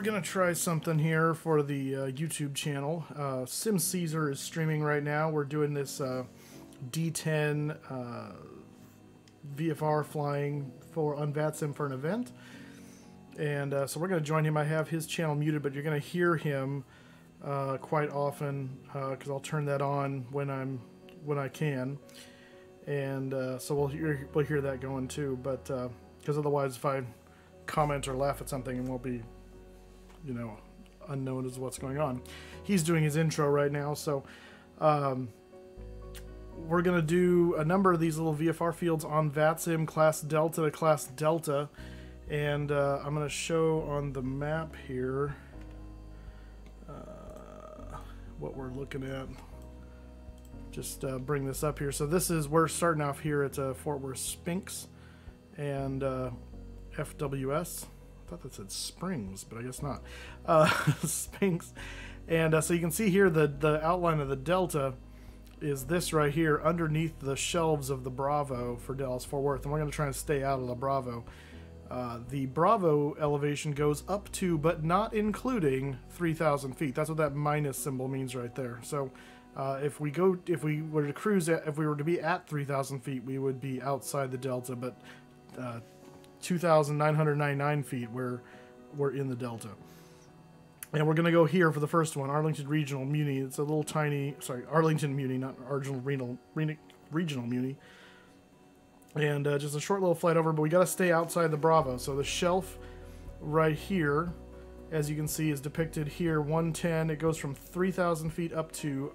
we're going to try something here for the YouTube channel. SimCaesar is streaming right now. We're doing this D10 VFR flying on VATSIM for an event. And so we're going to join him. I have his channel muted, but you're going to hear him quite often because I'll turn that on when I can. And so we'll hear that going too. But because otherwise, if I comment or laugh at something, it won't be, you know, unknown as what's going on. He's doing his intro right now, so we're going to do a number of these little VFR fields on VATSIM, Class Delta to Class Delta. And I'm going to show on the map here what we're looking at. Just bring this up here. So this is, we're starting off here at Fort Worth Spinks and FWS. I thought that said Springs, but I guess not. Spinks. And so you can see here the outline of the Delta is this right here underneath the shelves of the Bravo for Dallas Fort Worth. And we're going to try and stay out of the Bravo. The Bravo elevation goes up to, but not including, 3,000 feet. That's what that minus symbol means right there. So if we were to be at 3,000 feet, we would be outside the Delta, but 2,999 feet we're in the Delta. And we're going to go here for the first one, Arlington Regional Muni. It's a little tiny, sorry, Arlington Muni, not Regional Muni. And just a short little flight over, but we got to stay outside the Bravo. So the shelf right here, as you can see, is depicted here, 110. It goes from 3,000 feet up to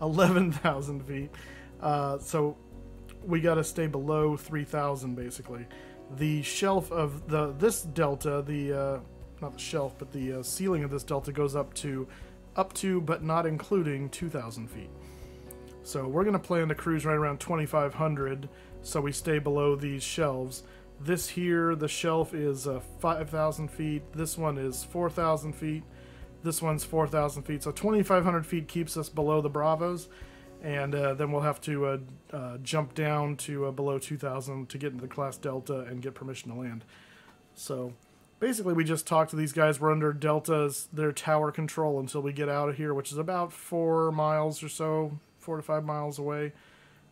11,000 feet. So we got to stay below 3,000, basically. The shelf of this Delta, not the shelf, but the ceiling of this Delta goes up to, but not including, 2,000 feet. So we're going to plan to cruise right around 2,500, so we stay below these shelves. This here, the shelf is 5,000 feet. This one is 4,000 feet. This one's 4,000 feet. So 2,500 feet keeps us below the Bravos, and then we'll have to jump down to below 2,000 to get into the Class Delta and get permission to land. So basically, we just talked to these guys. We're under Delta's, their tower control until we get out of here, which is about 4 miles or so. 4 to 5 miles away. I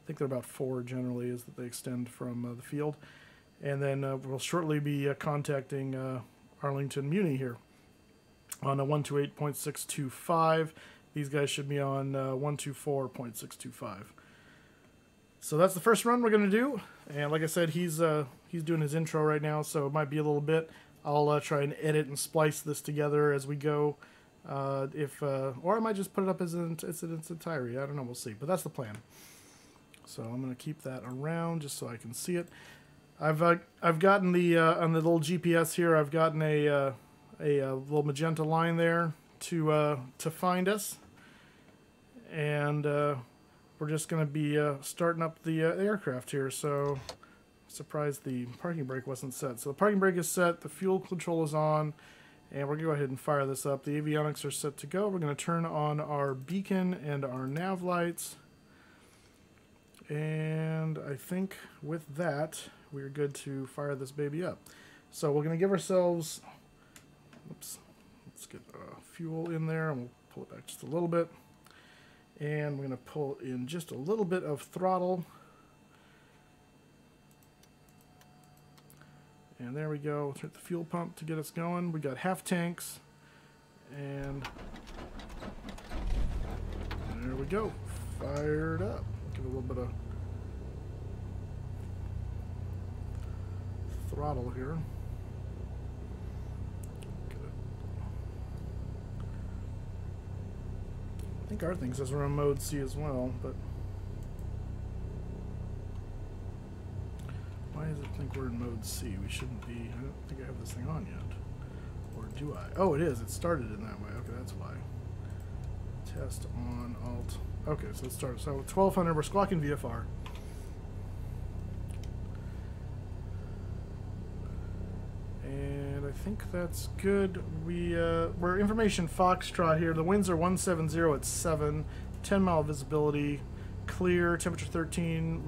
think they're about 4 generally, is that they extend from the field. And then we'll shortly be contacting Arlington Muni here on a 128.625. These guys should be on 124.625. So that's the first run we're going to do. And like I said, he's doing his intro right now, so it might be a little bit. I'll try and edit and splice this together as we go. Or I might just put it up as its entirety. I don't know, we'll see, but that's the plan. So I'm going to keep that around just so I can see it. I've gotten the on the little GPS here, I've gotten a little magenta line there to find us, and we're just going to be starting up the aircraft here. So surprised the parking brake wasn't set. So the parking brake is set, the fuel control is on. And we're going to go ahead and fire this up. The avionics are set to go. We're going to turn on our beacon and our nav lights. And I think with that, we're good to fire this baby up. So we're going to give ourselves... Oops. Let's get fuel in there, and we'll pull it back just a little bit. And we're going to pull in just a little bit of throttle. And there we go. Let's hit the fuel pump to get us going. We got half tanks. And there we go. Fired up. Give it a little bit of throttle here. I think our thing says we're on mode C as well, but why does it think we're in mode C? We shouldn't be. I don't think I have this thing on yet. Or do I? Oh, it is. It started in that way. Okay, that's why. Test on alt. Okay, so let's start. So 1200, we're squawking VFR. And I think that's good. We're information Foxtrot here. The winds are 170 at 7, 10-mile visibility. Clear, temperature 13,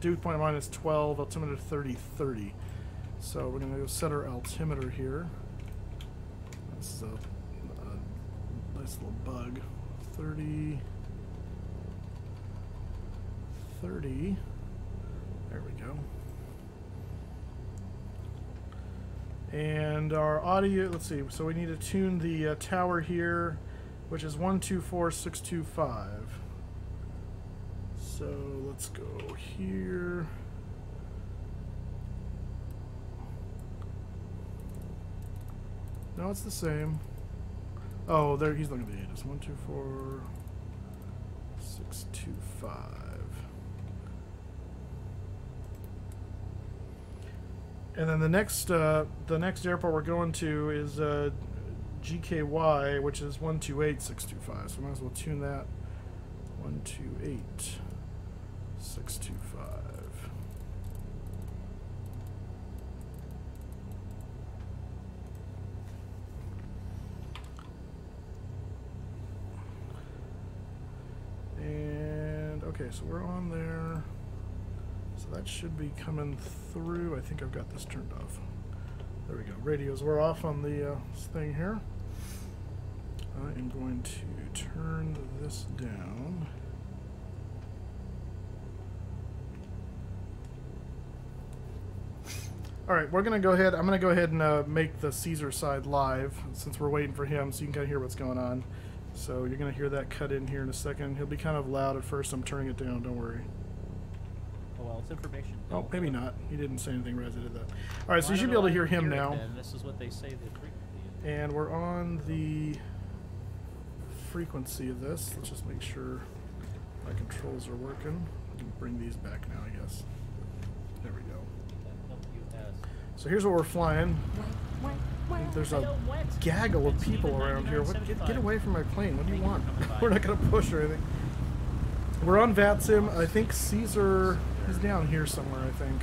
dew point minus 12, altimeter 30. So we're going to go set our altimeter here. That's a nice little bug. 30. There we go. And our audio, let's see, so we need to tune the tower here, which is 124625. So let's go here. No, it's the same. Oh, there, he's looking at the ATIS. It's 124625. And then the next airport we're going to is GKY, which is 128625. So we might as well tune that 128625. And okay, so we're on there. So that should be coming through. I think I've got this turned off. There we go. Radios were off on the thing here. I am going to turn this down. All right, we're going to go ahead. I'm going to go ahead and make the Caesar side live since we're waiting for him, so you can kind of hear what's going on. So you're going to hear that cut in here in a second. He'll be kind of loud at first. I'm turning it down. Don't worry. Well, it's information. Oh, maybe not. He didn't say anything right as I did that. All right, so you should be able to hear him now. This is what they say the frequency is. And we're on the frequency of this. Let's just make sure my controls are working. I can bring these back now, I guess. There we go. So here's what we're flying. There's a gaggle of people around here. What? Get away from my plane. What do you want? We're not going to push or anything. We're on VATSIM. I think Caesar is down here somewhere, I think.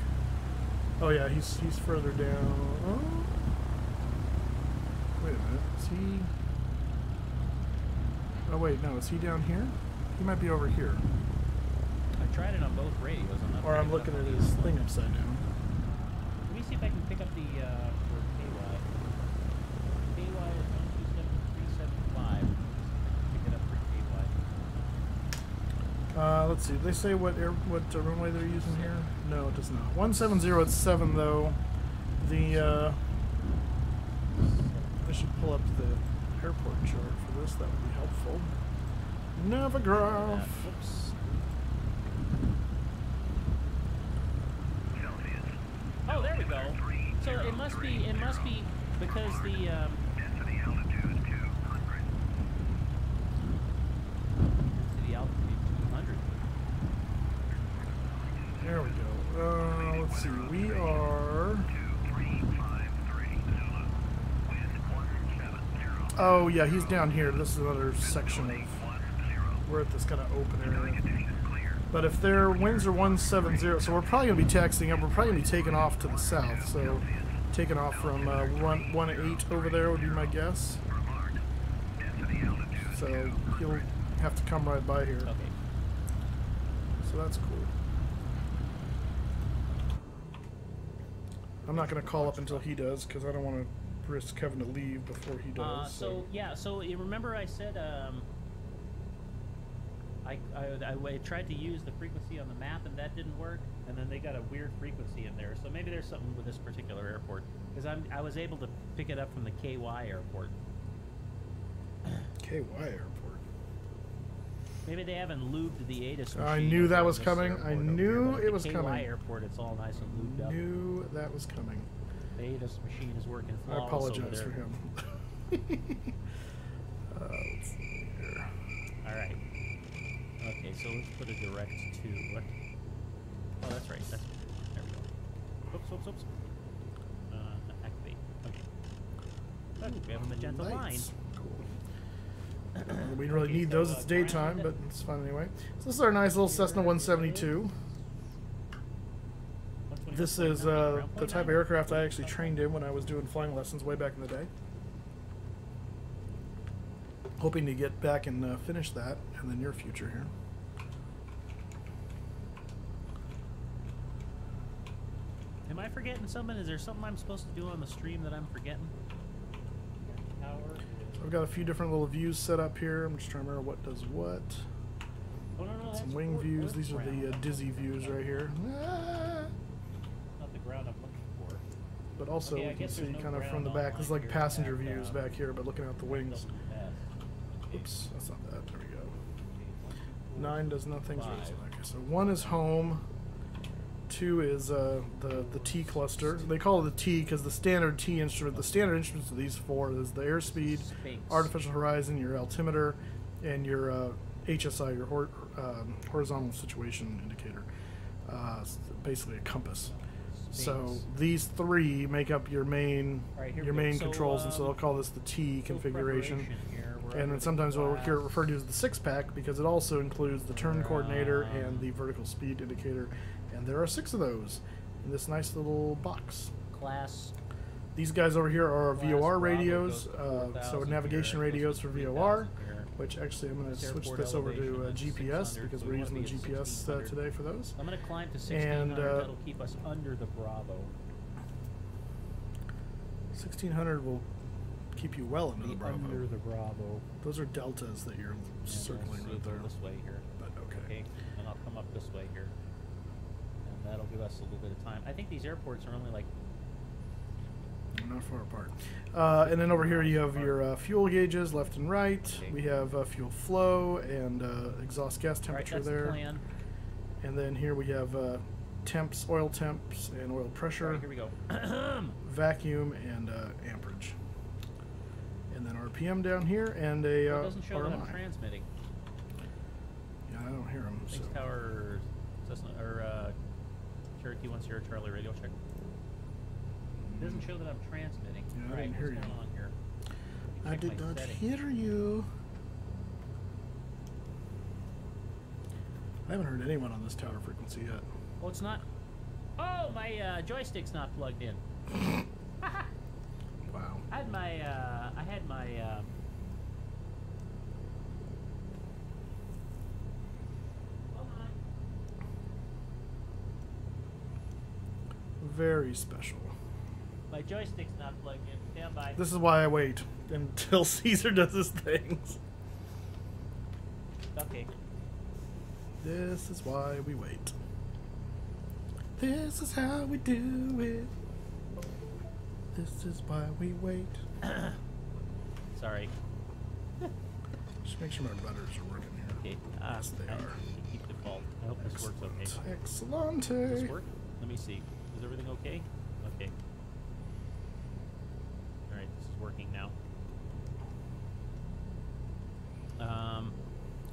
Oh yeah, he's further down. Oh. Wait a minute. Is he... Oh wait, no. Is he down here? He might be over here. I tried it on both radios. Or I'm looking at his thing upside down. Let me see if I can pick up the... for KY. KY is 127375. Let's see. Do they say what runway they're using here? No, it does not. 1707 though. The I should pull up the airport chart for this. That would be helpful. Navagraph. Oops. Oh, there we go. So it must be because the. There we go. Let's see. We are. Oh yeah, he's down here. This is another section of. We're at this kind of open area. But if their winds are 170, so we're probably gonna be taxiing up. We're probably gonna be taking off to the south. So taking off from 118 over there would be my guess. So he'll have to come right by here. Okay. So that's cool. I'm not going to call up until he does, because I don't want to risk having to leave before he does. So you remember I said I tried to use the frequency on the map, and that didn't work, and then they got a weird frequency in there. So maybe there's something with this particular airport, because I was able to pick it up from the KY airport. KY airport? Maybe they haven't lubed the ATIS. I knew that was coming. I knew it was coming. Airport, it's all nice and lubed up. I knew that was coming. The ATIS machine is working flawless. I apologize for him. Let's see here. All right. Okay, so let's put a direct to what? Oh, that's right. That's what. There we go. Oops, oops, oops. Activate. Okay. Ooh, we have a magenta line. We didn't really need those. It's daytime, but it's fun anyway. So this is our nice little Cessna 172. This is the type of aircraft I actually trained in when I was doing flying lessons way back in the day. Hoping to get back and finish that in the near future here. Am I forgetting something? Is there something I'm supposed to do on the stream that I'm forgetting? Tower. So I've got a few different little views set up here. I'm just trying to remember what does what. Some wing views. These are the dizzy views right here. Not the ground I'm looking for. But also we can see kind of from the back. This is like passenger views back here, but looking out the wings. Oops, that's not that. There we go. 9 does nothing. Okay, so 1 is home. 2 is the T cluster. They call it the T because the standard T instrument, the standard instruments of these 4 is the airspeed, artificial horizon, your altimeter, and your HSI, your horizontal situation indicator, basically a compass. So these 3 make up your main controls, and so they'll call this the T configuration. And then sometimes we'll hear it referred to as the 6-pack because it also includes the turn coordinator and the vertical speed indicator. And there are 6 of those in this nice little box. These guys over here are VOR radios, so navigation radios for VOR, which actually I'm going to switch this over to GPS because we're using the GPS today for those. I'm going to climb to 1600. That'll keep us under the Bravo. 1600 will keep you well into the Bravo. Under the Bravo. Those are deltas that you're circling right there. This way here. But okay. And I'll come up this way here. And that'll give us a little bit of time. I think these airports are only like not far apart. And then over here you have your fuel gauges left and right. Okay. We have fuel flow and exhaust gas temperature there. The plan. And then here we have temps, oil temps, and oil pressure. All right, here we go. Vacuum and amperage. And then RPM down here and a RMI. It doesn't show that I'm transmitting. Yeah, I don't hear them. So. Tower, Cessna, or Cherokee 10 Charlie radio check. It doesn't show that I'm transmitting. Yeah, I didn't hear you. On here? I did not hear you. I haven't heard anyone on this tower frequency yet. Oh, it's not. Oh, my joystick's not plugged in. Wow. I had my very special. My joystick's not plugged in. Stand by. This is why I wait until Caesar does his things. Okay. This is why we wait. This is how we do it. This is why we wait. Sorry. Just make sure my butters are working here. Okay. Yes, they are. Keep the fault. I hope this works okay. Excellent. Does this work? Let me see. Is everything okay? Okay. All right. This is working now.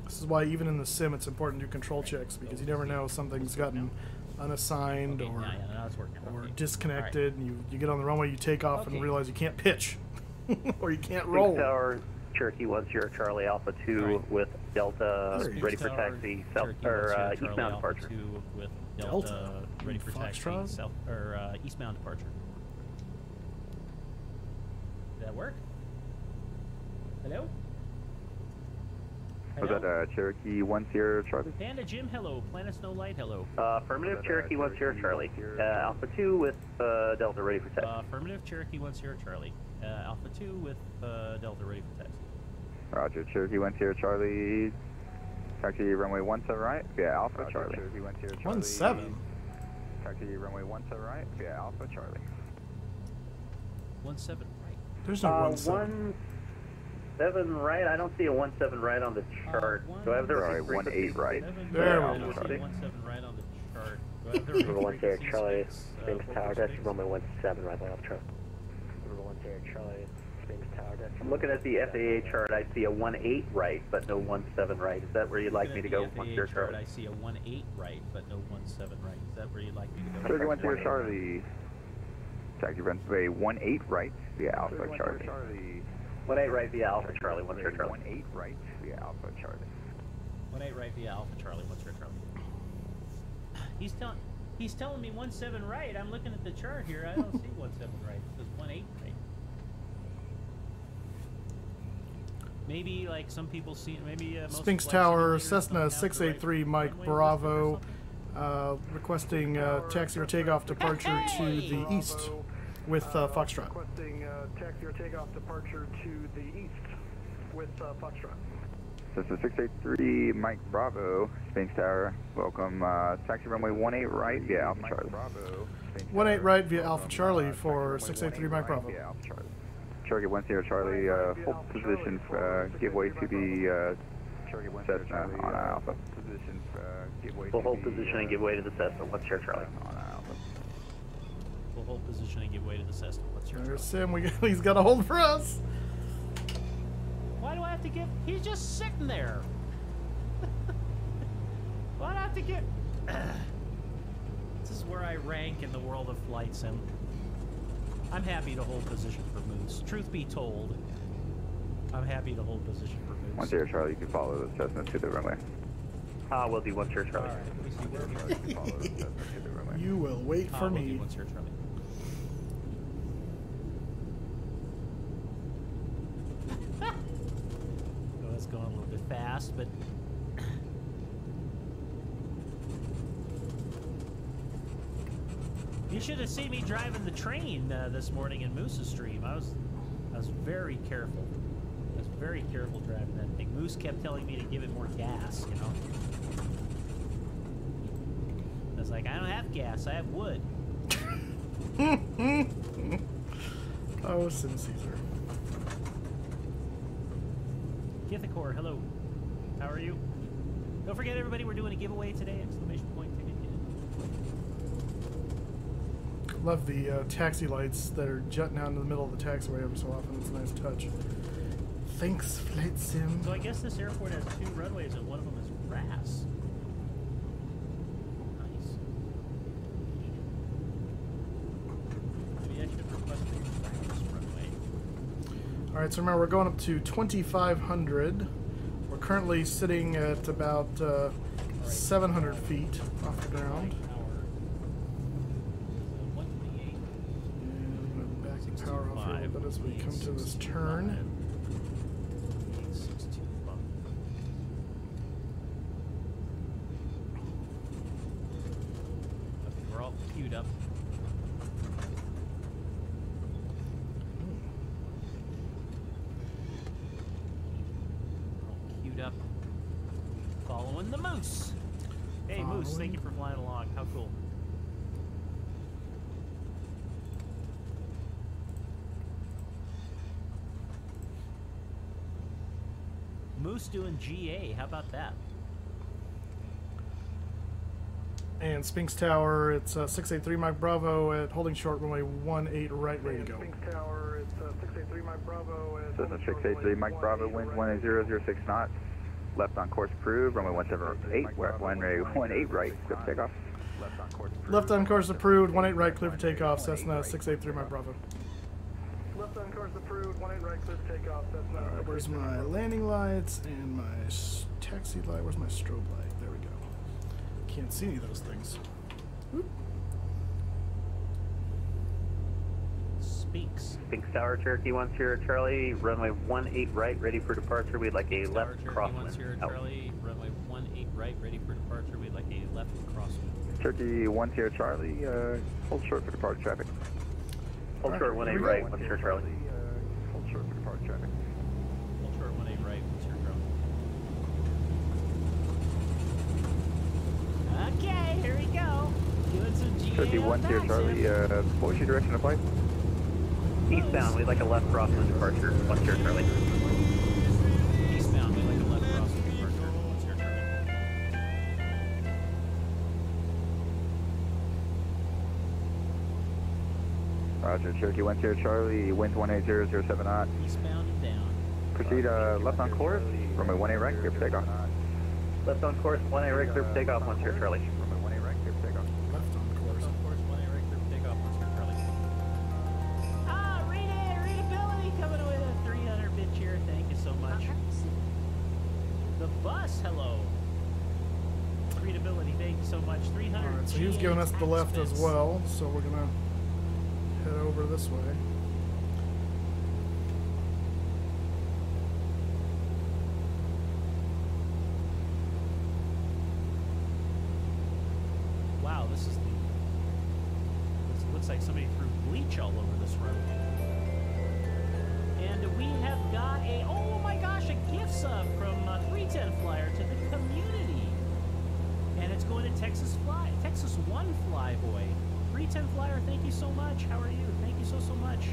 This is why even in the sim, it's important to do control checks because you never know if something's gotten unassigned or disconnected, and you get on the runway, you take off and realize you can't pitch or you can't roll. Tower Cherokee 10 Charlie Alpha 2 with Delta ready for taxi eastbound departure. Delta ready for taxi eastbound departure. Did that work? Hello? How about Cherokee 10 Charlie? Panda Jim, hello. Planet Snow Light, hello. Affirmative, Cherokee 10 Charlie. Alpha 2 with Delta ready for taxi. Affirmative, Cherokee 10 Charlie. Alpha 2 with Delta ready for taxi. Roger, Cherokee 10 Charlie. Taxi runway 17 right? Yeah, Alpha Charlie. Cherokee 10 Charlie. 17? Taxi runway 17 right? Yeah, Alpha Charlie. 17 right. There's no 17. 7 right. I don't see a 17 right on the chart. Do I have the right? 18 right. There we go. 17 right on the chart. Do I have the right? Number 10 Charlie, Spinks Tower. That's runway 17 right on the chart. Number 10 Charlie, Spinks Tower. I'm looking at the FAA chart. I see a 18 right, but no 17 right. Is that where you'd like me to go? 10 Charlie. I see a 18 right, but no 17 right. Is that where you'd like me to go? 31 Charlie. Taxi runway 18 right. Yeah, Alpha Charlie. 18 right via Alpha Charlie, 10 Charlie. 18 right via Alpha Charlie. 18 right via Alpha Charlie, 10 Charlie. He's telling me 17 right. I'm looking at the chart here. I don't see 17 right. It says 18 right. Maybe like some people see. Maybe most Spinks Tower, Cessna 683, Mike Bravo, requesting taxi or takeoff departure to the east. with Foxtrot. Requesting taxi or takeoff departure to the east with Foxtrot. This is 683 Mike Bravo, Spinks Tower. Welcome. Taxi runway 18 right via Alpha Charlie. Bravo, 18 right via Alpha Charlie for 683 Mike Bravo. Cherokee 10 Charlie, hold position for giveaway to the Cessna on Alpha. We'll hold position and give way to the Cessna. What's your Charlie? We'll hold position and give way to the Cessna. What's your Charlie? Sim, he's got a hold for us. Why do I have to give? He's just sitting there. Why do I have to give? This is where I rank in the world of flight sim. I'm happy to hold position for Moose. Truth be told, I'm happy to hold position for Moose. 10 Charlie, you can follow the Cessna to the runway. We'll do 10 Charlie. All right, you will wait for me. We'll do 10 Charlie. It's going a little bit fast, but you should have seen me driving the train this morning in Moose's stream. I was very careful. I was very careful driving that thing. Moose kept telling me to give it more gas, you know. I was like, I don't have gas. I have wood. Oh, SimCaesar. Githicor, hello. How are you? Don't forget, everybody, we're doing a giveaway today. Exclamation point ticket. Love the taxi lights that are jutting out into the middle of the taxiway every so often. It's a nice touch. Thanks, Flight Sim. So I guess this airport has 2 runways, and one of them is grass. Nice. Maybe I should request a grass runway. Alright, so remember, we're going up to 2,500. We're currently sitting at about 700 feet off the ground. And back the power off a little bit as we come to this turn. Okay, we're all queued up. Following the Moose. Hey, Moose, thank you for flying along. How cool. Moose doing GA. How about that? And Spinks Tower, it's 683 Mike Bravo at holding short runway 18 right, ready to go. Spinks Tower, it's 683 Mike Bravo at holding short runway 18 Mike Bravo, wind 1006 knots. Left on course approved, runway 178, runway 18 right, clear for takeoff. Left on course approved, 18 right, clear for takeoff, Cessna 683, Mike Bravo. Left on course approved, 18 right, clear for takeoff, Cessna. Alright, where's my landing lights and my taxi light? Where's my strobe light? There we go. Can't see any of those things. Whoop. Spinks Tower, Cherokee 10 Charlie, runway 18 right, ready for departure. We'd like a left crosswind. Cherokee 10 Charlie, runway 18 right, ready for departure. We'd like a left crosswind. Cherokee 10 Charlie, hold short for departure traffic. Hold short 18 right, 10 Charlie. Hold short for departure traffic. Hold short 18 right, 10 Charlie. Okay, here we go. Doing some GA. Cherokee 10 Charlie, what was your direction of flight? Eastbound, we'd like a left crosswind departure. 10 Charlie. Eastbound, we'd like a left crosswind departure. 10 Charlie. Roger, Cherokee 10 Charlie, wind 1807 knots. Eastbound and down. Proceed left on course, runway 18 right, clear for takeoff. Left on course, 18 right, clear for takeoff, 10 Charlie. Hello. Readability, thank you so much. 300. All right, so he was giving us the left as well, so we're gonna head over this way. Wow, this looks like somebody threw bleach all over this road. And we have got a, oh my gosh, a gift sub from 310 Flyer to the community. And it's going to Texas One Flyboy. 310 Flyer, thank you so much. How are you? Thank you so, so much.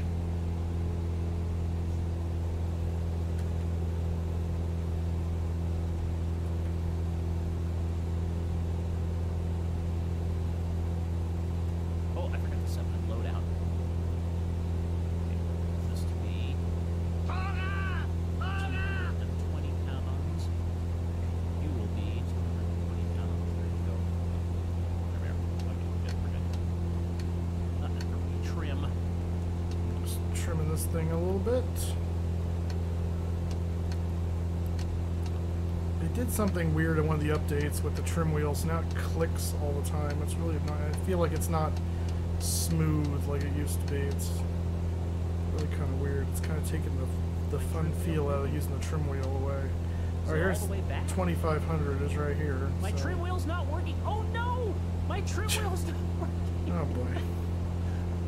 Thing a little bit. They did something weird in one of the updates with the trim wheels. Now it clicks all the time. It's really not, I feel like it's not smooth like it used to be. It's really kind of weird. It's kind of taking the fun feel out of using the trim wheel away. So all right, here's 2500 is right here. My trim wheel's not working. Oh no! My trim wheel's not working. Oh boy.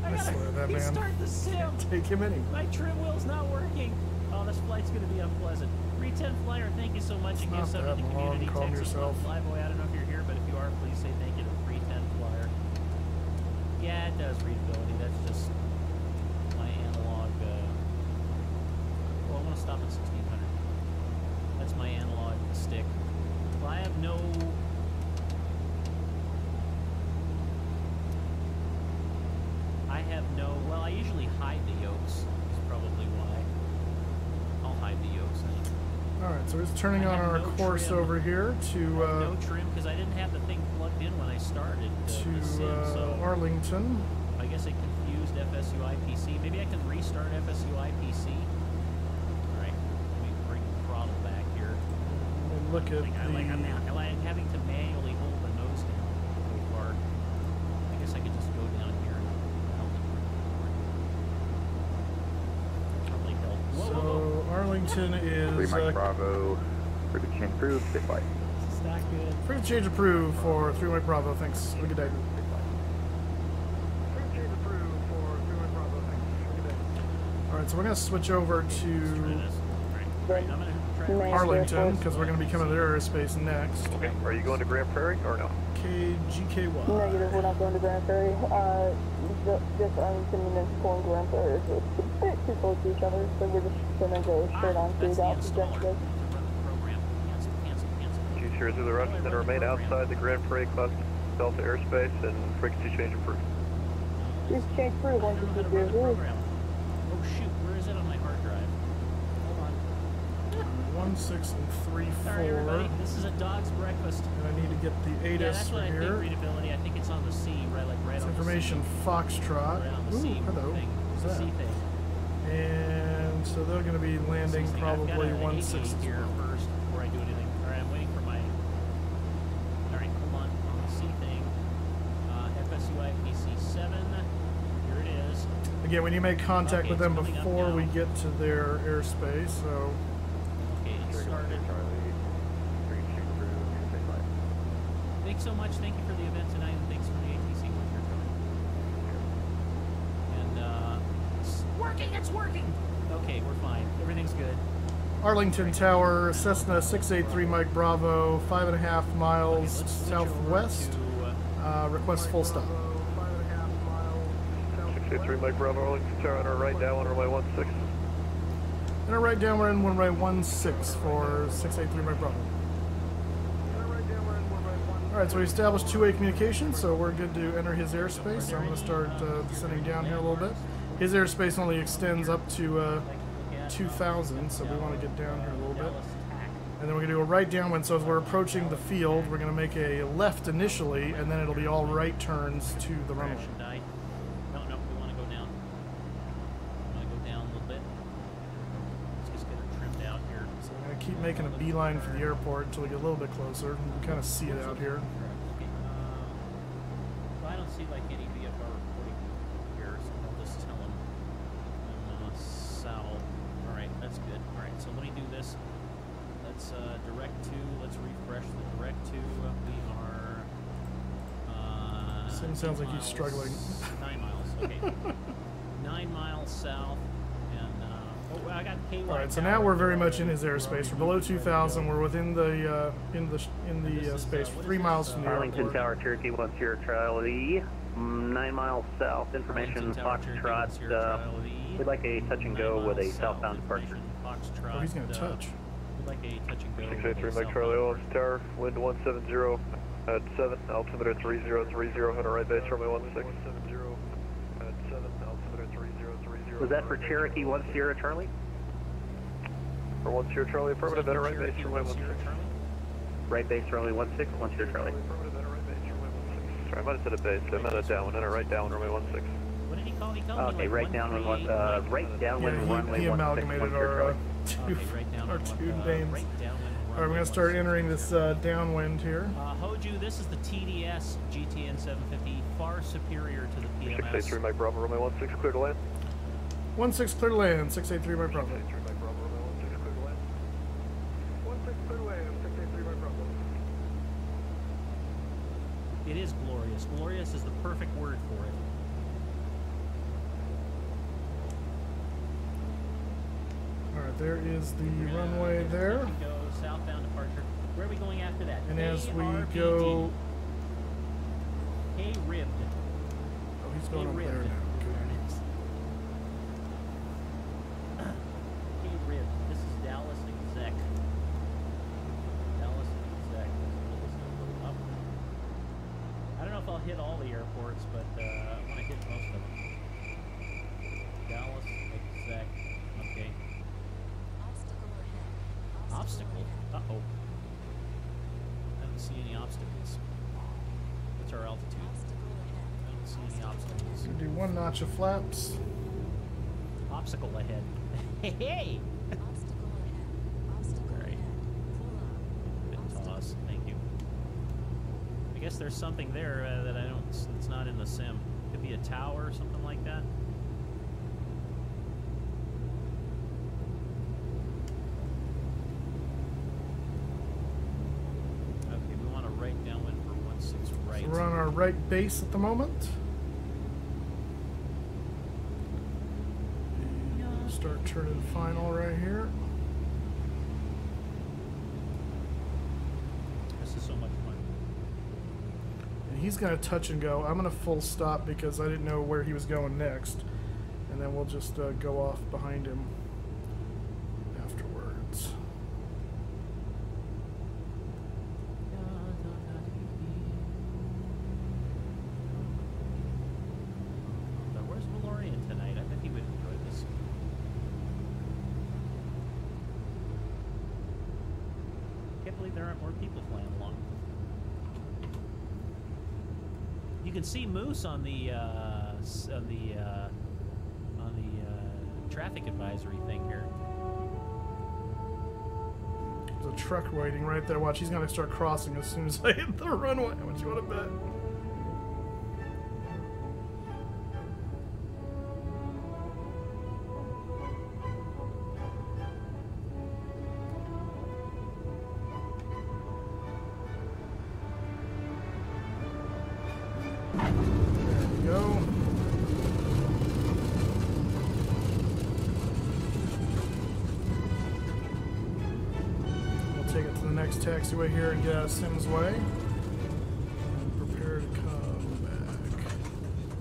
I swear that man. Start the sim. Take him anyway. My trim wheel's not working. Oh, this flight's going to be unpleasant. 310 Flyer, thank you so much. It's not that long. Community, calm Texas yourself. Flyboy, I don't know if you're here, but if you are, please say thank you to 310 Flyer. Yeah, it does readability. That's just my analog. Well, I want to stop at 1600. That's my analog stick. Well, I have no. Well, I usually hide the yokes, is probably why. I'll hide the yokes. Alright, so we're just turning on our course over here to... no trim, because I didn't have the thing plugged in when I started. To so Arlington. I guess it confused FSUIPC. Maybe I can restart FSUIPC. Alright, let me bring the throttle back here. We'll look at I'm having to manually hold the nose down really hard. I guess I could just go down. So Arlington is 3 Mike Bravo for the change approved. Goodbye. It's not good. For the change approved for 3 Mike Bravo. Thanks. Have a good day. All right, so we're gonna switch over to Arlington because we're gonna be coming to their airspace next. Okay. Are you going to Grand Prairie or no? KGKY. Negative. We're not going to Grand Prairie. Just Arlington Municipal and Grand Prairie. Too close to each other, so we're just gonna go straight on through the objective. Two-tiers of the Russians that remain outside the Grand Prairie Class Delta airspace and frequency change approved. Just change approved, 16200. Oh shoot, where is it on my hard drive? Hold on. 16 and 3 4. Sorry, everybody. This is a dog's breakfast. And I need to get the 8S. Yeah, that's what I think readability. I think it's on the C, right? Like right it's on information the Foxtrot. Right on the C. Ooh, hello. Thing. What's that? C thing. And so they're going to be landing probably 160 here first before I do anything. All right, I'm waiting for my. All right, come on, the C thing. FSUIPC7. Here it is. Again, we need to make contact with them before we get to their airspace. So. Okay, it started. Thanks so much. Thank you for the event tonight, and thanks for the ATC when you're coming. And. Working, it's working! Okay, we're fine. Everything's good. Arlington Tower, Cessna 683 Mike Bravo, 5.5 miles southwest. Request full stop. 683 Mike Bravo, Arlington Tower, on our right down, on our runway 16. On our right down, we're in runway 16 for 683 Mike Bravo. Alright, so we established two-way communication, so we're good to enter his airspace. So I'm going to start descending down here a little bit. His airspace only extends up to 2,000, so we want to get down here a little bit. And then we're going to do a right downwind, so as we're approaching the field, we're going to make a left initially, and then it'll be all right turns to the runway. No, no, we want to go down. We want to go down a little bit. Let's just get it trimmed out here. So we're going to keep making a beeline for the airport until we get a little bit closer. You can kind of see it out here. I don't see like any VFR. Direct to, let's refresh the direct to. We are. Sounds like he's struggling. 9 miles. Okay. 9 miles south. And oh, I got KY. All right, so now we're very much in his airspace. We're below 2,000. We're within the space, 3 miles from the airport. Arlington Tower Cherokee, what's your triality? 9 miles south. Information Foxtrot. We'd like a touch and go with a southbound departure. Oh, he's going to touch. Like a touch and go. 683 Mike Charlie Williams Tower, wind 170 at 7, altimeter 3030, heading right base, runway 16. 170 at 7, altimeter 3030. Was that for Cherokee 10 Charlie? For 10 Charlie, affirmative, heading right base, runway 16. Right base, runway 16, 10 Charlie. Sorry, I might have said a base, I meant a downwind, heading right down, runway 16. What did he call? He called me. Okay, right downwind, runway 16, 10 Charlie. Our two names. All right, we're going to start entering this downwind here. Hoju, this is the TDS GTN 750, far superior to the PMS. 683 Mike Bravo, runway 16, clear to land. 16, clear to land, 683 Mike Bravo. 683 Mike Bravo, runway 16, clear to land. 16, clear to land, 683 Mike Bravo. It is glorious. Glorious is the perfect word for it. There is the runway there. Go southbound departure. Where are we going after that? And as we go, KRBD. Oh, he's going up there now. KRBD. This is Dallas Exec. Dallas Exec. Up. I don't know if I'll hit all the airports, but I want to hit most of them. Dallas Exec. Okay. Obstacle? Uh-oh. I don't see any obstacles. What's our altitude? I don't see any obstacles. We're gonna do one notch of flaps. Obstacle ahead. Hey, hey! Obstacle ahead. Obstacle ahead. Full on. Toss. Thank you. I guess there's something there that I don't... It's not in the sim. Could be a tower or something like that. We're on our right base at the moment. And start turning final right here. This is so much fun. And he's going to touch and go. I'm going to full stop because I didn't know where he was going next. And then we'll just go off behind him. See Moose on the traffic advisory thing here. There's a truck waiting right there. Watch, he's gonna start crossing as soon as I hit the runway. What you want to bet? Taxiway here and get out of Sim's way. And prepare to come back.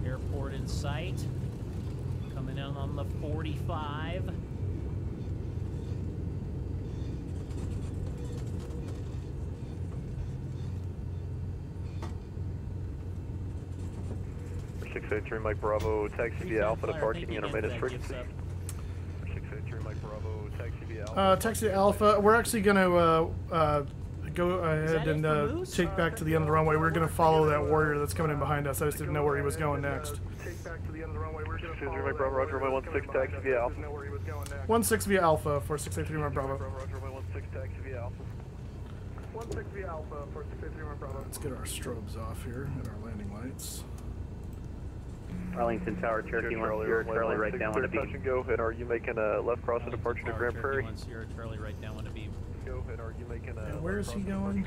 Airport in sight. Coming in on the 45. For 683 Mike Bravo, taxi via Alpha to parking unit maintenance frequency. For 683 Mike Bravo, taxi via Alpha. Taxi Alpha, we're actually going to go ahead and take back to the end of the runway. We're going to follow that warrior that's coming in behind us. I just didn't know where he was going next. Take back to the end of the runway. We're going to follow that warrior. Roger, 16 taxi via Alpha. 16 via Alpha for 683 Mike Bravo. Roger, 16 taxi via Alpha. 16 via Alpha for 683 Mike Bravo. Let's get our strobes off here and our landing lights. Arlington Tower Cherokee 10 Charlie, right down on a beam. Touch and go. And are you making a left crossing departure to Grand Prairie? 10 Charlie, right down on a beam. And are you making a? Where is he going?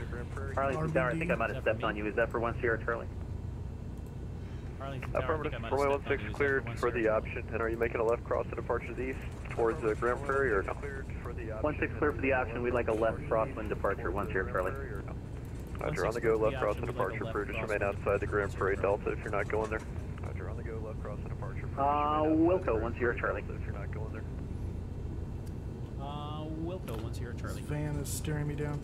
Arlington Tower, I think I might have stepped on you. Is that for 10 Charlie? Arlington Tower, I think I might have stepped on cleared for the option. And are you making a left cross to departure to the east towards the Grand Prairie or no? 1-6 cleared for the option. We'd like a left cross when departure 1-0, Charlie. Roger, on the go, left cross and departure crew. Just remain outside the Grand Prairie Delta if you're not going there. Roger, on the go, left cross and departure crew. Wilco, 1-0, Charlie. If you're not going there. Wilco, 1-0, Charlie. This van is staring me down.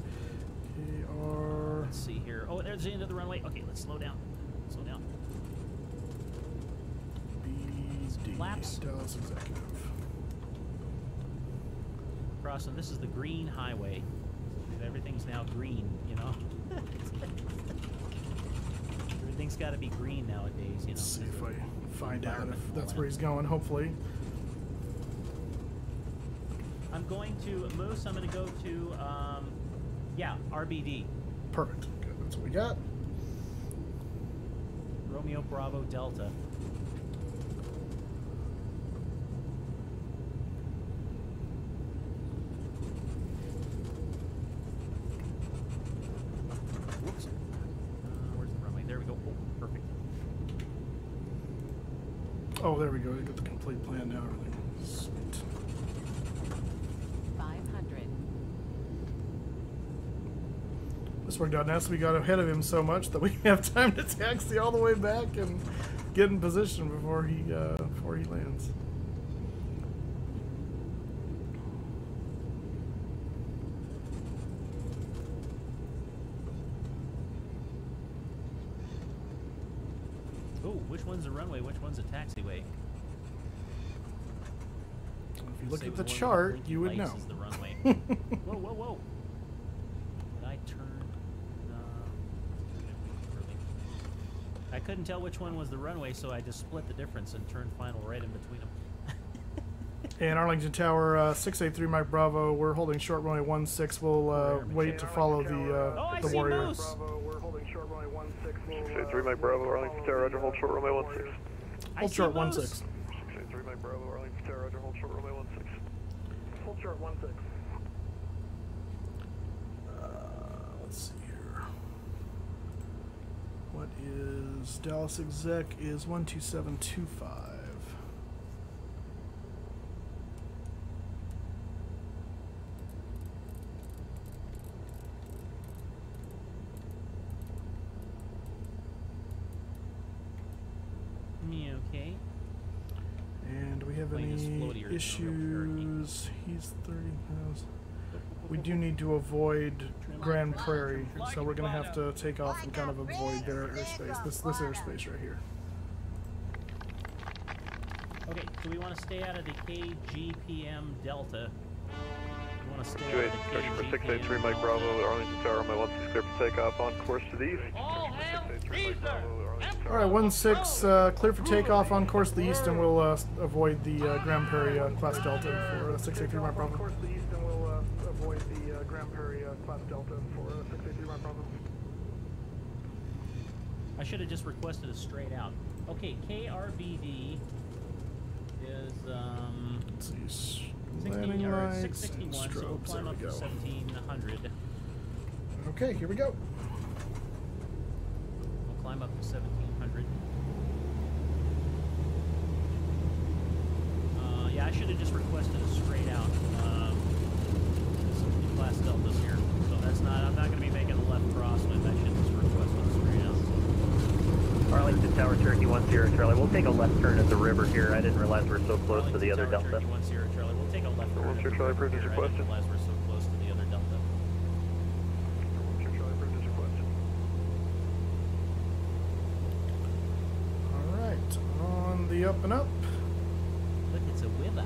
Let's see here. Oh, there's the end of the runway. Okay, let's slow down. Slow down. Laps. Dallas Executive. Crossing. This is the green highway. Everything's now green, you know. Everything's got to be green nowadays, you know. Let's see if I find out if that's where he's going. Hopefully. I'm going to Moose. I'm going to go to yeah, RBD. Perfect. Okay, that's what we got. Romeo Bravo Delta. Oh, there we go. You got the complete plan now. Everything. Sweet. 500. This worked out nice. We got ahead of him so much that we have time to taxi all the way back and get in position before he lands. Which one's a runway? Which one's a taxiway? If you look at the chart, you would know. The runway. Whoa, whoa, whoa! Did I turn? No. I couldn't tell which one was the runway, so I just split the difference and turned final right in between them. And Arlington Tower 683 Mike Bravo, we're holding short runway 16. We'll wait to follow the Warrior. Bravo, we're holding short runway 16. 683 Mike Bravo, Arlington Tower, Roger, hold short runway 16. Hold short 16. 683 Mike Bravo, Arlington Tower, Roger, hold short runway 16. Hold short 16. Let's see here. What is Dallas Exec is 12725. Issues. He's 30,000. We do need to avoid Grand Prairie, so we're gonna have to take off and kind of avoid their airspace. This airspace right here. Okay, so we want to stay out of the KGPM Delta. We want to stay out of the KGPM. 683 Mike Bravo, Arlington Tower, my 16 clear for takeoff on course to the east. All right, 16 clear for takeoff on course to the east, and we'll avoid the Grand Prairie class Delta for 683 Mike Bravo. Course to the east, and we'll avoid the Grand Prairie class Delta for 683 Mike Bravo. I should have just requested a straight out. Okay, KRBD is 16 or 661, so we'll climb up to 1700. Okay, here we go. We'll climb up to 1700. Yeah, I should have just requested a straight out some class deltas here. So that's not, I'm not going to be making a left cross, but I should just request a straight out. Arlington Tower, Cherokee 10, Charlie. We'll take a left turn at the river here. I didn't realize we're so close to the other delta. Arlington Tower, Cherokee 10, Charlie. We'll take a left turn at the river here. I didn't realize we're so close to the other delta. All right, on the up and up. Look, it's a wither.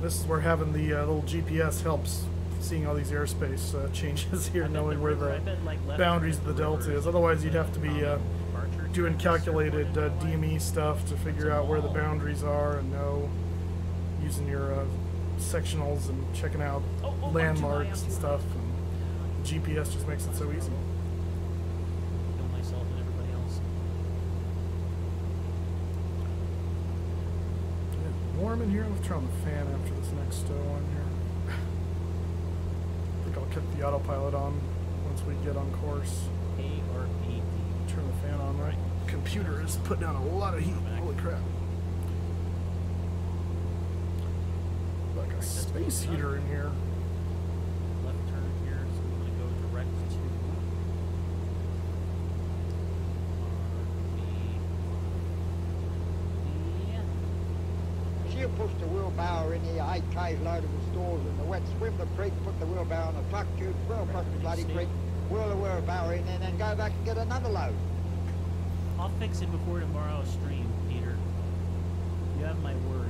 This is where having the little GPS helps. Seeing all these airspace changes here, knowing where the boundaries of the delta is. Otherwise, you'd have to be doing calculated DME stuff to figure out where the boundaries are and know, using your sectionals and checking out landmarks and stuff. And GPS just makes it so easy. Warm in here. I'm going to turn on the fan after this next one here. think I'll kick the autopilot on once we get on course. KRBD. Turn the fan on, right? Computer is putting down a lot of heat. Holy crap. Like a space heater in here. Left turn here, so we're going to go direct to RB. She'll push the wheelbarrow in the high-case loadable stores in the wet swim the creek, put the wheelbarrow on a truck tube, whirl across the bloody creek, whirl the wheelbarrow in and then go back and get another load. I'll fix it before tomorrow's stream, Peter. You have my word.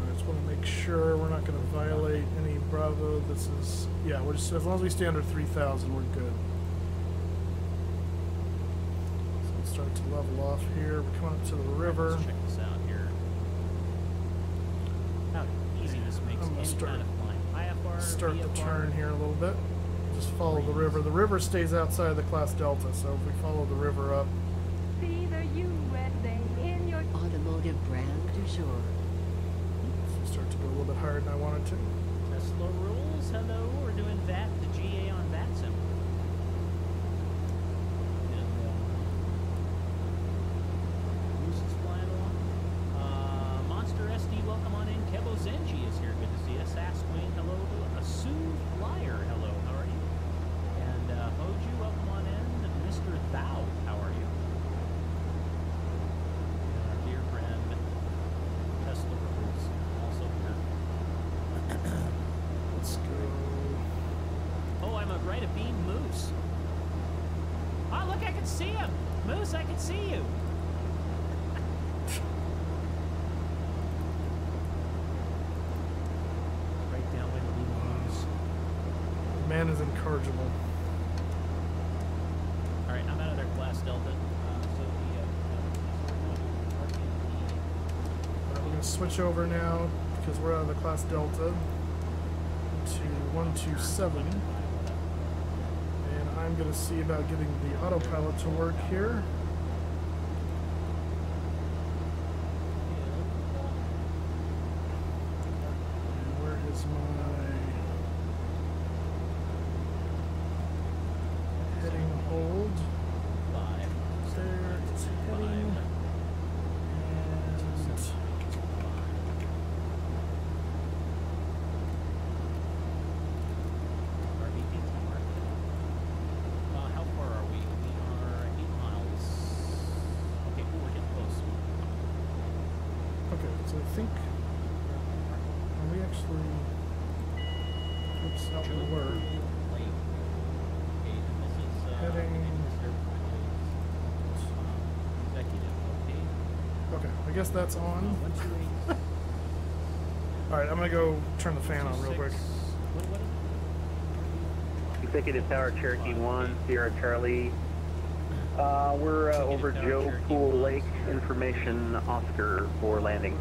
I just want to make sure we're not going to violate any Bravo. This is, yeah, we're just, as long as we stay under 3,000, we're good. So let's start to level off here. We're coming up to the river. Let's check this out here. How easy this makes any kind of flying. IFR, start VFR. The turn here a little bit. Just follow the river. The river stays outside of the class delta, so if we follow the river up. Either you and they in your automotive brand du jour. So start to go a little bit higher than I wanted to. Tesla rules. Hello, we're doing VAT, the GA on VATSIM. Moose is flying along. Monster SD, welcome on in. Kevo Zenji is here. Good to see us. Asquin, hello. A Sue Flyer, hello. How are you? And Hoju, welcome on in. Mr. Thou, how are you? Right abeam Moose. Oh, look, I can see him. Moose, I can see you. Right downwind of Moose. The man is incorrigible. All right, I'm out of their class delta. We're going to switch over now because we're out of the class delta to 127. I'm going to see about getting the autopilot to work here. And where is my heading hold? There it's heading. I guess that's on. Alright, I'm going to go turn the fan on real quick. Executive Tower Cherokee 1, Sierra Charlie. We're over Joe Pool Lake information Oscar for landing.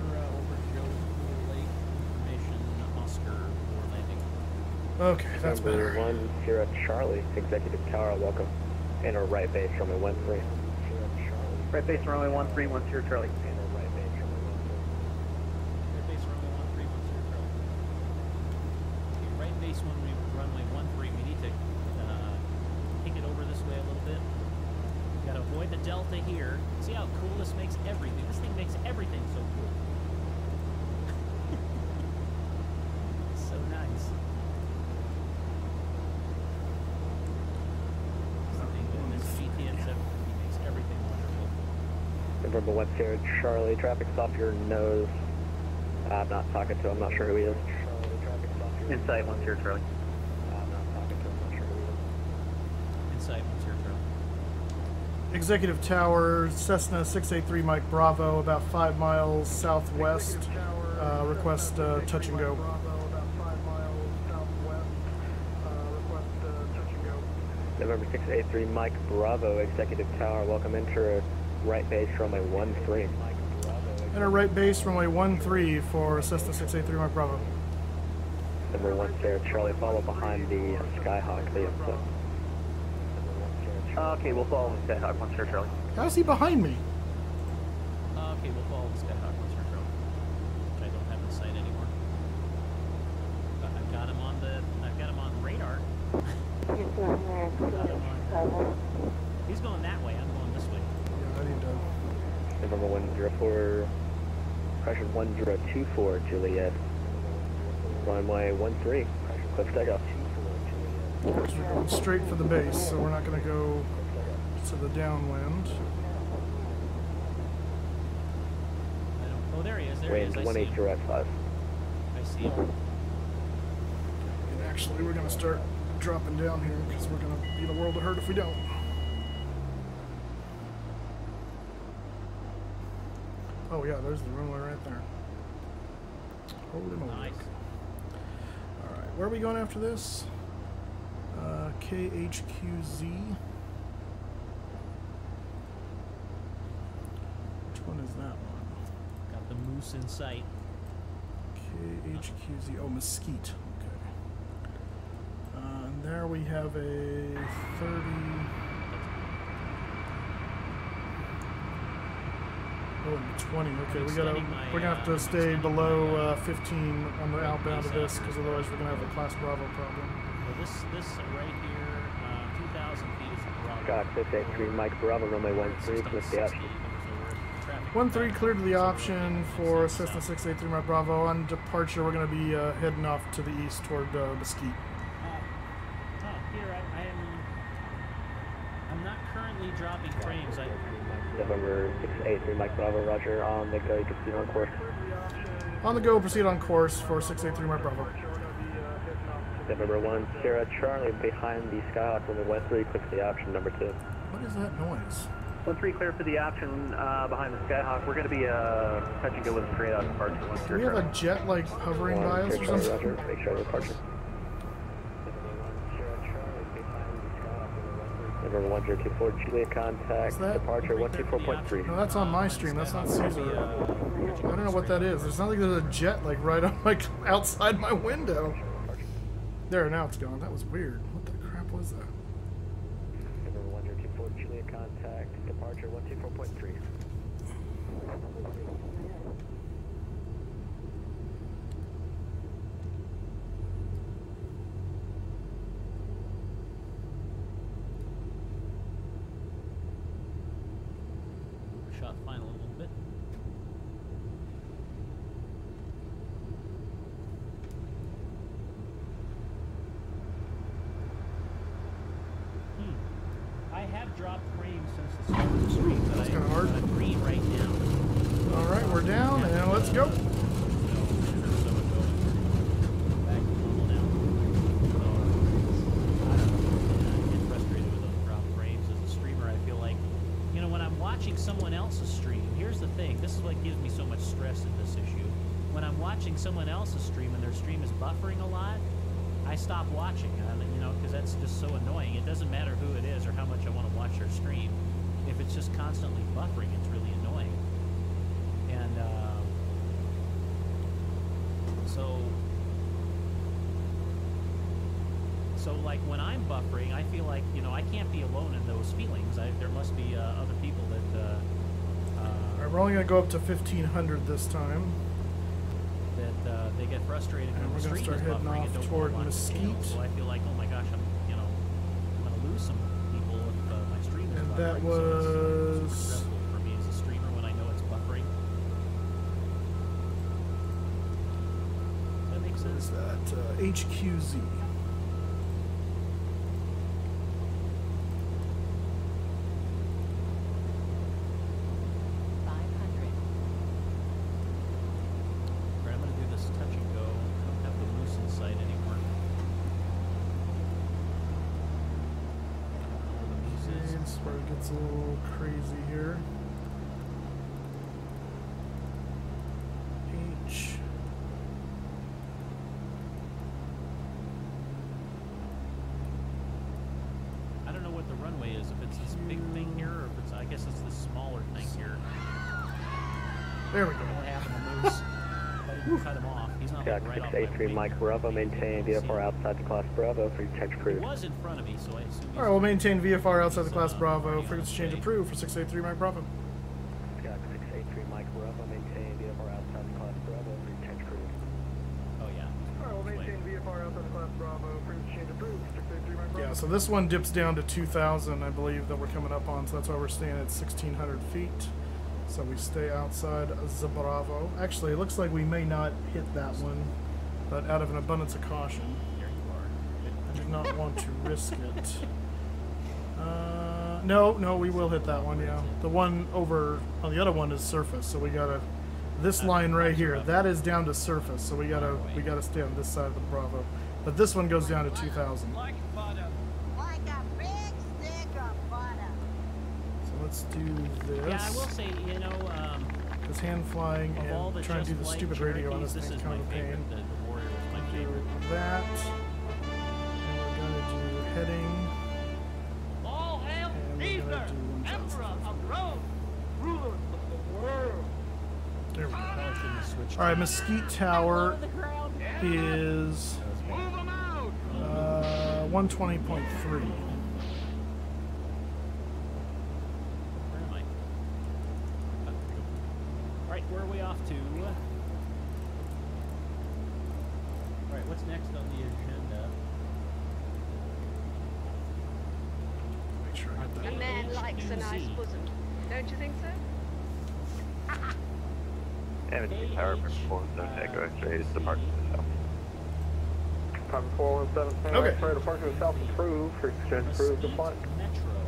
Okay, that's better. 1, Sierra Charlie, Executive Tower, welcome. And our right base, runway 13. Right base, runway 13, 1 Sierra Charlie. Charlie, traffic's off your nose. I'm not talking to him, I'm not sure who he is. Insight 1 Sierra Charlie. I'm not talking to him, I'm not sure who he is. Insight 1 Sierra Charlie. Executive Tower, Cessna 683 Mike Bravo, about 5 miles southwest. Request touch and go. November 683 Mike Bravo, Executive Tower, welcome into right base runway 13. Enter right base runway 13 for Cessna 683 Mike Bravo. Number 1 Sierra Charlie, follow behind the Skyhawk. Okay, we'll follow the Skyhawk 1 Sierra Charlie. How is he behind me? Okay, we'll follow the Skyhawk 1 Sierra Charlie, which I don't have in sight anymore. I've got him on radar. He's going that way, I'm going this way. Yeah, I need to. November 104, pressure 1024, Juliet. Runway 13, pressure cliff takeoff. So we're going straight for the base, so we're not going to go to the downwind. Oh, there he is, there he is. 18055. I see him. And actually, we're going to start dropping down here because we're going to be the world of hurt if we don't. Oh yeah, there's the runway right there. Holy moly. Nice. Alright, where are we going after this? KHQZ. Which one is that one? Got the moose in sight. KHQZ. Oh, Mesquite. Okay. And there we have a 30. Oh, and the 20. Okay, we're gonna have to stay below 15 on the outbound of this, because otherwise we're gonna have a Class Bravo problem. This right here, 2,000 feet is Bravo. Scott, 683, Mike Bravo, runway 13, clear the option. 13 cleared to the option for Cessna 683, Mike Bravo. On departure, we're going to be heading off to the east toward Mesquite. Peter, I'm not currently dropping frames. November 683, Mike Bravo, roger. On the go, you can proceed on course. On the go, proceed on course for 683, Mike Bravo. Number 1, Sierra Charlie behind the skyline from the West 3, click the option, number 2. What is that noise? 1-3 clear for the option behind the Skyhawk. We're going to be touching good with a straight out departure. Do we have a jet like hovering by us or something? Roger, make sure departure. Number 1024, Juliet contact, departure 124.3. No, that's on my stream, that's not Caesar. I don't know what that is. There's nothing, there's a jet like right on, like outside my window. There, now it's gone. That was weird. What the crap was that? Number 1024, Julia contact, departure 124.3. Shot final a little bit. Drop frame since the start of the stream, but that's kind of hard. Green right now. All right, we're down, and let's go. Someone else's stream, here's the thing, this is what gives me so much stress in this issue. When I'm watching someone else's stream and their stream is buffering a lot, I stop watching, you know, because that's just so annoying. It doesn't matter who it is or how much I want to watch their stream. If it's just constantly buffering, it's really annoying. And so like when I'm buffering, I feel like, you know, I can't be alone in those feelings. There must be other people that. All right, we're only gonna go up to 1500 this time. That they get frustrated and we're going to start heading off toward Mesquite. So I feel like, oh my gosh, I'm going to lose some people if my stream is buffering. And that was stressful for me as a streamer when I know it's buffering. Does that make sense? Is that HQZ? It's a little crazy here. H. I don't know what the runway is, if it's this big thing here, or if it's, I guess it's this smaller thing here. There we go. What happened to Moose? But cut him off. He's not like right off my feet. Mike Bravo, maintain VFR outside the Class Bravo for your check approved. He was in front of me, so I assume. All right, we'll maintain VFR outside the Class Bravo. Frequency change approved for 683 Mike Bravo. Scott, 683 Mike Bravo, maintain VFR outside the Class Bravo for your check approved. Oh yeah. All right, we'll maintain VFR outside the Class Bravo. Frequency change approved. 683 Mike Bravo. Yeah, So this one dips down to 2,000, I believe, that we're coming up on. So that's why we're staying at 1,600 feet. So we stay outside Zabravo. Actually, it looks like we may not hit that one, but out of an abundance of caution, here you are. I did not want to risk it. No, we will hit that one. Yeah, the one over on the other one is surface, so we gotta. This line right here, that is down to surface, so we gotta stay on this side of the Bravo. But this one goes down to 2,000. Let's do this. Yeah, I will say, you know, this hand flying and trying to do the stupid radio on this thing kind of pain. Do that. And we're going to do heading. All hail Caesar, Emperor of Rome, ruler of the world. There we go. All right, Mesquite Tower is 120.3. Where are we off to? Alright, what's next on the agenda? Make sure I get that. A man likes a nice bosom. Don't you think so? Haven't seen power performed on Echo X-ray to the park to the south. Power 417, okay. To park to the south approved for exchange approved deployment.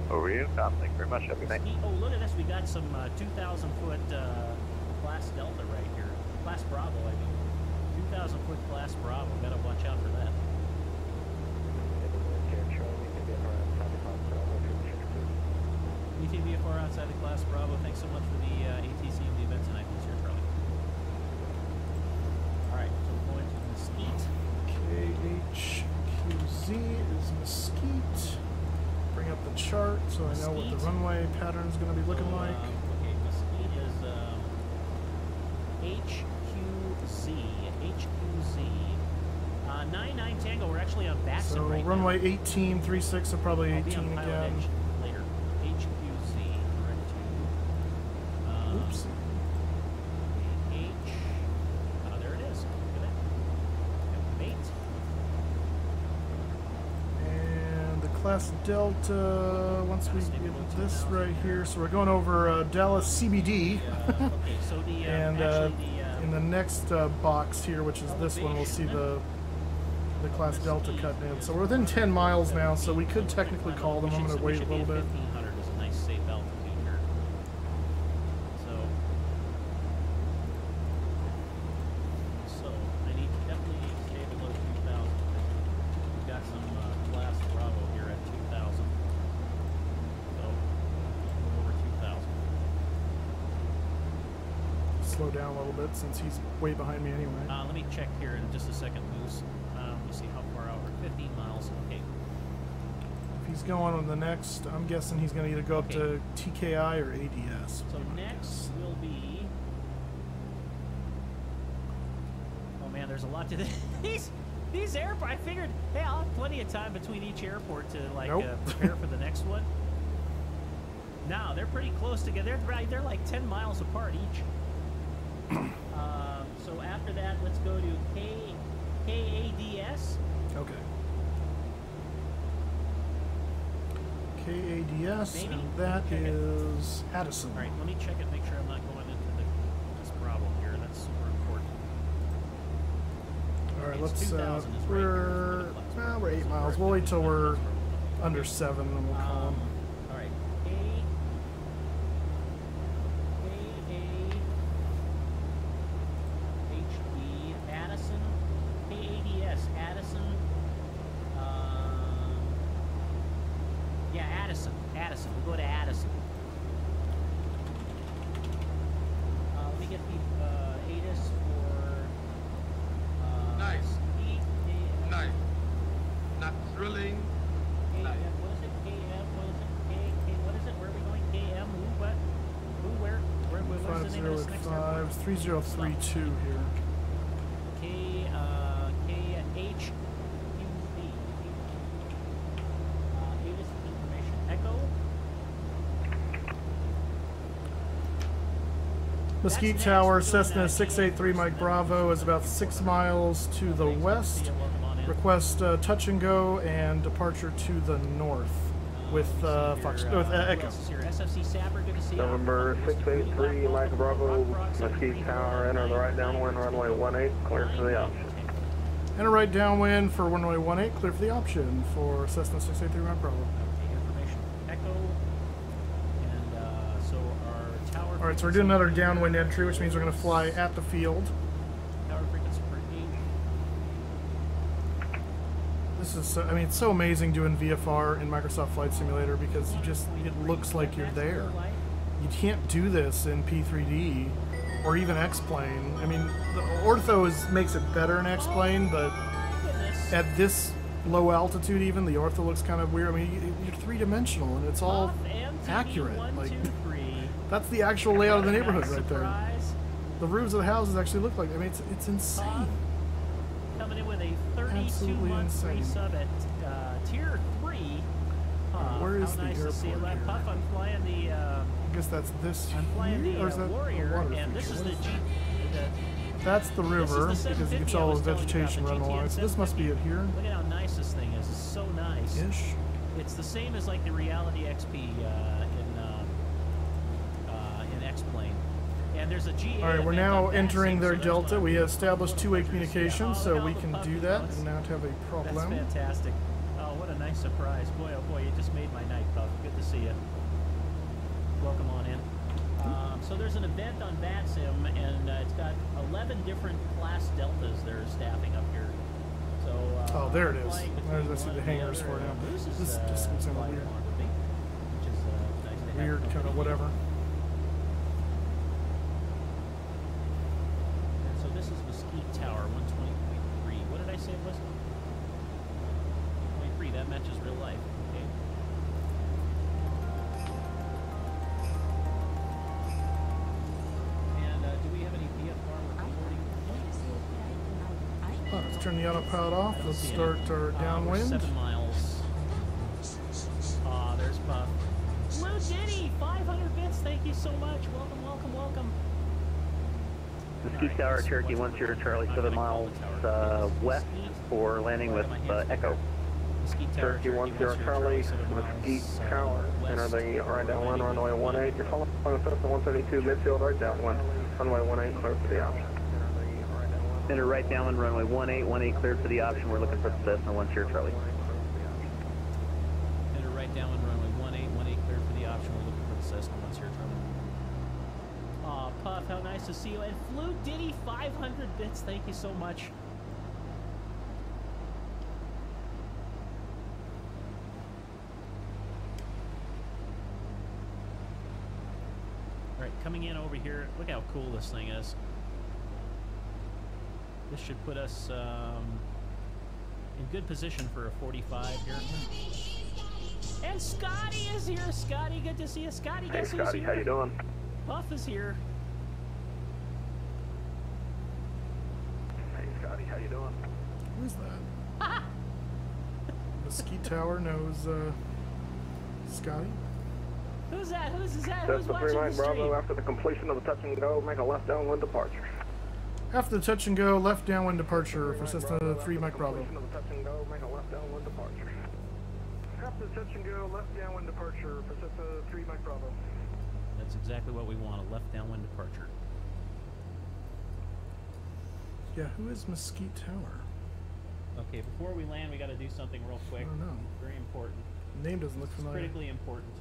Over you, Tom. Thank you very much. Have a good night. Oh, look at this. We got some 2,000-foot. Class Delta right here. Class Bravo, I mean. 2,000-foot Class Bravo. Gotta watch out for that. ETVFR outside the Class Bravo. Thanks so much for the ATC of the event tonight. Please, here, Charlie. Alright, so we're going to Mesquite. KHQZ is Mesquite. Bring up the chart so Mesquite. I know what the runway pattern is going to be looking like. HQZ, 99 Tango, we're actually on VATSIM so right now. So runway 18, 36, so probably 18 again. Pilot Edge later. HQZ, right to, oops. There it is. Look at that. And the Class Delta, once we get this right here, so we're going over Dallas CBD. Okay, so the, and, actually the in the next box here, which is this one, we'll see the Class Delta cut in. So we're within 10 miles now, so we could technically call them. I'm going to wait a little bit. 1,500 is a nice safe altitude here. So I need to definitely stay below 2,000. We've got some Class Bravo here at 2,000. So over 2,000. Slow down a little bit since he's way behind me anyway. Let me check here in just a second, Moose. We'll see how far out. We're 15 miles. Okay. If he's going on the next, I'm guessing he's going to either go up to TKI or ADS. So next will be... Oh man, there's a lot to this. These airports, I figured, hey, I'll have plenty of time between each airport to like prepare for the next one. No, they're pretty close together. They're like 10 miles apart each. So after that, let's go to KADS. Okay. KADS, maybe. And that is Addison. All right, let me check it, make sure I'm not going into this problem here. That's super important. All right, let's. We're 8 miles. We'll wait till we're under 7, and we'll call them. Here. Echo. Mesquite Tower, Cessna 683 Mike Bravo is about 6 miles to the west. request touch and go and departure to the north with Fox with Echo. November 683, Mike Bravo, Mesquite Tower, enter the right downwind runway 18, clear for the option. Enter right downwind for runway 18, clear for the option for Cessna 683, Mike Bravo. Alright, so we're doing another downwind entry, which means we're going to fly at the field. This is, so, I mean, it's so amazing doing VFR in Microsoft Flight Simulator because you just, it looks like you're there. You can't do this in P3D or even X-Plane. I mean, the ortho is, makes it better in X-Plane, but at this low altitude even, the ortho looks kind of weird. I mean, you're three-dimensional and it's all accurate. Like, that's the actual layout of the neighborhood right there. The roofs of the houses actually look like, I mean, it's insane. Coming in with a 32-month pre-sub at Tier 3. Where is the airport here? Puff, I'm flying the, I guess that's this here? I'm flying the Warrior, and this is the... That's the river, because you can see all the vegetation running along. So this must be it here. Look at how nice this thing is. It's so nice. Ish. It's the same as, like, the Reality XP in X-Plane. And there's a GA. All right, we're now entering their delta. We established two-way communication, so we can do that and not have a problem. That's fantastic. Oh, what a nice surprise. Boy, oh boy, you just made my night, Puff. Good to see you. Welcome on in. So there's an event on VATSIM, and it's got 11 different class deltas they're staffing up here. So, oh, there it is. There's the hangars for now. This just seems kind of weird. Weird kind of whatever. Tower 120.3. What did I say it was? 1.3. That matches real life. Okay. And do we have any VFR recording? Well, let's turn the autopilot off. Let's start our downwind. 7 miles. Ah, there's Puff. Blue Jenny, 500 bits. Thank you so much. Welcome, welcome, welcome. Mesquite Tower, Cherokee 10 Charlie, 7 miles west for landing with Echo. Cherokee 10 Charlie, Mesquite Tower, enter the right downwind, runway 18. You're following Cessna 172 midfield, right downwind, runway 18, cleared for the option. Enter right downwind, runway 18, cleared for the option. We're looking for Cessna 10 Charlie. Enter right downwind, runway 18, cleared for the option. We're looking for Cessna 10 Charlie. Aw, Puff, how nice to see you. And Flew Diddy, 500 bits. Thank you so much. All right, coming in over here. Look how cool this thing is. This should put us in good position for a 45 here. And Scotty is here. Scotty, good to see you. Scotty, hey, guess who's here? Scotty, how you doing? Puff is here. Hey Scotty, how you doing? Who is that? Mesquite Tower knows Scotty. Who's that? Who's that? That's the 39 Bravo. After the completion of the touch and go, make a left downwind departure. After the touch and go, left downwind departure for Cessna 3 Mike Bravo. After the touch and go, left downwind departure for Cessna 3 Mike Bravo. That's exactly what we want, a left downwind departure. Yeah, who is Mesquite Tower? Okay, before we land, we got to do something real quick. I don't know. Very important. The name doesn't look familiar. It's critically important.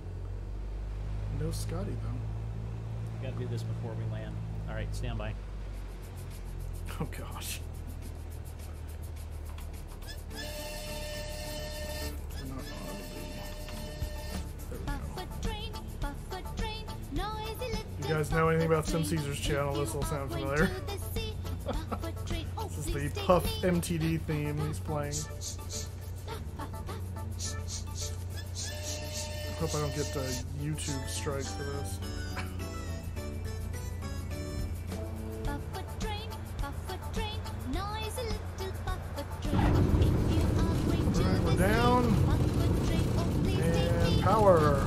No Scotty, though. Got to do this before we land. All right, stand by. Oh, gosh. We're not audible. There we go. If you guys know anything about SimCaesar's channel, this will sound familiar. This is the Puff MTD theme he's playing. I hope I don't get a YouTube strike for this. Alright, we're down. And power!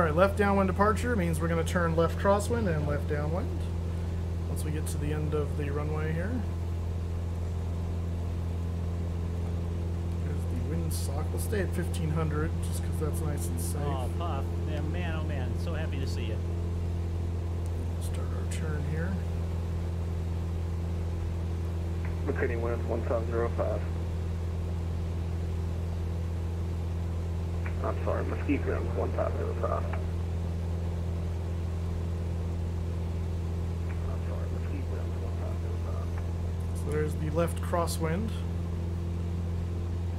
Alright, left downwind departure means we're going to turn left crosswind and left downwind once we get to the end of the runway here. There's the windsock. We'll stay at 1500 just because that's nice and safe. Oh, Puff. Man, oh man. So happy to see you. We'll start our turn here. Locating winds 1505. I'm sorry, Mesquite Ground 1505. I'm sorry, Mesquite Ground 1505. So there's the left crosswind.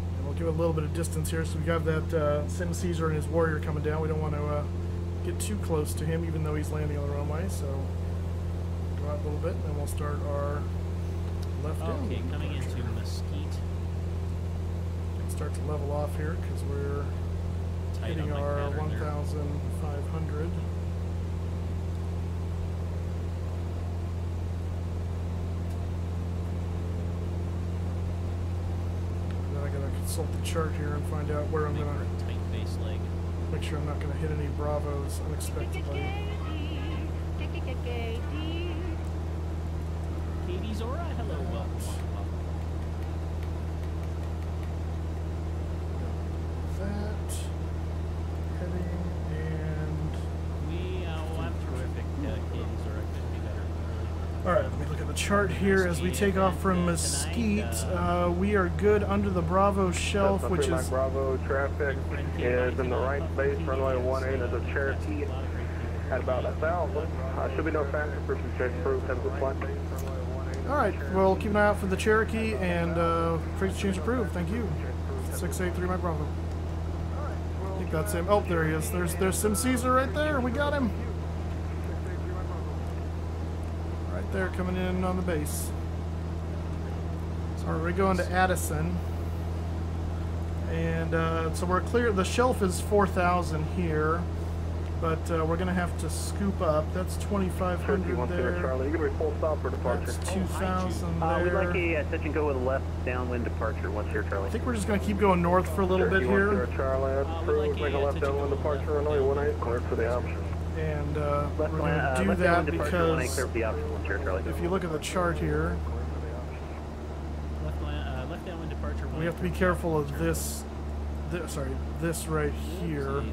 And we'll give a little bit of distance here. So we have that SimCaesar and his Warrior coming down. We don't want to get too close to him, even though he's landing on the runway. So go out a little bit, and then we'll start our left down. Okay, coming into Mesquite. Start to level off here because we're hitting our 1,500. Now I gotta consult the chart here and find out where I'm gonna tight base leg. Make sure I'm not gonna hit any Bravos unexpectedly. Katie's aura, hello, welcome. Chart here as we take off from Mesquite. We are good under the Bravo shelf, which is Bravo traffic is in the right base runway 18 of the Cherokee at about 1,000. Should be no faster for some check crew. All right, well keep an eye out for the Cherokee and freight change approved. Thank you. 683 my Bravo. I think that's him. Oh, there he is. There's SimCaesar right there. We got him. They're coming in on the base. Alright, we're going to Addison. And so we're clear. The shelf is 4,000 here, but we're going to have to scoop up. That's 2,500 there. Charlie, you can report stop for departure. That's 2,000 there. We'd like a touch and go with a left downwind departure once here, Charlie. I think we're just going to keep going north for a little bit here. Charlie, we'd like a left downwind departure on runway 18 cleared for the option. And we're going to do that because if you look at the chart here, we have to be careful of this right here.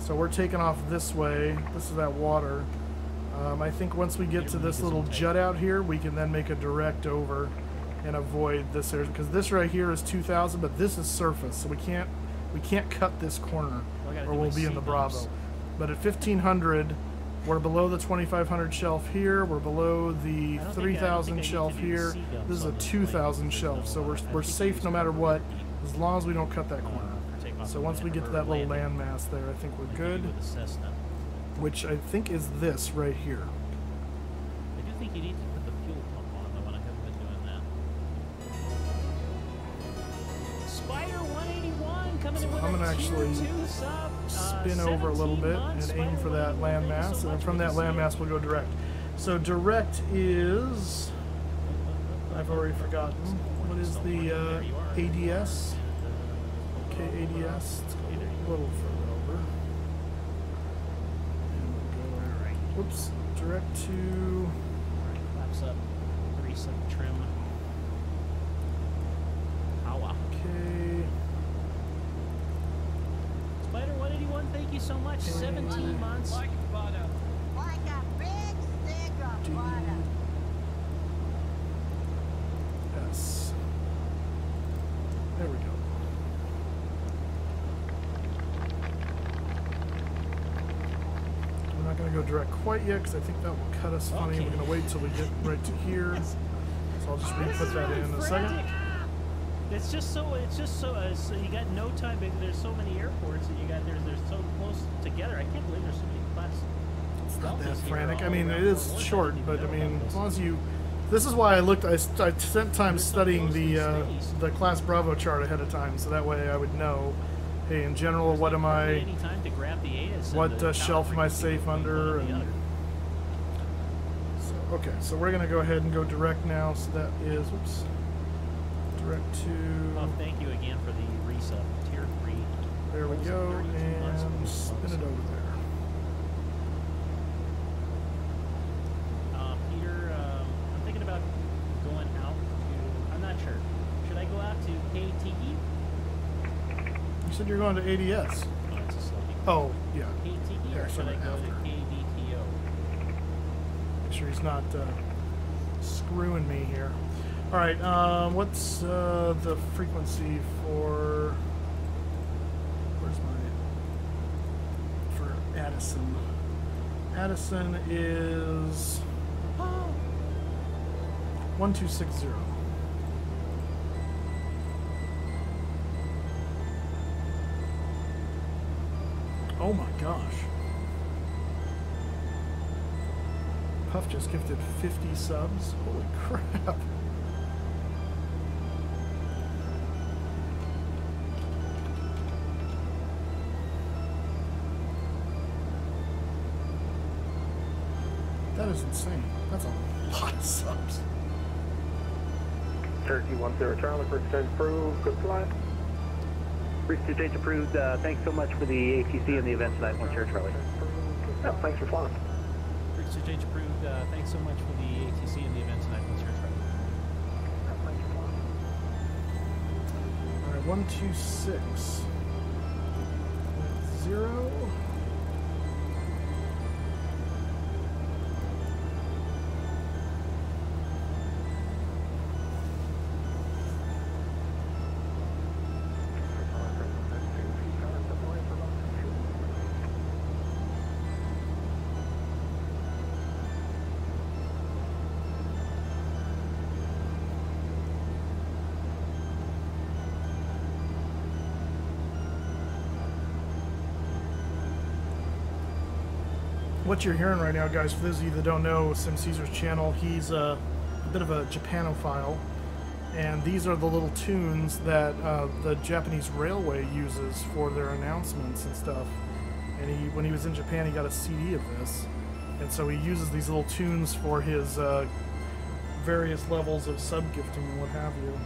So we're taking off this way. This is that water. I think once we get to this little jut out here, we can then make a direct over and avoid this area because this right here is 2,000, but this is surface, so we can't cut this corner or we'll be in the Bravo. But at 1,500, we're below the 2,500 shelf here. We're below the 3,000 shelf here. This is a 2,000 shelf, so we're safe no matter what, as long as we don't cut that corner. So once we get to that little landmass there, I think we're good, which I think is this right here. I do think you need to put the fuel pump on, though, and I haven't been doing that. Spider 181 coming in with a Q2 spin over a little bit and aim for that landmass, and then from that landmass we'll go direct. So direct is, I've already forgotten, what is the ADS? Okay, ADS, it's a little further over. And we'll go, whoops, direct to... Flaps up, recent trim. Okay. Spider 181, thank you so much. 17 months. Like a big stick of butter. Yes. There we go. We're not going to go direct quite yet because I think that will cut us funny. Okay. We're going to wait till we get right to here. So I'll just re-put that in a second. It's just so. It's just so. So you got no time. There's so many airports, and you got there's so close together. I can't believe there's so many flights. It's not that frantic. I mean, it is short, but I mean, as long as you. This is why I looked. I spent time studying the Class Bravo chart ahead of time, so that way I would know. Hey, in general, what am I? What shelf am I safe under? And so, okay, so we're gonna go ahead and go direct now. So that is. Oops. Direct to. Oh, thank you again for the resub. Tier 3. There we go, and spin it over there. You said you're going to ADS. Oh, yeah. KTE, or should I go to KDTO? Make sure he's not screwing me here. All right, what's the frequency for... Where's my... For Addison. Addison is... 1260. Oh my gosh. Puff just gifted 50 subs. Holy crap. That is insane. That's a lot of subs. Turkey 10 Charlie, first turn approved. Good flight. First 2 days approved. Thanks so much for the ATC and the event tonight. 10 Charlie. Oh, thanks for flying. First 2 days approved. Thanks so much for the ATC and the event tonight. 10 Charlie. Oh, thanks for flying. All right, 126.0. What you're hearing right now, guys, for those of you that don't know SimCaesar's channel, he's a bit of a Japanophile, and these are the little tunes that the Japanese railway uses for their announcements and stuff. And he, when he was in Japan, he got a CD of this, and so he uses these little tunes for his various levels of sub-gifting and what have you.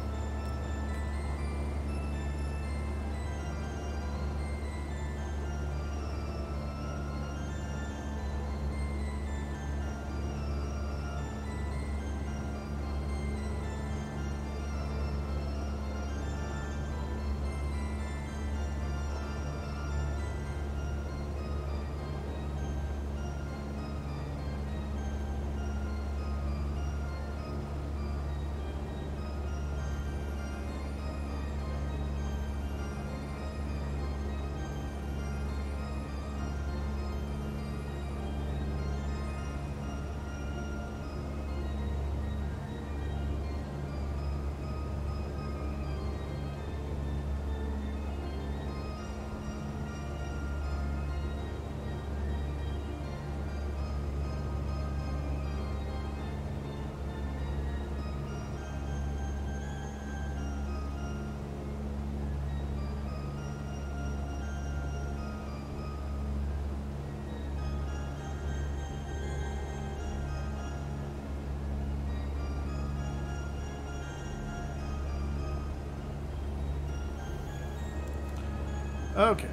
Okay.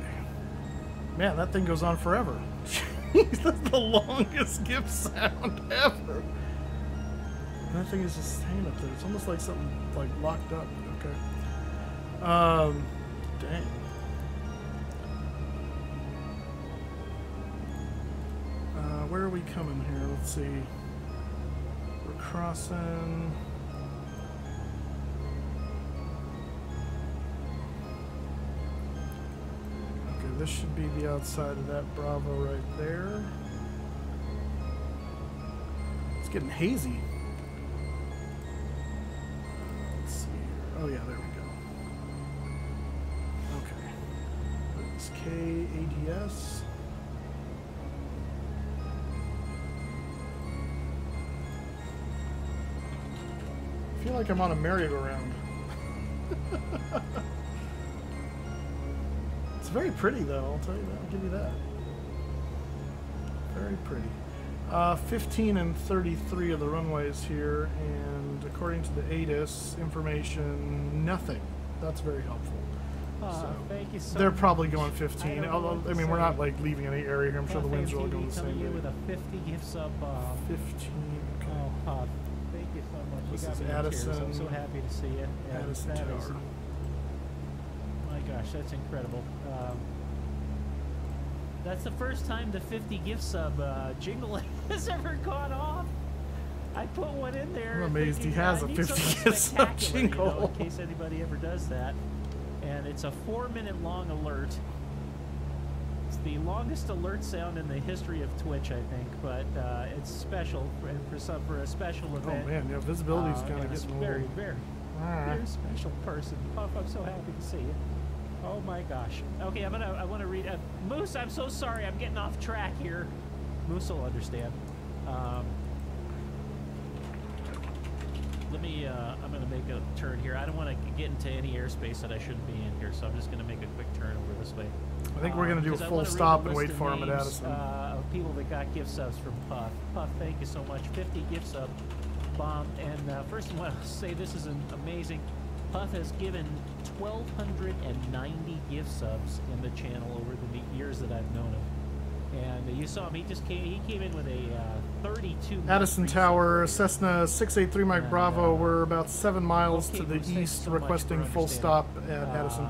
Man, that thing goes on forever. Jeez, that's the longest gift sound ever. And that thing is just staying up there. It's almost like something like locked up. Okay. Dang. Where are we coming here? Let's see. We're crossing. This should be the outside of that Bravo right there. It's getting hazy. Let's see here. Oh yeah, there we go. Okay. It's KADS. I feel like I'm on a merry-go-round. Very pretty though, I'll tell you that. I'll give you that. Very pretty. 15 and 33 of the runways here, and according to the ATIS information, nothing. That's very helpful. So thank you so much. Probably going 15. Although, I mean, we're not like leaving any area here. I'm sure the wind's really going the same way. With a 50 gifts up. 15. Okay. Oh, thank you so much. This is Addison. I'm so happy to see you. Addison Tower. gosh, that's incredible. That's the first time the 50 gift sub jingle has ever gone off. I put one in there. I'm amazed thinking, he has a 50 gift sub jingle. You know, in case anybody ever does that. And it's a 4-minute-long alert. It's the longest alert sound in the history of Twitch, I think. But it's special for a special event. Oh man, yeah, visibility's kind of getting very, very, very special person. Puff, I'm so happy to see you. Oh my gosh. Okay, I want to read. Moose, I'm so sorry. I'm getting off track here. Moose will understand. Let me, I'm going to make a turn here. I don't want to get into any airspace that I shouldn't be in here, so I'm just going to make a quick turn over this way. I think we're going to do a full stop and wait for him at Addison. Of people that got gift subs from Puff. Puff, thank you so much. 50 gift sub bomb. And first I want to say this is an amazing. Puff has given 1,290 gift subs in the channel over the years that I've known him. And you saw him, he came in with a 32. Addison Tower, Cessna 683 Mike Bravo, we're about 7 miles to the east, so requesting full stop at Addison.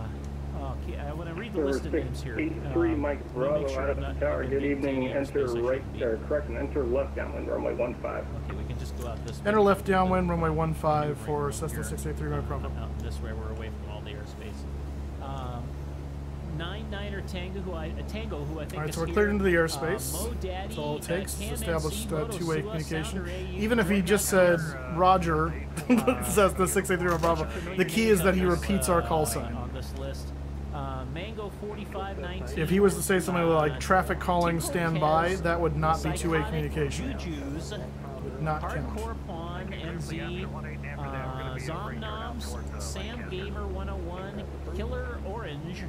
Okay, I want to read the list of names here. 683 Mike Bravo, sure Addison Tower, good evening, enter right, correct, and enter left downwind, runway 15. Okay, we can just go out this way. Enter left downwind, runway 15 for Cessna 683 Mike Bravo. Out this way, we're away from all the airspace. 9-9er Tango, who I think. All right, so we're cleared into the airspace. That's all it takes. Established two-way communication. Even if he just said Roger, says the 683 Bravo. The key is that he repeats our call sign. On this list, Mango 4519. If he was to say something like traffic calling standby, that would not be two-way communication. Would not count. Hardcore Pawn MZ, Zomnoms, Sam Gamer 101, Killer Orange.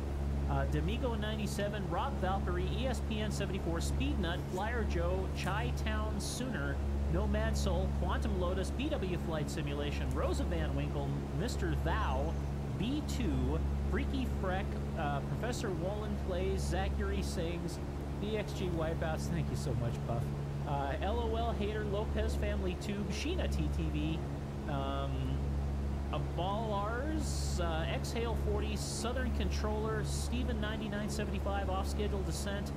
D'Amigo 97, Rob Valkyrie, ESPN 74, Speednut, Flyer Joe, Chi-Town Sooner, Nomad Soul, Quantum Lotus, PW Flight Simulation, Rosa Van Winkle, Mr. Thou, B2, Freaky Freck, Professor Wallen Plays, Zachary Sings, BXG Wipeouts, thank you so much, Puff. LOL Hater, Lopez Family Tube, Sheena TTV, Ballars, Exhale 40, Southern Controller, Steven 9975, Off Schedule Descent.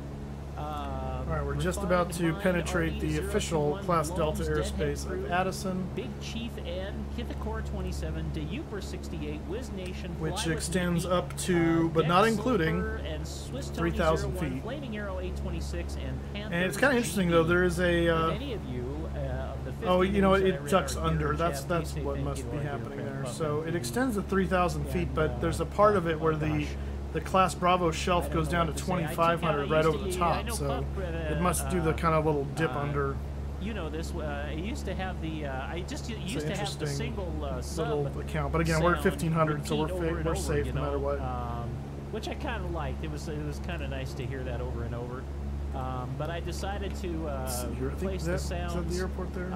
All right, we're just about to penetrate the official Class Delta airspace of Addison. Big Chief N, Kithakor 27, DeUper 68, Wiz Nation, which extends up to, but not including, 3,000 feet. Flaming Arrow 826 and it's kind of interesting though. There is a. Any of you. Oh, you know, it ducks under. That's what must be happening there. So it extends to 3,000 feet, but there's a part of it where the Class Bravo shelf goes down to 2,500 right over the top. So it must do the kind of little dip under. You know this. It used to have the. I just used to have the single sub account, but again, we're at 1,500, so we're safe no matter what. Which I kind of liked. It was kind of nice to hear that over and over. But I decided to replace the sounds the airport there?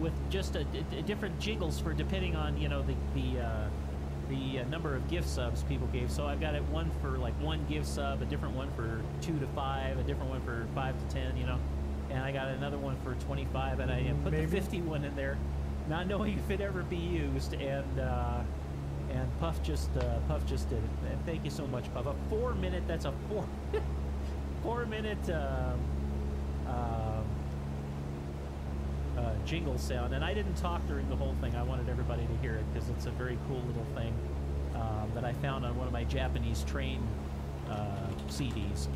With just a different jiggles for depending on you know the number of gift subs people gave. So I got it one for like one gift sub, a different one for 2 to 5, a different one for 5 to 10, you know, and I got another one for 25, and I put the 51 in there, not knowing if it ever be used, and Puff just did it. And thank you so much, Puff. A four minute jingle sound. And I didn't talk during the whole thing. I wanted everybody to hear it because it's a very cool little thing that I found on one of my Japanese train CDs.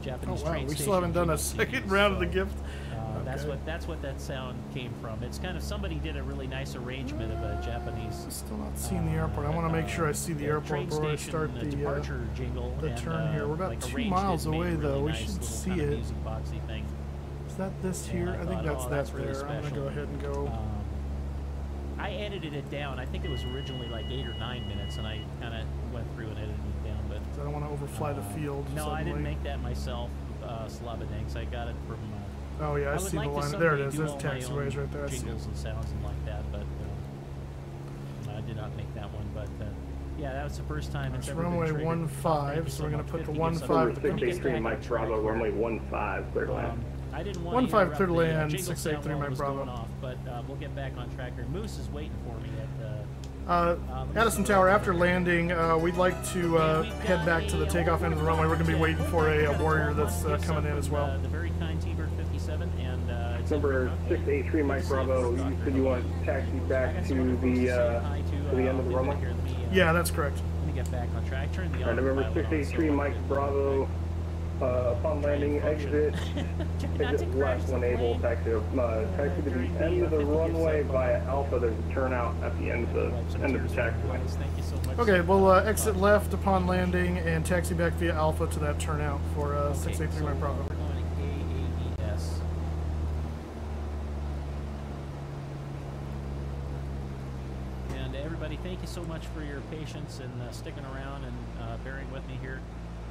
Japanese train. We still haven't done a second CDs, round so, of the gift. Okay. That's what that sound came from. It's kind of somebody did a really nice arrangement of a Japanese. I'm still not seeing the airport. I want to make sure I see the airport before I start the departure jingle. The turn here. We're about like 2 miles away though. Really nice, we should see it. Is that this here? I think that's really there. Special. I'm gonna go ahead and go. I edited it down. I think it was originally like 8 or 9 minutes, and I kind of went through and edited it down. But I don't want to overfly the field. No, suddenly. I didn't make that myself, Slobodanks. I got it from. Oh yeah, I see the line. There it is. There's taxiways right there. Jingles and sounds and like that, but I did not make that one. But yeah, that was the first time. It's runway 15, so we're gonna put the 15. Runway 683 Mike Bravo, runway 15, clear land. I didn't want 1-5 clear to land, 683 my Bravo. Off, but we'll get back on track here. Moose is waiting for me at the... Addison Tower, after landing, we'd like to head back to the takeoff end of the runway. We're going to be waiting for a Warrior that's coming in as well. The very kind T-Bird 57 and... Number 683 Mike Bravo, could you want to taxi back to the end of the runway? Yeah, that's correct. Let me get back on track. Turn the November 683 Mike Bravo, upon landing, exit left when able, taxi to the end of the runway via Alpha. There's a turnout at the end of the taxiway. Okay, we'll exit left upon landing and taxi back via Alpha to that turnout for 683 Mike Bravo. Thank you so much for your patience and sticking around and bearing with me here.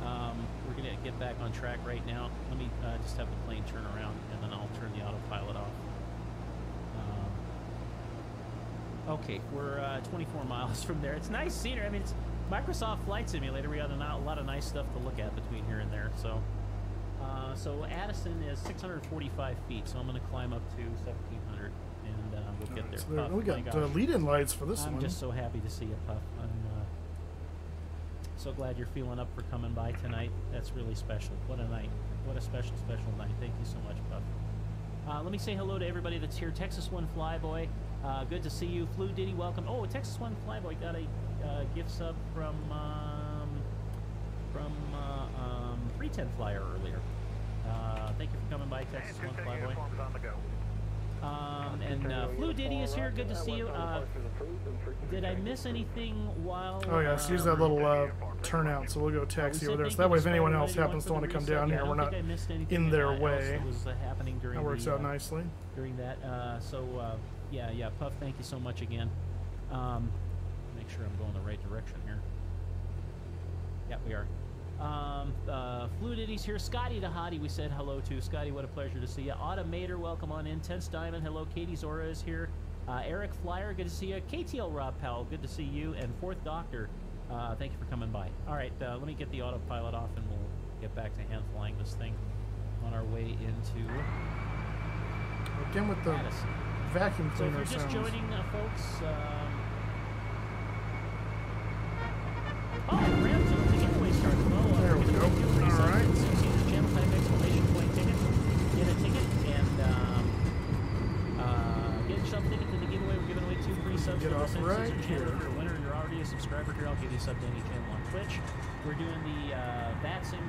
We're going to get back on track right now. Let me just have the plane turn around and then I'll turn the autopilot off. Okay, we're 24 miles from there. It's nice scenery. I mean, it's Microsoft Flight Simulator. We got a lot of nice stuff to look at between here and there. So, so Addison is 645 feet, so I'm going to climb up to 1,700. We'll get there. Puff, we got lead-in lights for this one. I'm just so happy to see you, Puff. I'm so glad you're feeling up for coming by tonight. That's really special. What a night. What a special, special night. Thank you so much, Puff. Let me say hello to everybody that's here. Texas One Flyboy, good to see you. Flew Diddy, welcome. Oh, Texas One Flyboy got a gift sub from 310 Flyer earlier. Thank you for coming by, Texas One Flyboy. And Flu Diddy is here. Good to see you. Did I miss anything while... Oh, yeah, so use that little turnout, so we'll go taxi over there. So that way if anyone else happens to want to come down here, we're not in their way. That works out nicely. During that, yeah, Puff, thank you so much again. Make sure I'm going the right direction here. Yeah, we are. Fluiditty's here. Scotty the Hottie we said hello to. Scotty, what a pleasure to see you. Automator, welcome on in. Tense Diamond, hello. Katie Zora is here. Eric Flyer, good to see you. KTL Rob Powell, good to see you. And Fourth Doctor, thank you for coming by. All right, let me get the autopilot off and we'll get back to hand flying this thing on our way into... Again with the Addison. Vacuum cleaner sounds. So if you're just joining, folks... Oh, Ram's on the giveaway start. There we go. Alright. Get a ticket and get a sub ticket to the giveaway. We're giving away 2 free subs. Get off right here. If you're a winner, you're already a subscriber here. I'll give you a sub to any channel on Twitch. We're doing the VATSIM.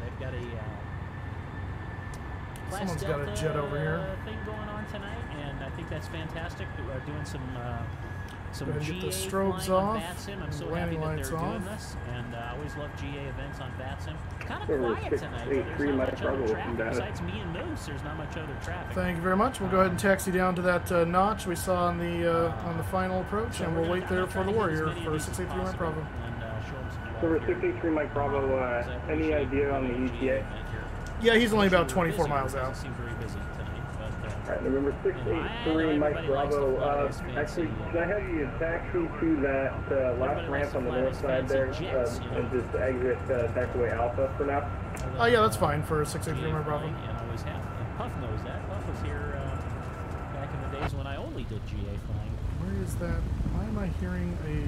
They've got a someone's got a jet over here thing going on tonight, and I think that's fantastic. We're doing some GA get the strobes off. I'm so happy that they're doing this, and I always love GA events on VATSIM. It's kind of quiet tonight. There's not much other traffic besides me and Moose. There's not much other traffic. Thank you very much. We'll go ahead and taxi down to that notch we saw on the final approach, so and we'll wait there for the Warrior for 683 Mike Bravo. Over 683 Mike Bravo. Any idea on the ETA? Yeah, he's only about 24 miles out. Alright, November 683, Mike Bravo. Actually, can I have you taxi to that last ramp on the north side there and just exit taxiway Alpha for now? Oh, yeah, that's fine for 683, Mike Bravo. And Puff knows that. Puff was here back in the days when I only did GA flying. Where is that? Why am I hearing a...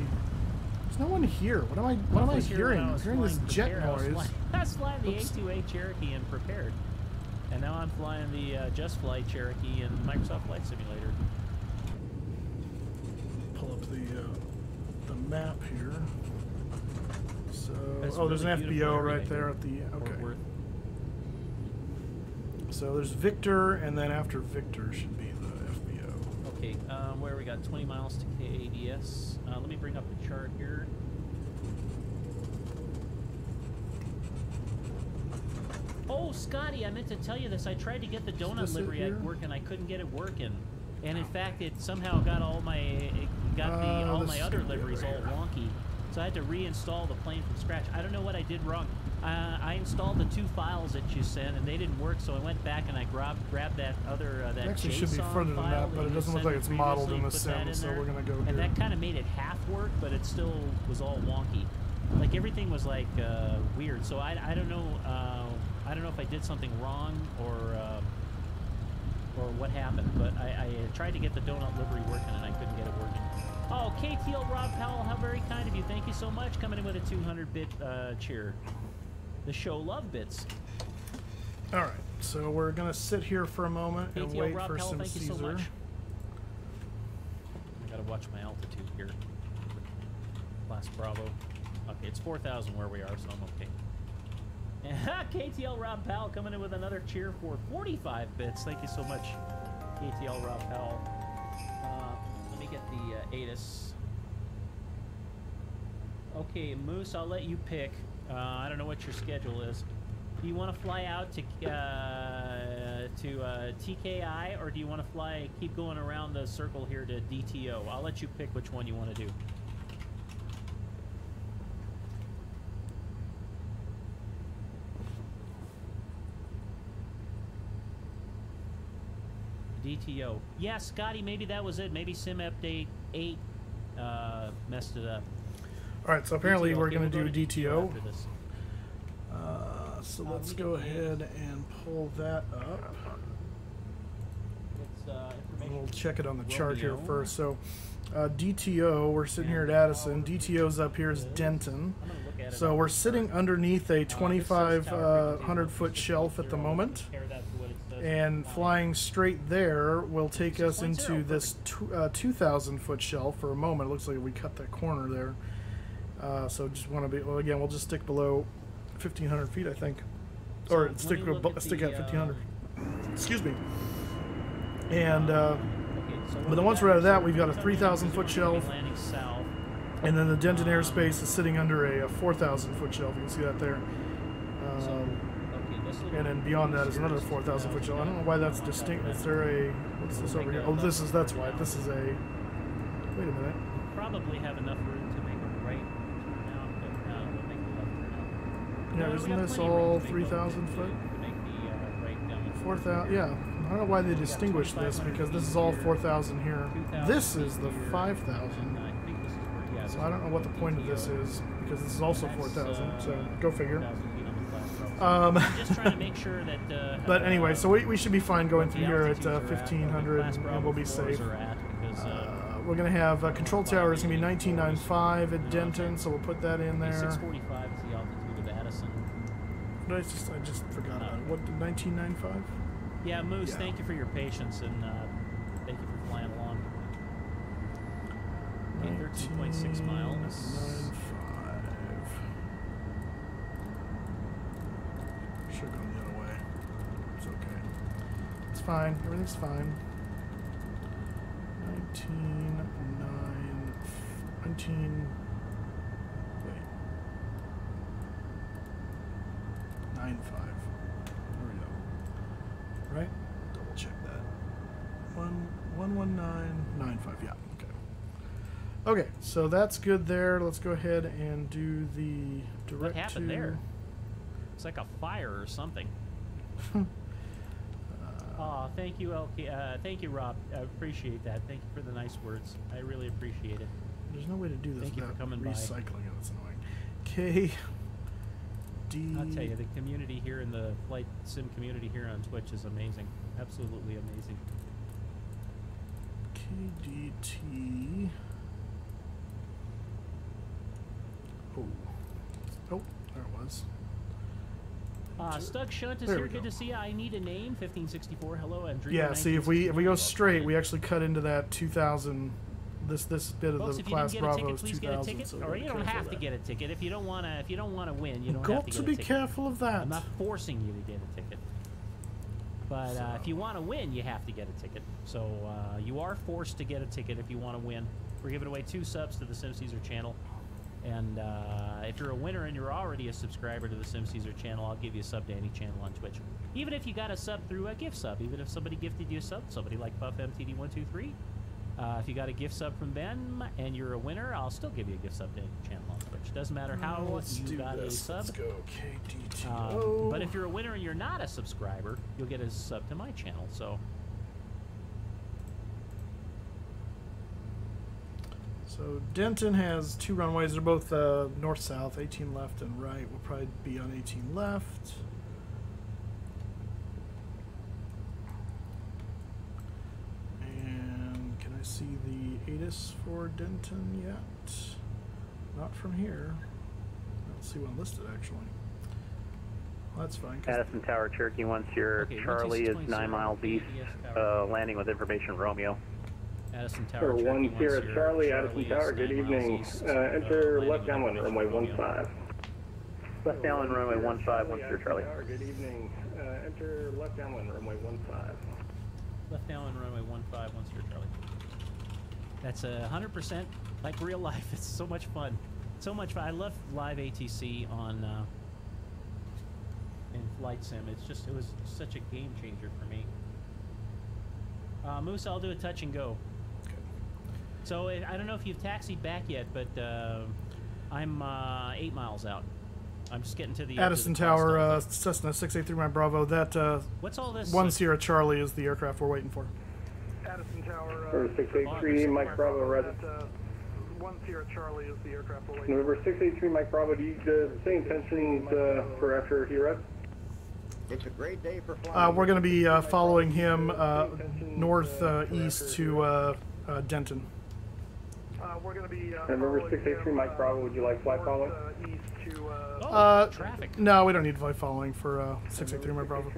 There's no one here. What am I hearing? I'm hearing this jet noise. I was flying the A2A Cherokee and prepared. And now I'm flying the JustFlight Cherokee in Microsoft Flight Simulator. Pull up the map here. So, oh, there's an FBO right there at the okay. So there's Victor, and then after Victor should be the FBO. Okay, where we got 20 miles to KADS. Let me bring up the chart here. Oh, Scotty, I meant to tell you this. I tried to get the donut livery at work, and I couldn't get it working. And in fact, it somehow got all my other liveries all wonky. So I had to reinstall the plane from scratch. I don't know what I did wrong. I installed the 2 files that you sent, and they didn't work. So I went back and I grabbed that other that JSON file. It actually should be further than that, but it doesn't look like it's modeled in the sim. So we're gonna go. And that kind of made it half work, but it still was all wonky. like everything was like weird. So I don't know. I don't know if I did something wrong or what happened. But I tried to get the donut livery working and I couldn't get it working. Oh, KTL Rob Powell, how very kind of you. Thank you so much. Coming in with a 200-bit cheer. The show love bits. All right, so we're gonna sit here for a moment and wait for SimCaesar. I gotta watch my altitude here. Class Bravo. Okay, it's 4,000 where we are, so I'm okay. KTL Rob Powell coming in with another cheer for 45 bits. Thank you so much, KTL Rob Powell. Let me get the ATIS. Okay, Moose, I'll let you pick. I don't know what your schedule is. Do you want to fly out to TKI, or do you want to fly, keep going around the circle here to DTO? I'll let you pick which one you want to do. DTO. Yeah, Scotty, maybe that was it. Maybe Sim Update 8 messed it up. All right, so apparently DTO. We're going to do DTO. After this. So let's go ahead and pull that up. It's, we'll check it on the chart here first. So DTO, we're sitting here at Addison. DTO's up here is Denton. So we're sitting underneath a 2,500-foot shelf at the moment. And flying straight there will take us into this 2,000-foot shelf for a moment. It looks like we cut that corner there. So just want to be, well, again, we'll just stick below 1,500 feet, I think, so or stick at 1,500. Excuse me. And okay, so but once we're out of that, we've got a 3,000-foot shelf, and then the Denton airspace is sitting under a 4,000-foot shelf. You can see that there. And then beyond that is another 4,000-foot shelf. I don't know why that's distinct. Is there a what's this over here? Oh, this is that's why this is a. Wait a minute. Probably have enough room. Yeah, isn't this all 3,000 foot? 4,000, yeah. I don't know why they distinguish this, because this is all 4,000 here. This is the 5,000. So I don't know what the point of this is, because this is also 4,000, so go figure. But anyway, so we should be fine going through here at 1,500, and we'll be safe. We're going to have control tower is going to be 1995 at Denton, so we'll put that in there. I just forgot about it. What, 1995? Yeah, Moose, yeah. Thank you for your patience, and thank you for flying along. 13.6 miles. 95. Should have gone the other way. It's okay. It's fine. Everything's fine. 95. There we go. Right? Double check that. 11995. Yeah. Okay. Okay. So that's good there. Let's go ahead and do the direct. What happened there? It's like a fire or something. Oh, thank you, LK. Thank you, Rob. I appreciate that. Thank you for the nice words. I really appreciate it. There's no way to do this without recycling it. It's annoying. Okay. I'll tell you, the community here in the flight sim community here on Twitch is amazing. Absolutely amazing. KDT. Oh. Oh, there it was. Stuck Shunt is here. Good to see you. I need a name. 1564. Hello, Andrea. Yeah, see, if we go straight, we actually cut into that 2,000. This bit of the Class Bravo is 2000, so or you don't have to get a ticket if you don't want to. If you don't want to win, you don't have to get a ticket. Got to be careful of that. I'm not forcing you to get a ticket, but if you want to win, you have to get a ticket. So you are forced to get a ticket if you want to win. We're giving away 2 subs to the SimCaesar channel, and if you're a winner and you're already a subscriber to the SimCaesar channel, I'll give you a sub to any channel on Twitch. Even if you got a sub through a gift sub, even if somebody gifted you a sub, somebody like Puff MTD 123. If you got a gift sub from them and you're a winner, I'll still give you a gift sub to the channel on Twitch. Doesn't matter how you got a sub. Let's go KDTO. But if you're a winner and you're not a subscriber, you'll get a sub to my channel. So So Denton has two runways. They're both north-south, 18 left and right. We'll probably be on 18 left. And can I see the ATIS for Denton yet? Not from here. I don't see one listed, actually. Well, that's fine. Addison Tower, Cherokee, once your Charlie is 9 miles east, landing with information Romeo. Addison Tower, Cherokee, 1 Sierra Charlie, Addison Tower, good evening. Enter left downwind, runway 15. Left downwind, runway 15, once your Charlie. Good evening. Enter left downwind, runway 15. Left downwind, runway 15, once your Charlie. That's 100% like real life. It's so much fun. So much fun. I love live ATC on in Flight Sim. It's just, it was such a game changer for me. Moose, I'll do a touch and go. Okay. So I don't know if you've taxied back yet, but I'm 8 miles out. I'm just getting to the Addison Tower, Cessna 683 Bravo. That what's all this? One Sierra Charlie is the aircraft we're waiting for. Addison Tower, 683 Mike Bravo, Red. 1 Sierra Charlie is the aircraft we're waiting for. Number 683 Mike Bravo, do you say intentions for after he rests? It's a great day for flying. We're going to be following him northeast to Denton. We're going to be. Number 683 Mike Bravo, would you like flight following? Traffic. No, we don't need flight following for 683 Mike Bravo.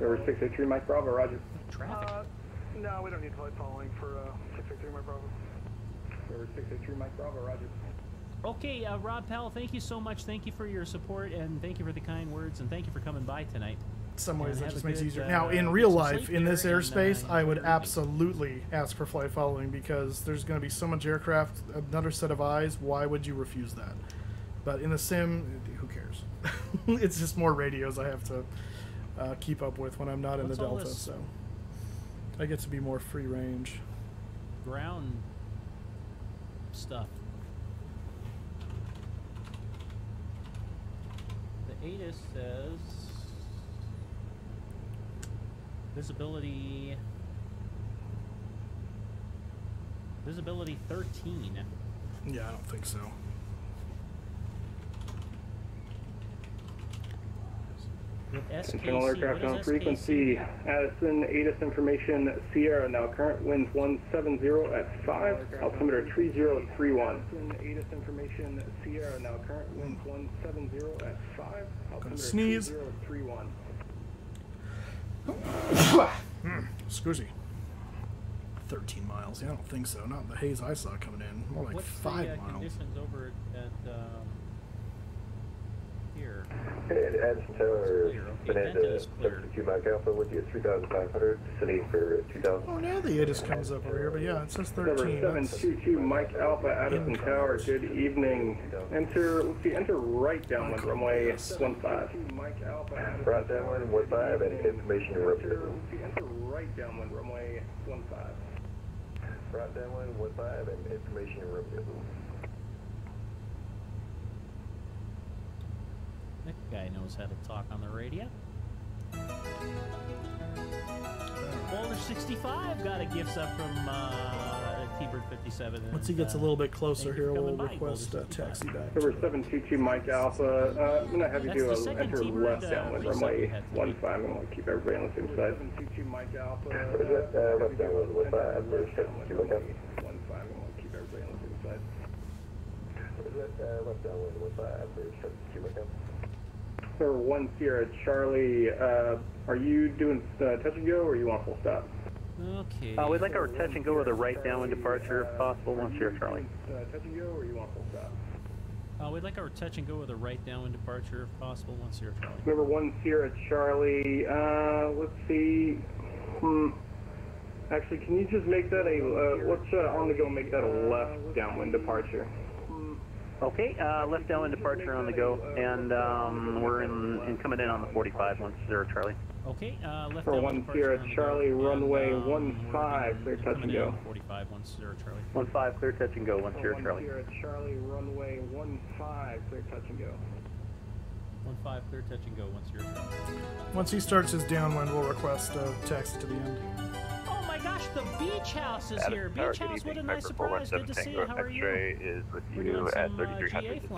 Number 683 Mike Bravo, Roger. Traffic. No, we don't need flight following for 683 Mike Bravo. Number 683 Mike Bravo, Roger. Okay, Rob Powell, thank you so much. Thank you for your support, and thank you for the kind words, and thank you for coming by tonight. In some ways, that just makes it easier. Now, in real life, in this airspace, I would absolutely ask for flight following because there's going to be so much aircraft, another set of eyes. Why would you refuse that? But in the sim, who cares? It's just more radios I have to keep up with when I'm not in the Delta, so I get to be more free range. Ground stuff. ATIS says visibility 13. Yeah, I don't think so. Internal aircraft on frequency. Addison, ATIS information Sierra. Now current winds 170 at 5. Altimeter 3031. ATIS information Sierra. Now current winds 170 at 5. Altimeter 3031. Excuse me. 13 miles. Yeah, I don't think so. Not the haze I saw coming in. More like what's 5 miles. What's the conditions over at? Here. Hey, Addison Tower, Fernando, 72 Mike Alpha, with you 3,500, sitting for 2,000. Oh, now the ATIS comes up over here, but yeah, it says 13. Number 722 Mike Alpha, Addison Tower, good evening. Enter, let's see, enter right downwind, runway 15. Right downwind, 15, and information you're up here. Enter right downwind, runway 15. Right downwind, 15, and information you're up here. That guy knows how to talk on the radio. Boulder 65 got a gifts up from T-Bird 57. Once he gets a little bit closer here, we'll request a taxi back. Number 722 Mike Alpha. I'm going to have you do a enter left downwind runway 15. I'm going to keep everybody on the same side. 722 Mike Alpha. Left downwind with 722 Mike Alpha. 15. I'm going to keep everybody on the same side. Left downwind with 722 Mike Alpha. Number 1 Sierra Charlie, are you doing touch and go, or you want full stop? Okay. We'd like our touch and go with a right downwind departure, if possible. 1 Sierra Charlie. Touch and go, or you want full stop? We'd like our touch and go with a right downwind departure, if possible. 1 Sierra Charlie. Number 1 Sierra Charlie. Let's see. Actually, can you just make that a let's on the go make that a left downwind departure. Okay, left downwind departure on the go, and we're in coming in on the 45, 1 Sierra Charlie. Okay, left downwind 1 Sierra Charlie, runway 15, clear touch and go. 45, 1 Sierra Charlie. 15, clear touch and go, 1 Sierra Charlie. 1 Sierra Charlie, runway 15, clear touch and go. 15, clear touch and go, 1 Sierra Charlie. Once he starts his downwind, we'll request a taxi to the end. Oh my gosh, The beach house is here. Beach house, what a nice surprise. Good to see you. How are you? Is with you at 3300 to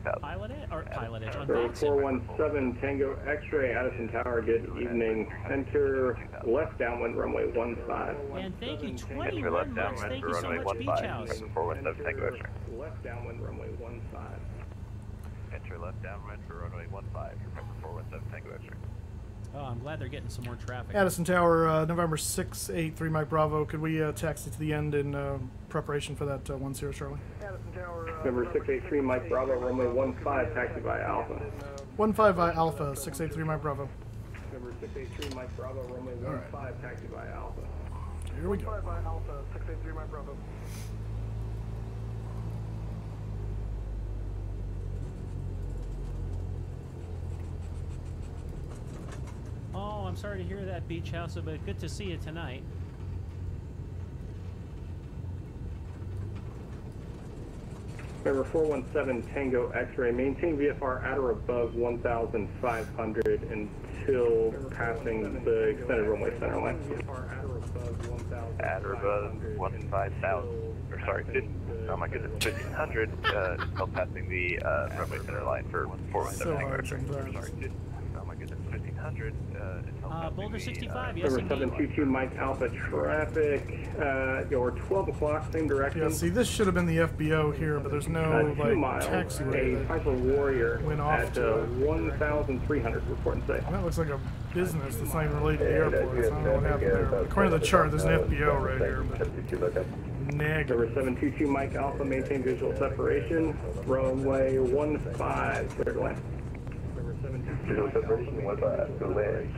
2000. Pilot Edge, or Pilot Edge on VATSIM. 417 Tango X-Ray, Addison Tower, good evening. Enter left downwind runway 15. And thank you, 21 months. Thank you so much, Beach House. 417 Tango X-Ray. Left downwind runway 15. Enter left downwind for runway 15. Remember 417 Tango X-Ray. Oh, I'm glad they're getting some more traffic. Addison Tower, November 683 Mike Bravo. Could we taxi to the end in preparation for that 10 Charlie? Addison Tower, November 683 Mike Bravo, runway 15, taxi by Alpha. 15 by Alpha, 683 Mike Bravo. November 683 Mike Bravo, runway 15, taxi by Alpha. Here we go. 15 by Alpha, 683 Mike Bravo. Oh, I'm sorry to hear that, Beach House, but good to see you tonight. Number 417 Tango X-Ray, maintain VFR at or above 1,500 until passing the extended runway center line. VFR at or above 1,500. At or above 1,500. Or sorry, 15, oh my goodness, 1,500 until passing the runway center line for 417 Tango X-Ray. Sorry, 15. Boulder 65, yes. Number 722 Mike Alpha traffic, your 12 o'clock, same direction. Yeah, see, this should have been the FBO here, but there's no, like, taxiway. Hyper Warrior went off at 1,300, report and say. That looks like a business that's not even related to the airport. I don't know what happened there. According to the chart, there's an FBO right here, but negative. Number 722 Mike Alpha, maintain visual separation, runway 15, clear land. Visual separation was the ledge.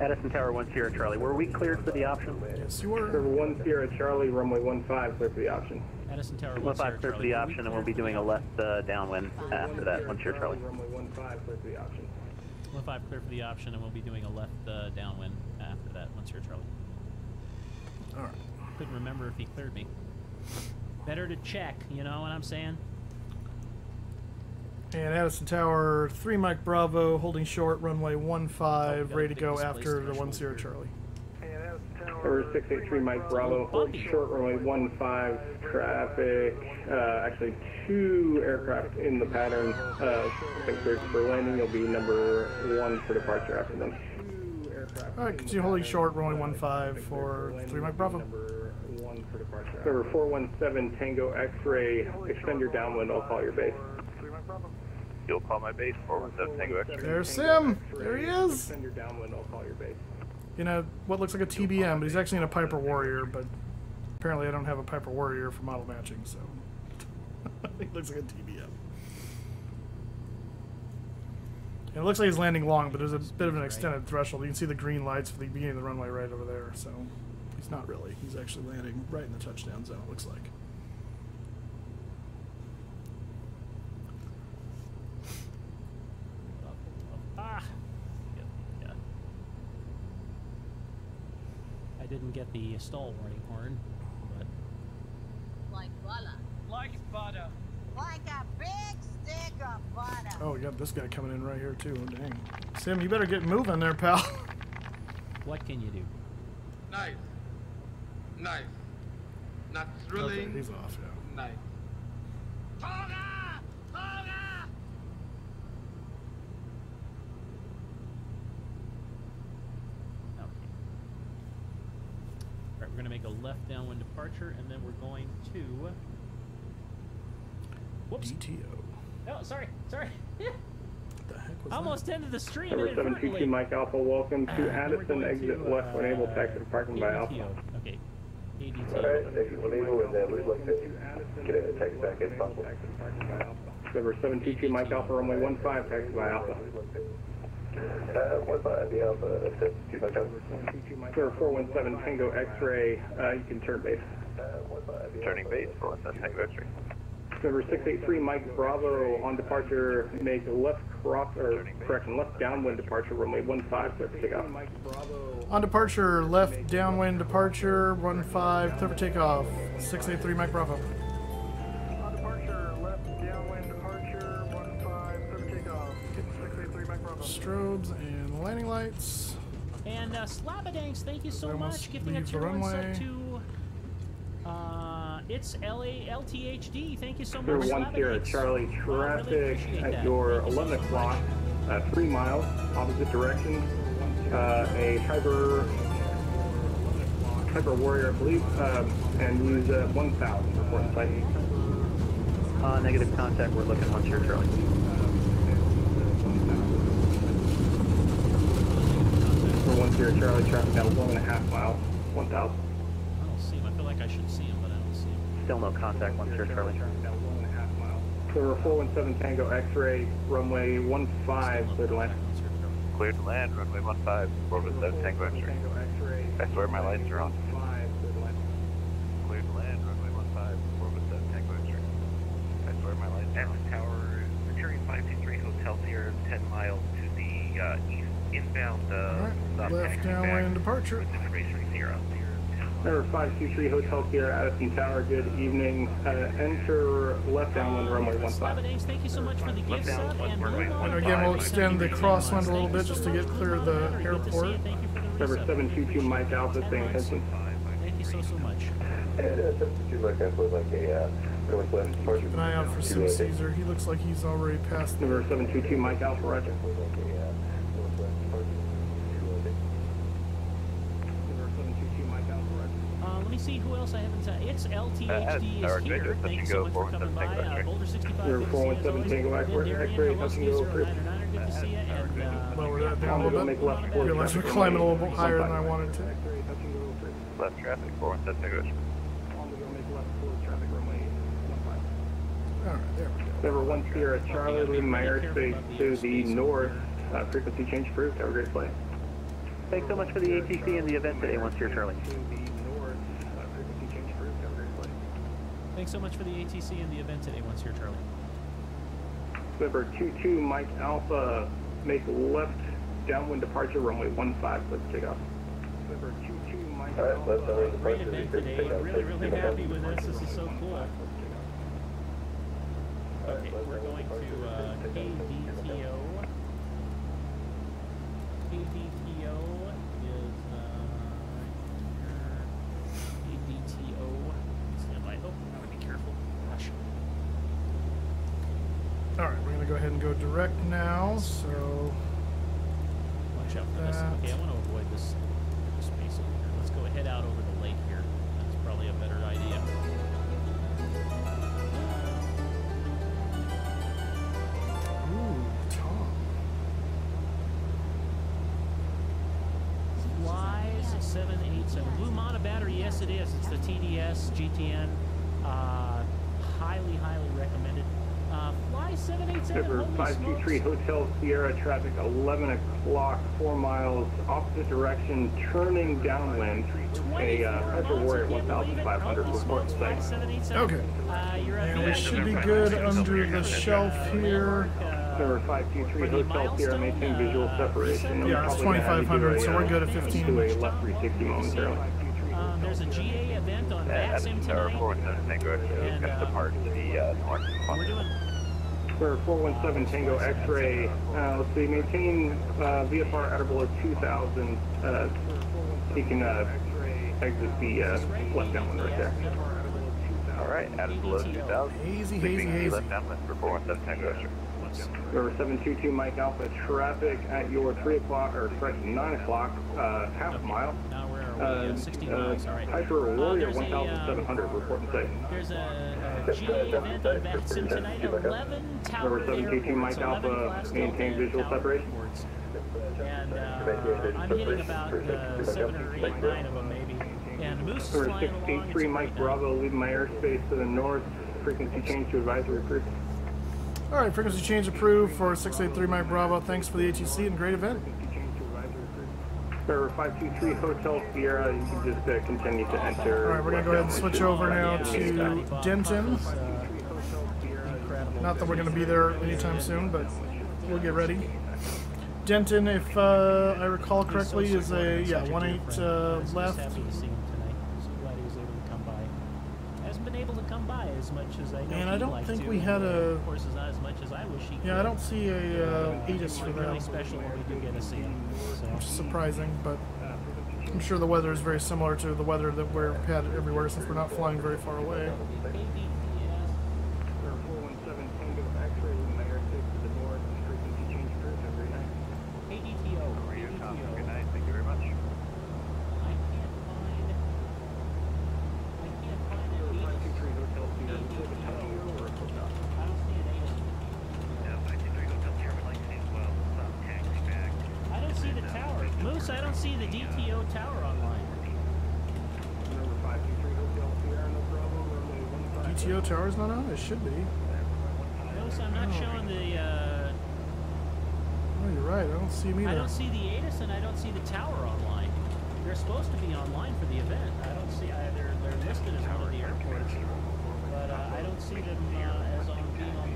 Addison Tower 1 Sierra Charlie, were we cleared for the option? Yes, you were. 1 Sierra Charlie, runway 15, cleared for the option. Addison Tower 1 Sierra cleared for the option, and we'll be doing a left downwind after that. 1 Sierra Charlie, runway 15, cleared for the option. 15 cleared for the option, and we'll be doing a left downwind after that. 1 Sierra Charlie. All right. Couldn't remember if he cleared me. Better to check, you know what I'm saying? And Addison Tower 3 Mike Bravo, holding short, runway 15, ready to go after the 1 Sierra Charlie. Tower 683 Mike Bravo, holding short, runway 15, traffic, actually 2 aircraft in the pattern, I think they're for landing, you'll be number 1 for departure after them. Alright, continue holding short, runway 15 for 3 Mike Bravo. Number 1 for departure. Number 417 Tango X-Ray, extend your downwind, I'll call your base. You'll call my base, 417 Tango X-Ray. There's Sim! There he is! You know, what looks like a TBM, but he's actually in a Piper Warrior, but apparently I don't have a Piper Warrior for model matching, so... I think it looks like a TBM. And it looks like he's landing long, but there's a bit of an extended threshold. You can see the green lights for the beginning of the runway right over there, so... He's not really. He's actually landing right in the touchdown zone, it looks like. I didn't get the stall warning horn, but... Like butter. Like butter. Like a big stick of butter. Oh, yeah, this guy coming in right here, too. Oh, dang. Sim, you better get moving there, pal. What can you do? Nice. Nice. Not thrilling. Okay, he's off now. Nice. Hola! Hola! We're going to make a left downwind departure, and then we're going to... Whoops. DTO. Oh, sorry. What the heck was that? Almost ended the stream. Number 722 Mike Alpha, welcome to Addison, exit to, left when able, taxi parking by Alpha. Okay. KDTO. All right, exit when able, and then we'd like to get a taxi back if possible. Number 722 Mike Alpha, runway 15, taxi by Alpha. 417 Tango X-Ray, you can turn base. Turning base, 417 Tango X-Ray. Number 683 Mike Bravo, on departure, make left left downwind departure, runway 15, clear for takeoff. On departure, left downwind departure, 15, clear for takeoff. 683 Mike Bravo. Strobes and landing lights. And Slabadanks, thank you so much. Gifting a tier 1 sub to it's LALTHD. Thank you so much. Tier 1 here at Charlie Traffic at your 11 o'clock, 3 miles, opposite direction. A Hyper Warrior, I believe, and use 1,000 report in sight. Negative contact, we're looking once here, Charlie. We're once here, Charlie, traffic down 1.5 miles, 1,000. I don't see him, I feel like I should see him, but I don't see him. Still no contact, once here, Charlie. Clear 417 Tango X-Ray, runway 15, clear to land. Clear to land, runway 15, 417 Tango X-Ray. I swear my lights are on. Cleared land, runway 15, 417, Tango X-Ray. I swear my lights are on. Atlas Tower, Centurion 523, Hotel Sierra, 10 miles to the east, inbound. All right, left downwind departure. Number 523, Hotel Sierra, Atlas Tower, good evening. Enter left downwind, runway 15. Thank you so much for the gift sub. And again, we'll extend the crosswind a little bit just to get clear of the airport. Number 722 Mike Alpha, St. Vincent. Thank you so much. And 722 Mike Alpha looks like a northwest departure. Keep an eye out for SimCaesar. He looks like he's already passed. Number 722 Mike Alpha, roger. Let me see who else I haven't. It's LTHD is here. Thank you so much for coming by. Boulder 65. Number 417 Tango X-Ray, Hudson Go Crew. Good to see you, and lower that down a little bit. Realize we're climbing a little bit higher than I wanted to. Left traffic, 417. Alright, there we go. Number 1 Sierra Charlie, leaving my airspace to the north. Frequency change approved. Have a great flight. Thanks so much for the ATC and the event today, 1 Sierra Charlie. Thanks so much for the ATC and the event today, 1 Sierra Charlie. Number 22 Mike Alpha, make left downwind departure runway 15. Let's take off. Number 22 Mike Alpha, great event today. Really happy with this. This is so cool. Okay, we're going to KDTO. KDTO is KDTO. Stand by. Oh, I gotta be careful. Gosh. Alright, we're going to go ahead and go direct now, so... Watch out for this. Okay, I want to avoid this space over here. Let's go head out over the lake here. That's probably a better idea. Ooh, Tom. Fly 787. Blue Mata battery, yes it is. It's the TDS GTN. Highly recommended. Fly 787. Number 523 Hotel Sierra, traffic 11 o'clock, 4 miles opposite direction, turning downwind. A Hyper Warrior 1500 report site. Okay. And we should be good under the shelf here. Number 523 Hotel Sierra, maintain visual separation. Yeah, it's 2500, so we're good at 15. To a left 360 momentarily. There's a GA event on VATSIM tonight. And we're doing... We're 417 Tango X-Ray. Let's see, maintain VFR at or below 2,000. You can exit the left downwind right there. Alright, at or below 2,000. Easy. Left downwind for 417 Tango X-Ray. River 722 Mike Alpha, traffic at your 3 o'clock, or correct, 9 o'clock, half a mile. Now we're 60 miles, all right. Hyper Warrior 1700, report and say. There's a GA event on VATSIM tonight, 11 Tower River 722 Mike Alpha, maintain visual separation. And I'm hitting about 7 or 8, 9 of them maybe. And Moose is flying along. River 683 Mike Bravo, leaving my airspace to the north, frequency change to advisory crew. All right, frequency change approved for 683 Mike Bravo. Thanks for the ATC and great event. Number 523 Hotel Sierra, you can just continue to enter. All right, we're going to go ahead and switch over now to Denton. Not that we're going to be there anytime soon, but we'll get ready. Denton, if I recall correctly, is a 1-8 left. able to come by as much as I know. And I don't think we had a. Of course, it's not as much as I wish he could. Yeah, I don't see a Aegis for that. Really special when we do get to see it. So. Which is surprising, but I'm sure the weather is very similar to the weather that we've had everywhere since we're not flying very far away. Tower's not on? It should be. Notice I'm not showing the... Oh, you're right. I don't see me. I don't see the ATIS and I don't see the tower online. They're supposed to be online for the event. I don't see... They're listed as one of the airports. But I don't see them as on being online.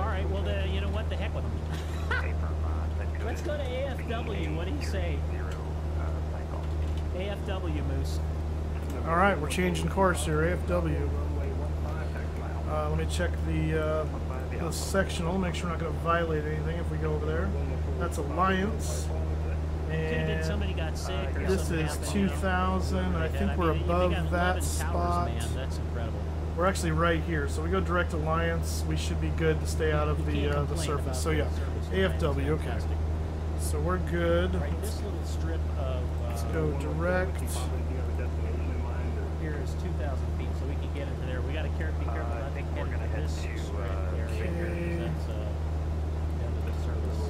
Alright, well, you know what? The heck with them. Let's go to AFW. What do you say? AFW, Moose. All right, we're changing course here. AFW. Let me check the sectional. Make sure we're not going to violate anything if we go over there. That's Alliance. And somebody got sick. This is 2,000. I think we're above that spot. That's incredible. We're actually right here, so we go direct Alliance. We should be good to stay out of the surface. So yeah, AFW. Okay. So we're good. Right, this little strip of, let's go direct. Here is 2,000 feet, so we can get into there. We got to be careful about getting into this strip here. Okay. That's the surface.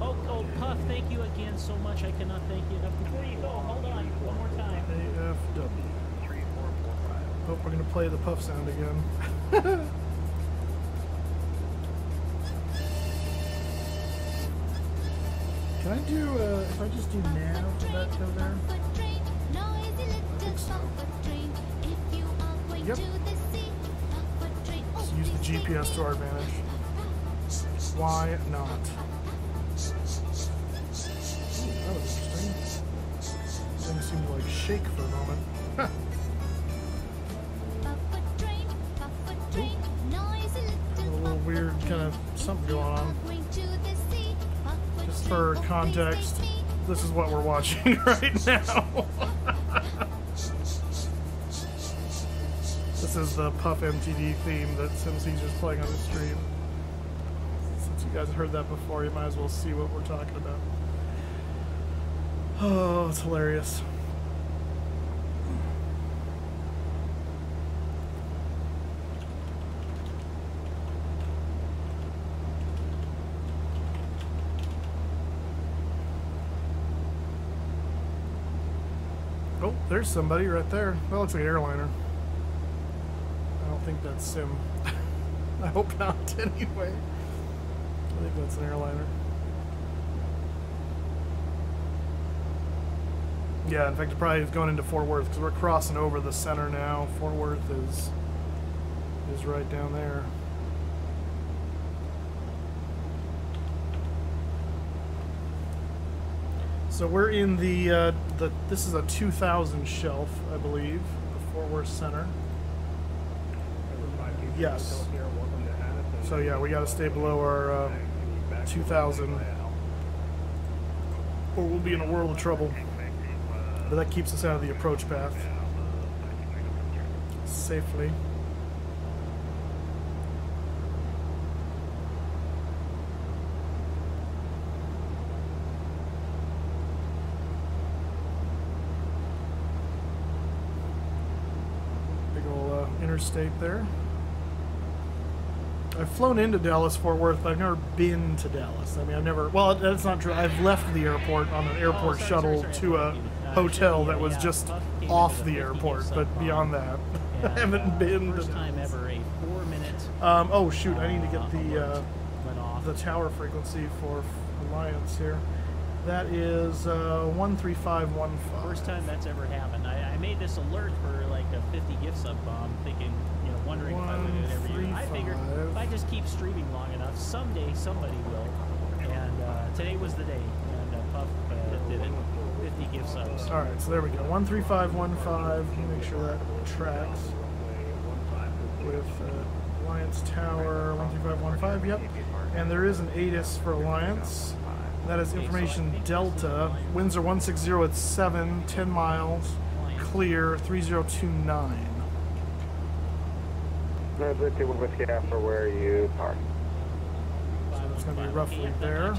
Oh, Puff, thank you again so much. I cannot thank you enough. Before you go, hold on one more time. AFW. 3, 4, 4, 5. Hope we're going to play the Puff sound again. Can I do, if I just do now, can that go there? I think so. Yep. Let's use the GPS to our advantage. Why not? Ooh, that was interesting. Things seemed to like shake for a moment. Huh. A little weird kind of something going on. Just for context, this is what we're watching right now. This is the Puff MTD theme that SimCaesar's playing on the stream. Since you guys heard that before, you might as well see what we're talking about. Oh, it's hilarious. There's somebody right there. That looks like an airliner. I don't think that's Sim. I hope not, anyway. I think that's an airliner. Yeah, in fact, it probably is going into Fort Worth, because we're crossing over the center now. Fort Worth is right down there. So we're in this is a 2000 shelf, I believe, the Fort Worth Center. Yes. So yeah, we got to stay below our 2000, or we'll be in a world of trouble. But that keeps us out of the approach path safely. State there. I've flown into Dallas-Fort Worth, but I've never been to Dallas. I mean, I've never... Well, that's not true. I've left the airport on an airport shuttle to a hotel that was just off the airport, but beyond that, I haven't been to Dallas. Oh, shoot. I need to get the tower frequency for Alliance here. That is 13515. First time that's ever happened. I made this alert for like a 50 gift sub bomb, thinking, you know, wondering if I would do it every year. I figured if I just keep streaming long enough, someday somebody will. And today was the day, and Puff did it. 50 gift subs. All right, so there we go. 135-115. Make sure that tracks with Alliance Tower. 135-115. Yep. And there is an ATIS for Alliance. That is information Delta. Winds are 160 at 7, 10 miles. Clear 3029. North Whiskey, Whiskey Alpha, where are you parked? So it's going to be roughly there.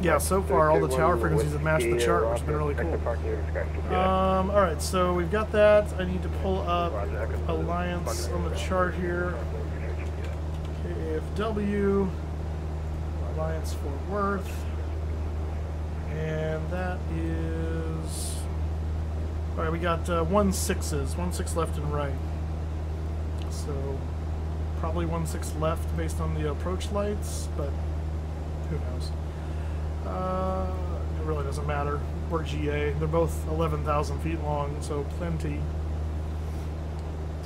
Yeah, so far all the tower frequencies have matched the chart, which has been really cool. Alright, so we've got that. I need to pull up Alliance on the chart here. KFW, Alliance Fort Worth, and that is... Alright, we got 1-6s, 1-6 left and right. So probably 1-6 left based on the approach lights, but who knows. It really doesn't matter. We're GA. They're both 11,000 feet long, so plenty.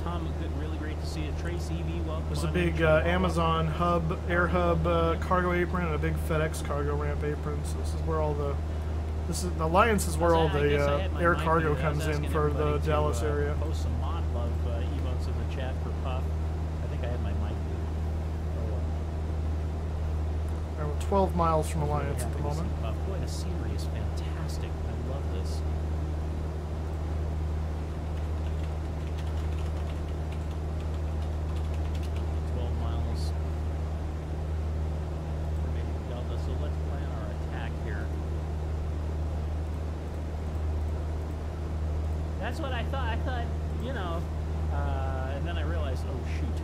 Tom, good, really great to see you. Trace EV, welcome. There's a big Amazon hub, air hub cargo apron, and a big FedEx cargo ramp apron. So this is where all the the Alliance is where all the air cargo comes in for the Dallas area. Post some mod love emotes in the chat for Puff. I think I had my mic. All right, we're 12 miles from Alliance at the moment. What a series, fantastic. I love this. That's what I thought. I thought, you know, and then I realized, oh shoot.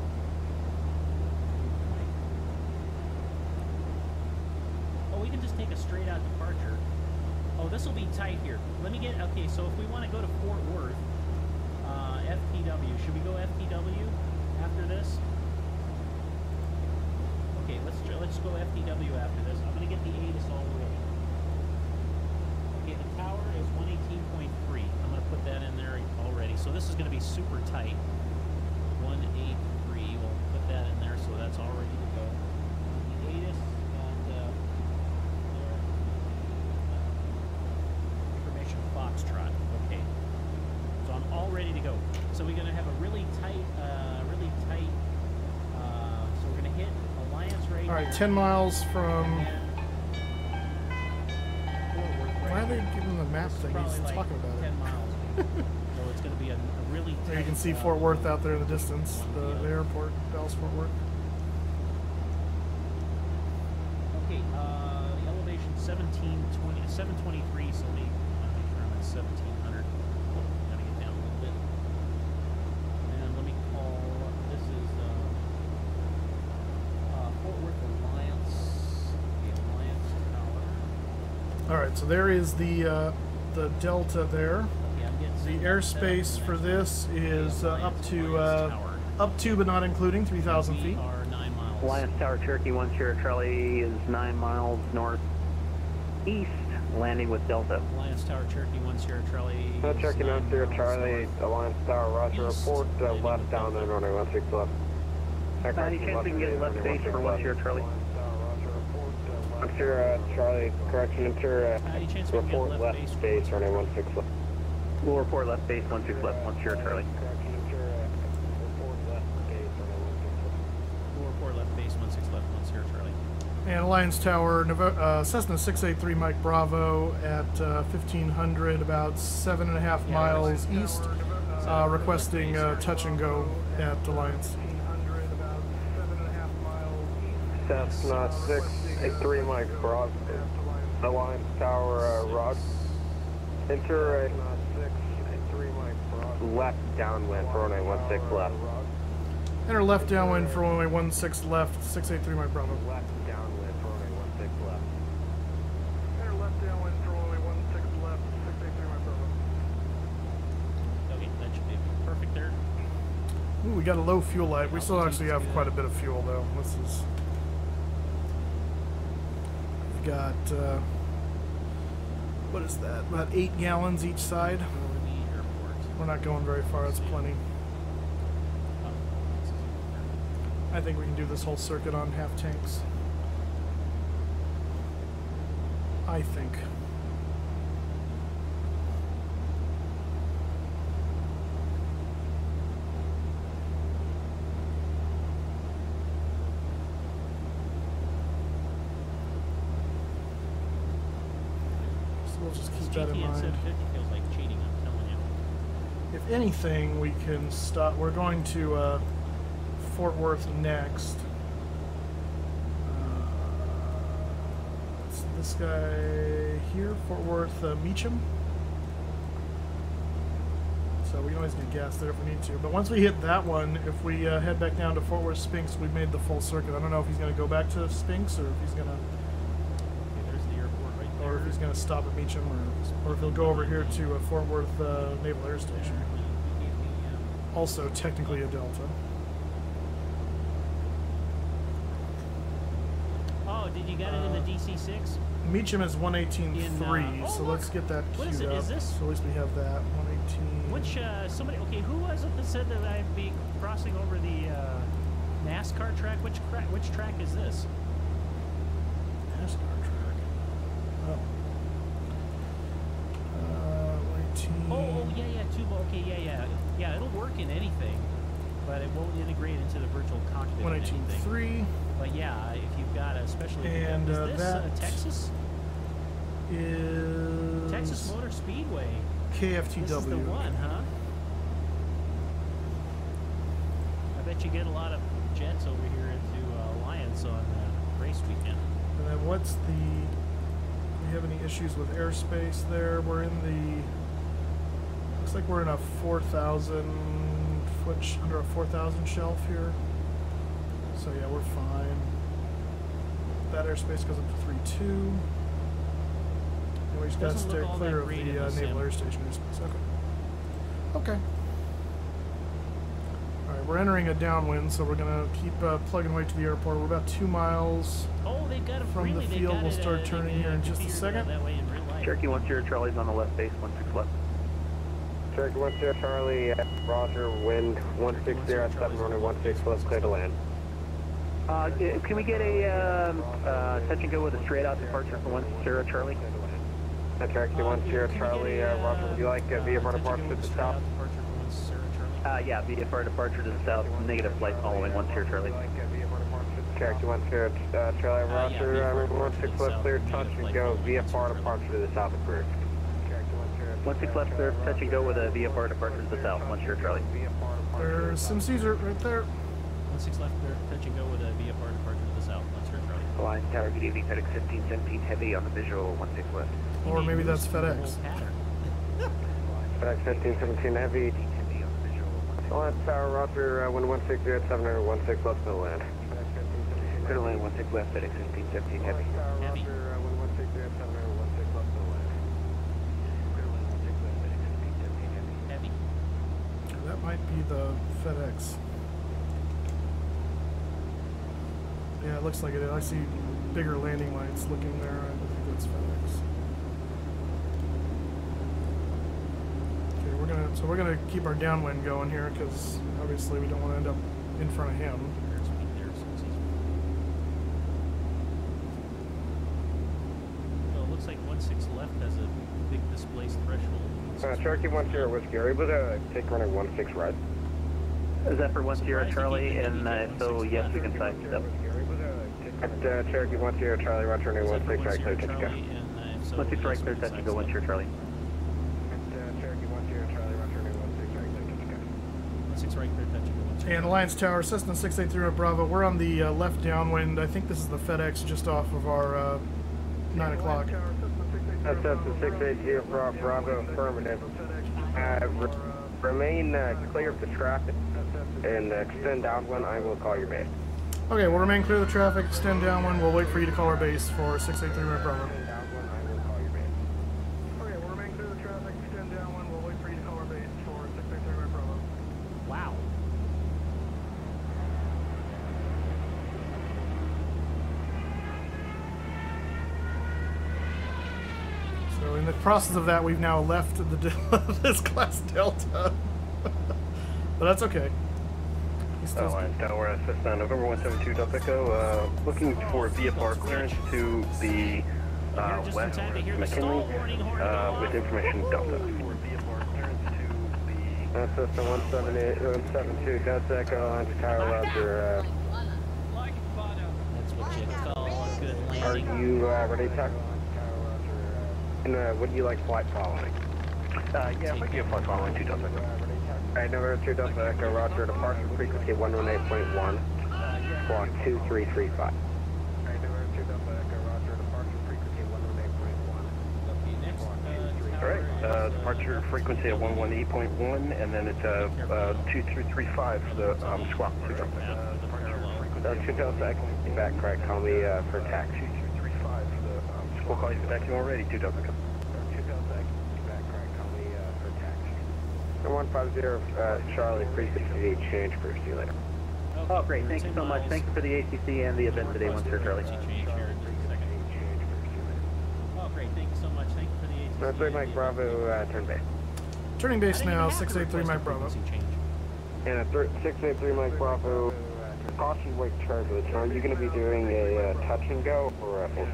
Oh, we can just take a straight out departure. Oh, this will be tight here. Let me get, okay, so if we want to go to Fort Worth, FTW, should we go FTW after this? Okay, let's go FTW after this. I'm going to get the ATIS all the way. Okay, the tower is 118.3. Put that in there already, so this is going to be super tight. 183, we'll put that in there, so that's all ready to go. The ATIS and information Foxtrot. Okay, so I'm all ready to go. So we're going to have a really tight. So we're going to hit Alliance right now. All right, 10 miles from. Why are they giving the map thing? He's like talking about 10 miles. So it's going to be a really tight, you can see Fort Worth out there in the distance, the airport, Dallas Fort Worth. Okay, the elevation 723, so let me make sure I'm at 1700. Got to get down a little bit. And let me call, this is Fort Worth Alliance, the Alliance Tower. Alright, so there is the Delta there. The airspace for this is up to but not including 3,000 feet. Alliance Tower Cherokee 1 Sierra Charlie is 9 miles northeast, landing with Delta. Alliance Tower Cherokee 1 Sierra Charlie. Cherokee 1 Sierra Charlie, Alliance Tower, Roger, report left down and runway 16 left. Any chance we can get left base for 1 Sierra Charlie? I'm sure Charlie, correction, report left base runway 16 left. We'll report left base, 16 left, 1 Sierra Charlie. We'll report left base, 16 left, 1 Sierra Charlie. And Alliance Tower, Cessna 683 Mike Bravo at 1500, about 7.5 miles east, requesting touch and go at Alliance. Cessna 683 Mike Bravo, Alliance Tower, Rod. Enter left downwind for runway 16 left. Enter left downwind for runway 16 left, 683 Mike Bravo. Left downwind for runway 16 left. Enter left downwind for runway 16 left, 683 Mike Bravo. Okay, that should be perfect there. Ooh, we got a low fuel light. We still actually have quite a bit of fuel though. This is. We've got. What is that? About 8 gallons each side. We're not going very far, that's plenty. I think we can do this whole circuit on half tanks. I think. So we'll just keep that in mind. Feels like cheating, I'm telling you. If anything, we can stop. We're going to Fort Worth next. This guy here, Fort Worth, Meacham. So we always need gas there if we need to. But once we hit that one, if we head back down to Fort Worth Spinks, we've made the full circuit. I don't know if he's going to go back to Spinks or if he's going to... Yeah, there's the airport right there. Or if he's going to stop at Meacham or if he'll go over here to Fort Worth Naval Air Station. Also technically a Delta. Did you get it in the DC-6? Meacham is 118.3, so let's get that queued up. Is this? So at least we have that, 118. Which, somebody, okay, who was it that said that I'd be crossing over the NASCAR track? Which track is this? NASCAR track? Oh. 118. Oh, yeah, Tuba, okay, yeah. Yeah, it'll work in anything, but it won't integrate into the virtual cockpit. 118.3. But yeah, if you've got a special event, is this Texas? Is Texas Motor Speedway. KFTW. This is the one, huh? I bet you get a lot of jets over here into Alliance on race weekend. And then what's the... Do we have any issues with airspace there? We're in the... Looks like we're in a 4,000 foot... Under a 4,000 shelf here. So yeah, we're fine. That airspace goes up to 3.2. And we just got to stay clear of the Naval Air Station airspace. Okay. All right, we're entering a downwind, so we're gonna keep plugging away to the airport. We're about 2 miles from the field. We'll start turning here in just a second. Cherokee 1-0, Charlie's on the left base, 16 left. Cherokee 1-0, Charlie, Roger, wind 160 at 7, running 16 left, clear to land. Can we get a touch and go with a straight out departure for 1-0 Charlie? Cherokee 1-0 Charlie, Roger, would you like VFR departure to the south? Yeah, VFR departure to the south, negative flight following 1-0 Charlie. Cherokee 1-0 Charlie, Roger, route 16 left clear, touch and go, VFR departure to the south approved. 16 left clear, touch and go with a VFR departure to the south, 1-0 Charlie. There's SimCaesar right there. 16 left clear, touch and go with a VFR departure to the south, 1-0 Charlie. Alliance Tower, good evening, FedEx 1517 heavy on the visual, 16 left. Or maybe that's FedEx. FedEx 1517 heavy. Alliance Tower, Roger, wind 160 at 700, 16 left, middle land. Middle land, 16 left, FedEx 1517 heavy. Heavy. That might be the FedEx. Yeah, it looks like it is. I see bigger landing lights looking there. I think that's FedEx. Okay, we're gonna keep our downwind going here because obviously we don't want to end up in front of him. Well, it looks like 16 left has a big displaced threshold. Cherokee 1-0 Whiskey, are you able to take running 16 right? Is that for 1-0 Charlie? And so yes, we can side step. At Cherokee 1-0 Charlie, Roger, new 16 right clear, touch and go. 16 right clear, touch and go, 1-0 Charlie. At Cherokee 1-0 Charlie, Roger, new 16 right clear, touch and go. 16 right clear, touch and go. And Alliance Tower, Cessna 683 Bravo, we're on the left downwind. I think this is the FedEx just off of our 9 o'clock. Cessna 683 Bravo, affirmative. Remain clear of the traffic and extend downwind. I will call your base. Okay, we'll remain clear of the traffic, extend downwind, we'll wait for you to call our base for 683 Bravo. Okay, we'll remain clear of the traffic, extend downwind, we'll wait for you to call our base for 683 Bravo. Wow. So in the process of that, we've now left the this class Delta. But that's okay. Line Tower, Cessna November 172, Del Pico, looking for VFR clearance to the west McKinley with information Delta. Cessna 172, contact Airlines Tower, Roger. That's what you call a good landing. Are you ready to talk? And would you like flight following? Yeah, I'd like you flight following 2 Delta Echo. Alright, November 2 Delta Echo, Roger, departure frequency 118.1, block 2335. Alright, November 2 Delta Echo, Roger, departure frequency 118.1. Alright, departure frequency at 118.1, and then it's 2335 for the squawk 2 Delta Echo. Delta 2 Delta Echo, back correct, call me for taxi. We'll call you back. You already 2 Delta Echo. 2 Delta Echo, back correct, call me for taxi. 150 Charlie, frequency change for you later. Oh, great. Thank you so much. Thank you for the ATC and the event today, once here, Charlie. Oh, great. Thank you so much. Thank you for the ATC. 3 Mike Bravo, turn base. Turning base now, 683 Mike Bravo. And 683 Mike Bravo, caution wake charges. Are you going to be doing a touch and go or a full?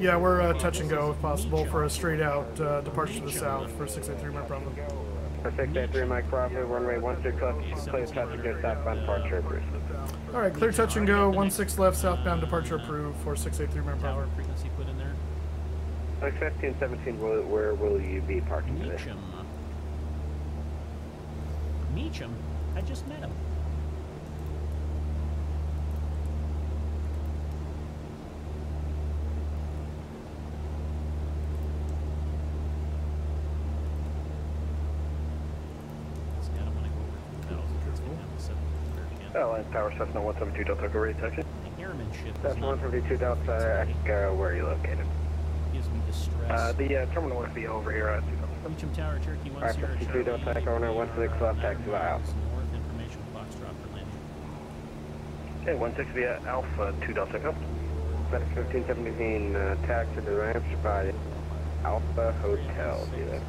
Yeah, we're touch and go if possible for a straight out departure to the south for 683 Mike Bravo. For 683 Mike Bravo, runway 16 left, clear touch and go, southbound departure approved. Alright, clear touch and go, 16 left, southbound departure approved for 683 Mike Bravo. 615-17, where will you be parking today? Meacham? I just met him. Tower Cessna 172 Delta Echo, ready to touch it. Cessna 172 Delta Echo, where are you located? Gives me distress. The terminal would be over here at 2 Delta. Meacham Tower, Cherokee 10 Charlie. Alright, 52 Delta Echo, runway 16 left, taxi out. North information foxtrot for landing. Okay, 16 via Alpha 2 Delta Echo. 1517, taxi to ramps by Alpha Hotel. Do that.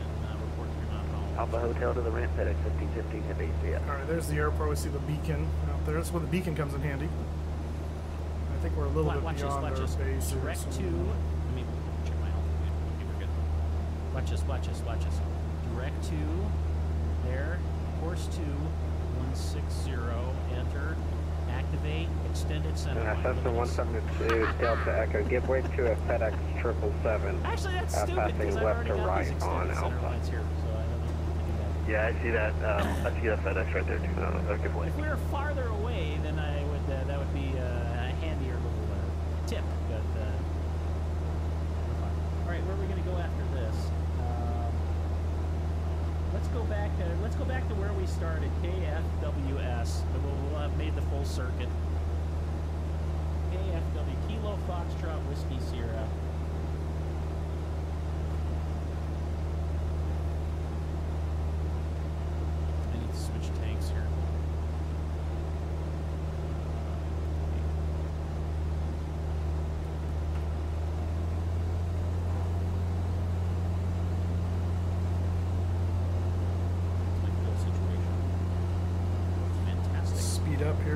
Alpha Hotel to the ramp at 1515 Heavy. Alright, there's the airport. We see the beacon out there. That's where the beacon comes in handy. I think we're a little bit beyond our base. Direct to... Let me check my altitude. Okay, we're good. Watch us. Direct to... There. Course 2. 160. Enter. Activate. Extended center. Cessna 172 Delta Echo. Give way to a FedEx 777. Actually, that's stupid. Passing left to right on Alpha. Yeah, I see that. I see that FedEx right there too. That's a good point. If we were farther away, then I would. That would be a handier little tip. But all right, where are we going to go after this? Let's go back. Let's go back to where we started. KFWS. We'll have made the full circuit. KFW Kilo Foxtrot Whiskey Sierra.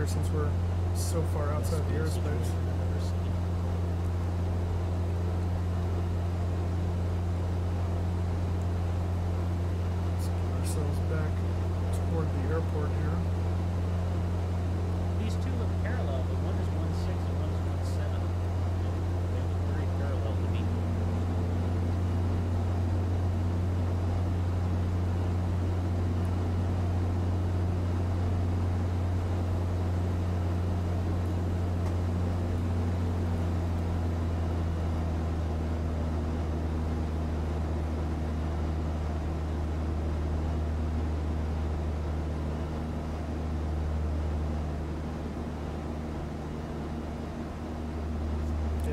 Since we're so far outside the airspace. Let's get ourselves back toward the airport here. These two look parallel, but one is 16 and one is 17. They look very parallel to me.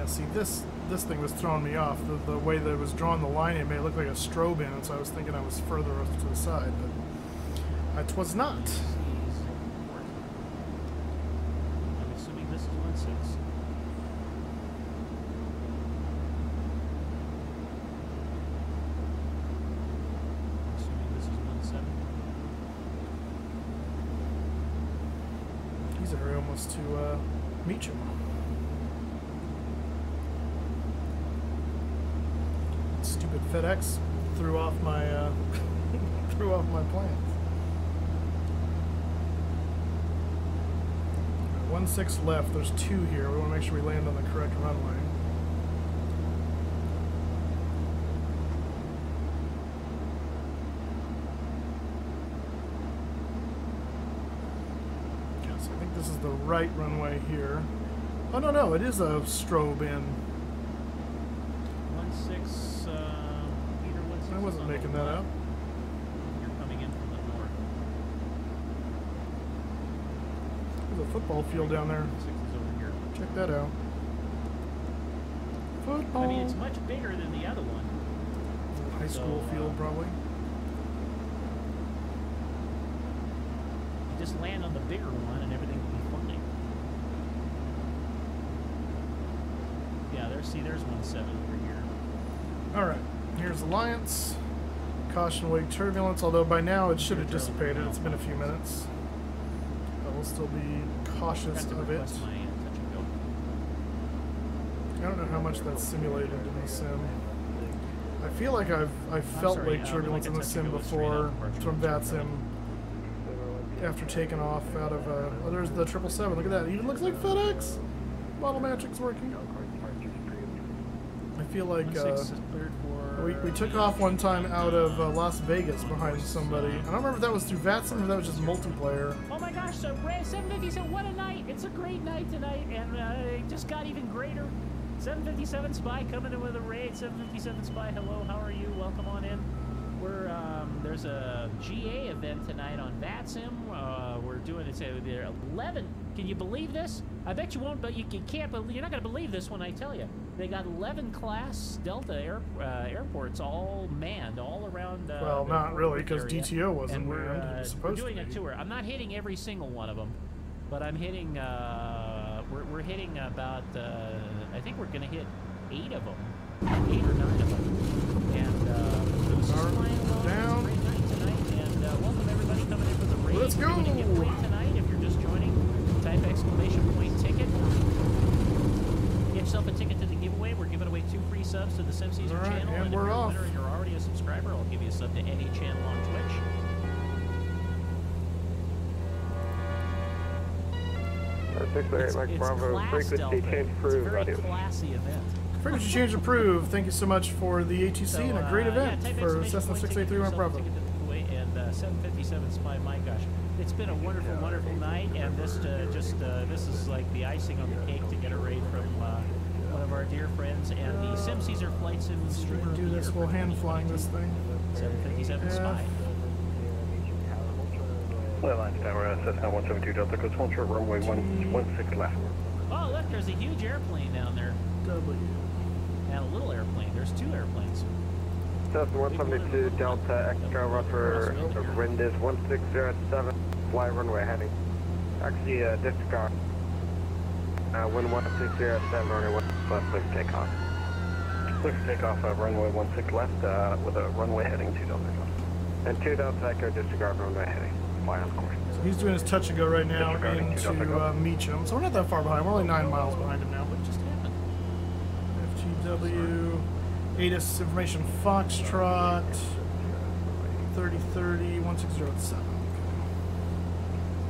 See, this thing was throwing me off. The way that it was drawing the line, it made it look like a strobe band, so I was thinking I was further off to the side, but it was not. I'm assuming this is 16. Assuming this is 17. was to meet you. Stupid FedEx threw off my plans. 16 left. There's two here. We want to make sure we land on the correct runway. Yes, I think this is the right runway here. Oh no, no, it is a strobe in. 16. Peter, 16. I wasn't making that up. There's a football field down there. Six is over here. Check that out. Football. I mean, it's much bigger than the other one. It's a high school field, probably. You just land on the bigger one and everything will be fine. Yeah, there's, see, there's 17 over here. Alright, here's Alliance. Caution wake turbulence, although by now it should have dissipated. It's been a few minutes. Still be cautious of it. I don't know how much that's simulated in the sim. I feel like I've felt like turbulence in the sim before from VATSIM after taking off out of oh, there's the 777. Look at that. It even looks like FedEx. Model magic's working. I feel like we took off one time out of Las Vegas behind somebody. I don't remember if that was through VATSIM or that was just multiplayer. Oh my gosh, so 757, what a night! It's a great night tonight, and it just got even greater. 757 Spy coming in with a raid. 757 Spy, hello, how are you? Welcome on in. We're there's a GA event tonight on VATSIM. We're doing it there 11. Can you believe this? I bet you won't, but you can't. You're not gonna believe this when I tell you. They got 11 class Delta airports all manned all around. Well, not really, because DTO wasn't manned. We're doing a tour. I'm not hitting every single one of them, but I'm hitting. We're hitting about. I think we're gonna hit 8 of them, 8 or 9 of them. And Moose is flying along. It's a great night tonight, and welcome everybody coming in for the raid. Let's go. We're gonna get raid tonight. If you're just joining, type !! Ticket. Get yourself a ticket to the giveaway. We're giving away 2 free subs to the SimCaesar channel, and if you're a winner and you're already a subscriber, I'll give you a sub to any channel on Twitch. It's a very classy event. Frequency change approved. Thank you so much for the ATC and a great event for Cessna 683 Bravo. And 757's my gosh. It's been a wonderful, wonderful night, and this this is like the icing on the cake to get a raid from one of our dear friends and the SimCaesar Flight Sim Streamer. Do this while hand flying this thing. 757 Spy. Flight line tower, Cessna 172 Delta, Coast Ultra, runway 16 left. Oh, look, there's a huge airplane down there. W. And a little airplane. There's 2 airplanes. Cessna 172 Delta, extra rougher, wind is 1607, fly runway heading. Actually, discard. Wind 1607, runway 16 left, clear for takeoff. Clear for takeoff, runway 16 left, with a runway heading 2 Delta. And 2 Delta, echo, disregard runway heading. Fly on course. So he's doing his touch and go right now into Meacham. So we're not that far behind, we're only 9 miles behind him now, but just happened. FGW. ATIS information Foxtrot 3030 1607.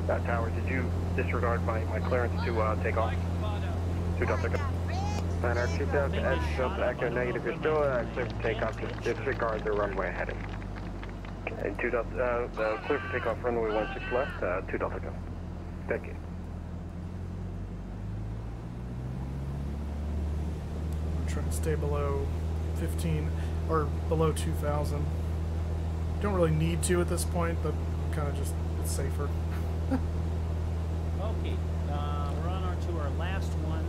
That tower, did you disregard my clearance to take off? 2 Delta. Planner 2000 Edge Delta Echo negative, you're still clear for takeoff, just disregard the runway heading. And 2 Delta, clear for takeoff runway 16 left, 2 Delta go. Thank you. I'm trying to stay below 15 or below 2,000. Don't really need to at this point, but kind of just it's safer. Okay, we're on our last one.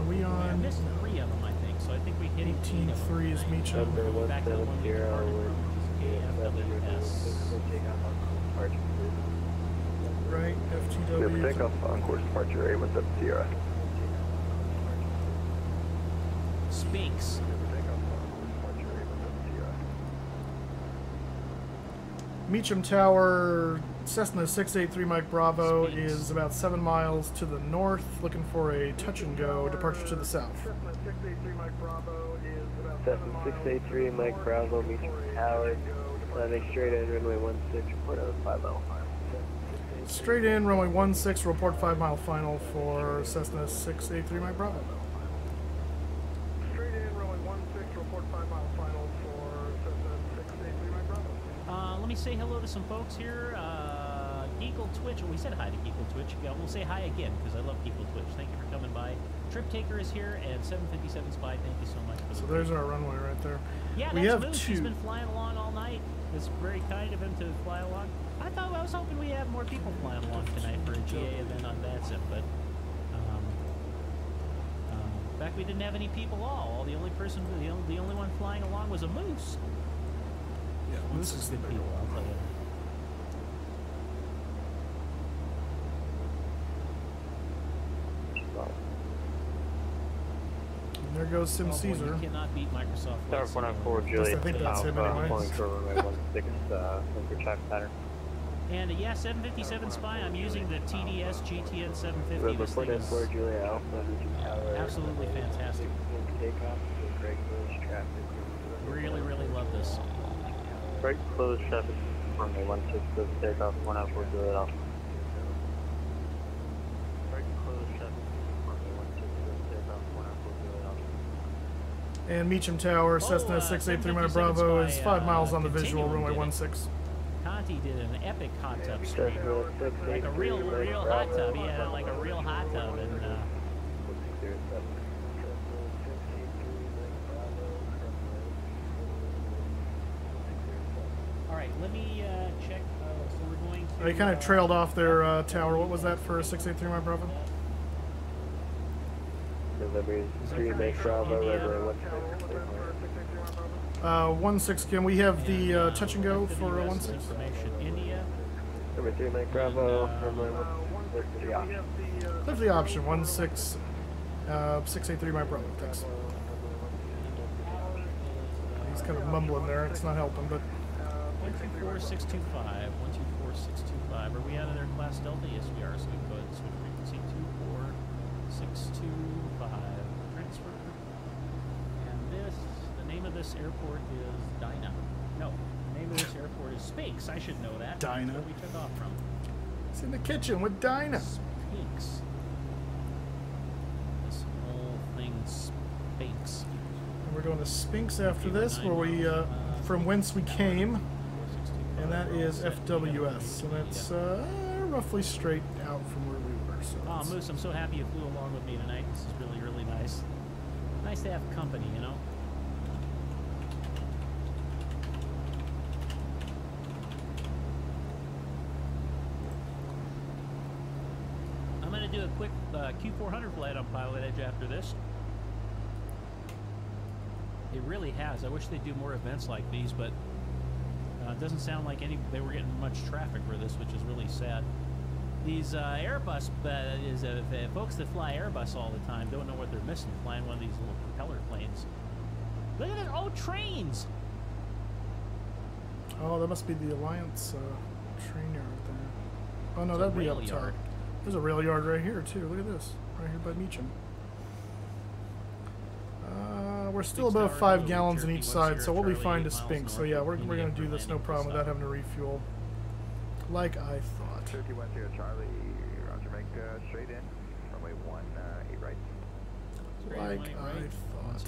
Are we on? I missed 3 of them, I think. So I think we hit 18. 3 is Meacham. Go back to the one we departed from. KFWS. Right, FTW. We'll take off on course departure 817 Sierra. Spinks. Meacham Tower Cessna 683 Mike Bravo is about 7 miles to the north, looking for a touch-and-go departure to the south. Cessna 683 Mike Bravo is about 683 Mike Bravo, meet you at Howard, landing straight in, runway 16, report on 5 mile final. Straight in, runway 16, report 5 mile final for Cessna 683 Mike Bravo. Straight in, runway 16, report 5 mile final for Cessna 683 Mike Bravo. Let me say hello to some folks here. Geekle Twitch, well, we said hi to Geekle Twitch. Yeah, we'll say hi again because I love Geekle Twitch. Thank you for coming by. Trip Taker is here, and 757 Spy, thank you so much. For so there's our runway right there. Yeah, that's Moose. He's been flying along all night. It's very kind of him to fly along. I thought I was hoping we have more people flying along tonight for a GA event on VATSIM, but in fact we didn't have any people. The only one flying along was a moose. Yeah, moose is the bigger one. There goes SimCaesar. You cannot beat Microsoft. Star 104 Juliet. I think that's him anyway. Calling for runway 16 for track pattern. And yeah, 757 Spy. I'm using the TDS GTN 750. Reported for Juliet Alpha. Absolutely fantastic. Really, really love this. Break close traffic. Runway 16 for takeoff. 104 Juliet Alpha. And Meacham Tower, Cessna 683 Mike Bravo is 5 miles on the visual, runway 16. Conti did an epic hot tub stream. Like a real hot tub, yeah, like a real hot tub. And, all right, let me check. So we're going to... They kind of trailed off their tower. What was that for 683 Mike Bravo? Deliveries 3 Mike Bravo, River 16. 16, can we have the touch and go for 16? India. Number 3 Mike Bravo, click the option 16, 683 Mike Bravo, thanks. He's kind of mumbling there, it's not helping, but. 124625, 124625. Are we out of their class delta? Yes, we are, so we can go ahead and switch frequency 24625 transfer. And this, the name of this airport is Dyna. No, the name of this airport is Spinks. I should know that. Dyna. That's where we took off from. It's in the kitchen with Dyna. Spinks. This whole thing, Spinks. And we're going to Spinks after this, where we, from whence we came, and that is FWS. So that's roughly straight out from where we. Oh, Moose, I'm so happy you flew along with me tonight. This is really, really nice. Nice to have company, you know? I'm going to do a quick Q400 flight on Pilot Edge after this. It really has. I wish they'd do more events like these, but it doesn't sound like they were getting much traffic for this, which is really sad. These Airbus folks that fly Airbus all the time don't know what they're missing flying one of these little propeller planes. Look at those old trains! Oh, that must be the Alliance train yard there. Oh no, that'd be up top. There's a rail yard right here too. Look at this, right here by Meacham. We're still above 5 gallons on each side, so we'll be fine to Spinks. So yeah, we're going to do this no problem without having to refuel. Like I thought. Turkey 10 Charlie, Roger, make straight in, runway 18 right. Like I thought.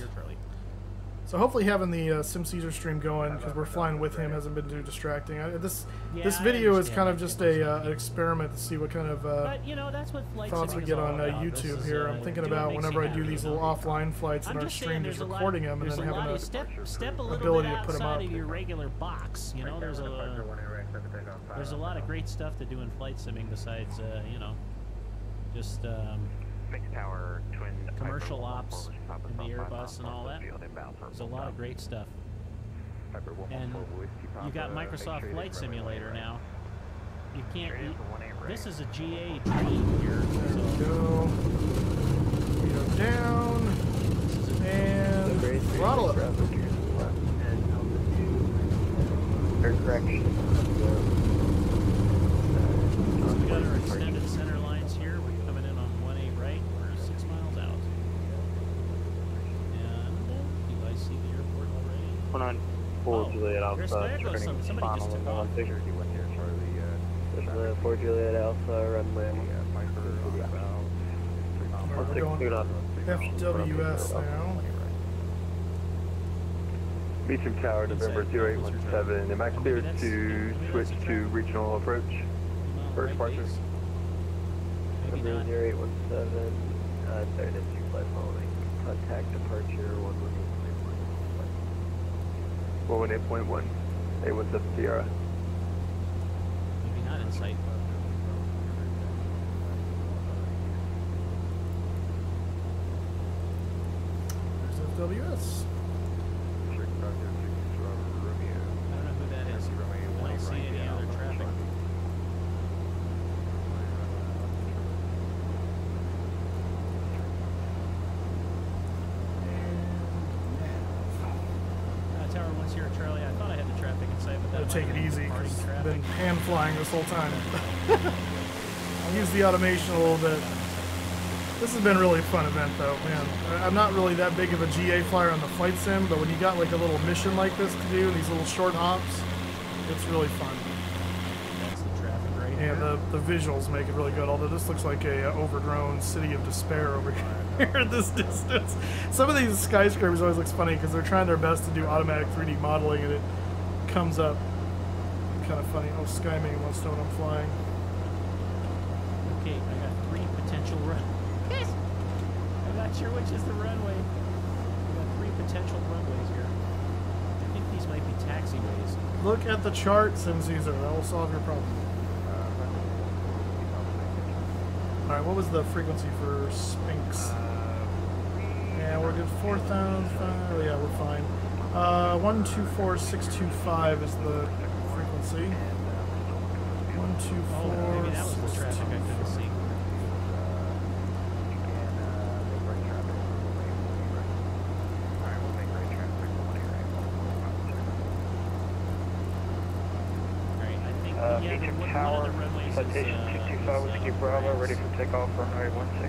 So hopefully having the SimCaesar stream going, because we're flying with him, hasn't been too distracting. This video is kind of just an experiment to see what kind of thoughts we get on YouTube here. I'm thinking about whenever I do these little offline flights in our stream, just recording them and then having the ability to put them up. There's a lot of great stuff to do in flight simming besides, just commercial ops in the Airbus and all that. There's a lot of great stuff. And you got Microsoft Flight Simulator now. You can't. This is a GA dream here. Go. We go down and throttle it. Correction. 494 Juliet Alpha, turning final 116. Cessna 4 Juliet Alpha, runway 162. FWS now. VATSIM Tower, November 0817. Am I cleared to switch to regional approach? First departure. November 0817, third entry flight following. Contact departure 118.1. 817 Sierra. Maybe not in sight. There's FWS. Take it easy, because I've been hand flying this whole time. I'll use the automation a little bit. This has been a really fun event, though, man. I'm not really that big of a GA flyer on the flight sim, but when you got like a little mission like this to do, these little short hops, it's really fun. That's the traffic right here. And the visuals make it really good, although this looks like a overgrown city of despair over here at this distance. Some of these skyscrapers always looks funny, because they're trying their best to do automatic 3D modeling, and it comes up. Kind of funny. Oh, Skymane wants to know what I'm flying. Okay, I got three potential runways. I'm not sure which is the runway. I got three potential runways here. I think these might be taxiways. Look at the chart, SimCaesar. That will solve your problem. All right, what was the frequency for Spinks? Yeah, we're good. 4,000. Oh, yeah, we're fine. 124625 is the. See? 124. Oh, maybe that was the traffic I couldn't see. Alright, I think one of the runways is, Bravo, ready for takeoff, runway 16. This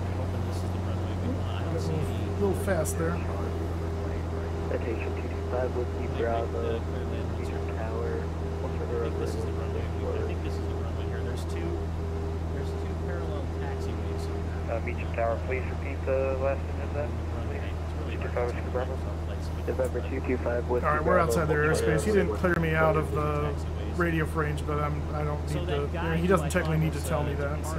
is the runway we want. I don't see any. A little fast there. Citation 225 would be Bravo. This is the runway. I think this is the runway here. There's two parallel taxiways. Beecham Tower, please repeat the last thing of that. November 225. All right, we're outside their airspace. He didn't clear me out of the radio range, but I don't need to. He doesn't technically need to tell me that. So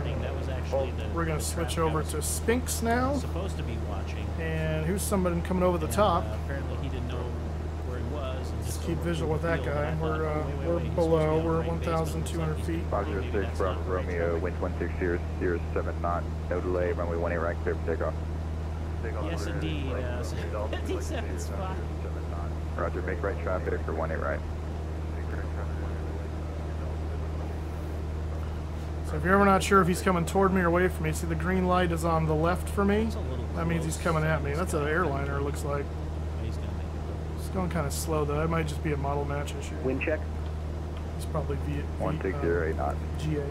we're gonna switch over to Spinks now. Supposed to be watching. And who's somebody coming over the top? Apparently he didn't know. Keep visual with that guy. We're below. We're 1,200 feet. 506 Bravo Romeo, wind 160.07 knot. No delay. Runway 18 right clear for takeoff. Yes, indeed. 57 spot. Roger. Make right traffic for 18 right. So if you're ever not sure if he's coming toward me or away from me, see the green light is on the left for me. That means he's coming at me. That's an airliner, it looks like. Going kind of slow though. That might just be a model match issue. Wind check. It's probably V. 160 knots. GA.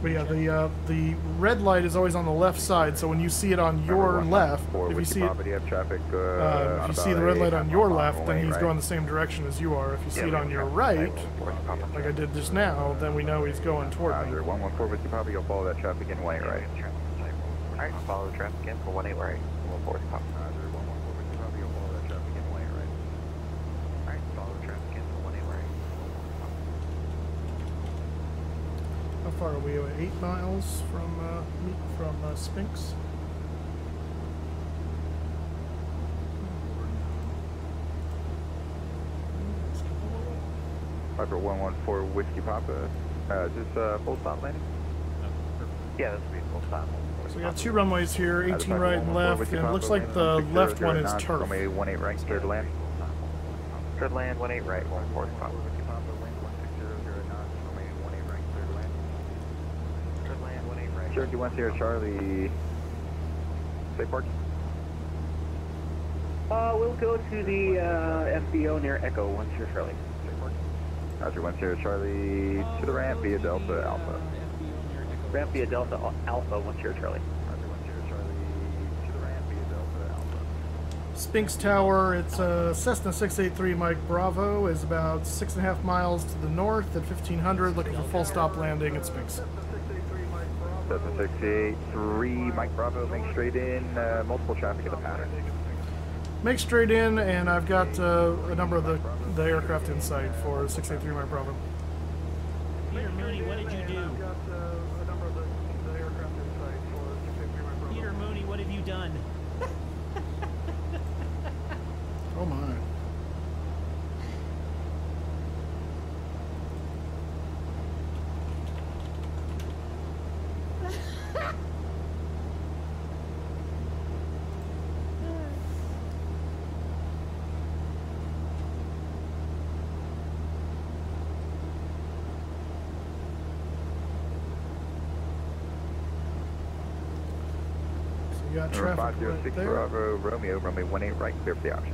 But yeah, the red light is always on the left side. So when you see it on your left, if you see the red light on your left, then he's going the same direction as you are. If you see it on your right, like I did just now, then we know he's going toward me. 114 with you, probably you'll follow that traffic in 18 right. All right, follow the traffic in for 18 right. 114 pop. How far are we? 8 miles from Spinks. Piper 114 Whiskey Papa. Is this full stop landing? No. Yeah, this would be full stop. So we got two runways here, 18 right and left, and it looks like the left one is turf. Runway 18 right, third land. Third land, 18 right, 114 Papa. Cherokee 10 Charlie, safe parking? We'll go to the FBO near Echo 10 Charlie. Safe parking. Roger 10 Charlie, to the ramp via Delta Alpha. Ramp via Delta Alpha 10 Charlie. Roger 10 Charlie, to the ramp via Delta Alpha. Spinks Tower. It's a Cessna 683 Mike Bravo, is about 6.5 miles to the north at 1500, looking for full stop landing at Spinks. Cessna 683 Mike Bravo, make straight in, multiple traffic in the pattern. Make straight in, and I've got a number of the aircraft in sight for 683 Mike Bravo. Peter Mooney, what did you do? Peter Mooney, what have you done? Oh my. You got traffic 506 right Bravo Romeo, runway 18 right, clear for the option.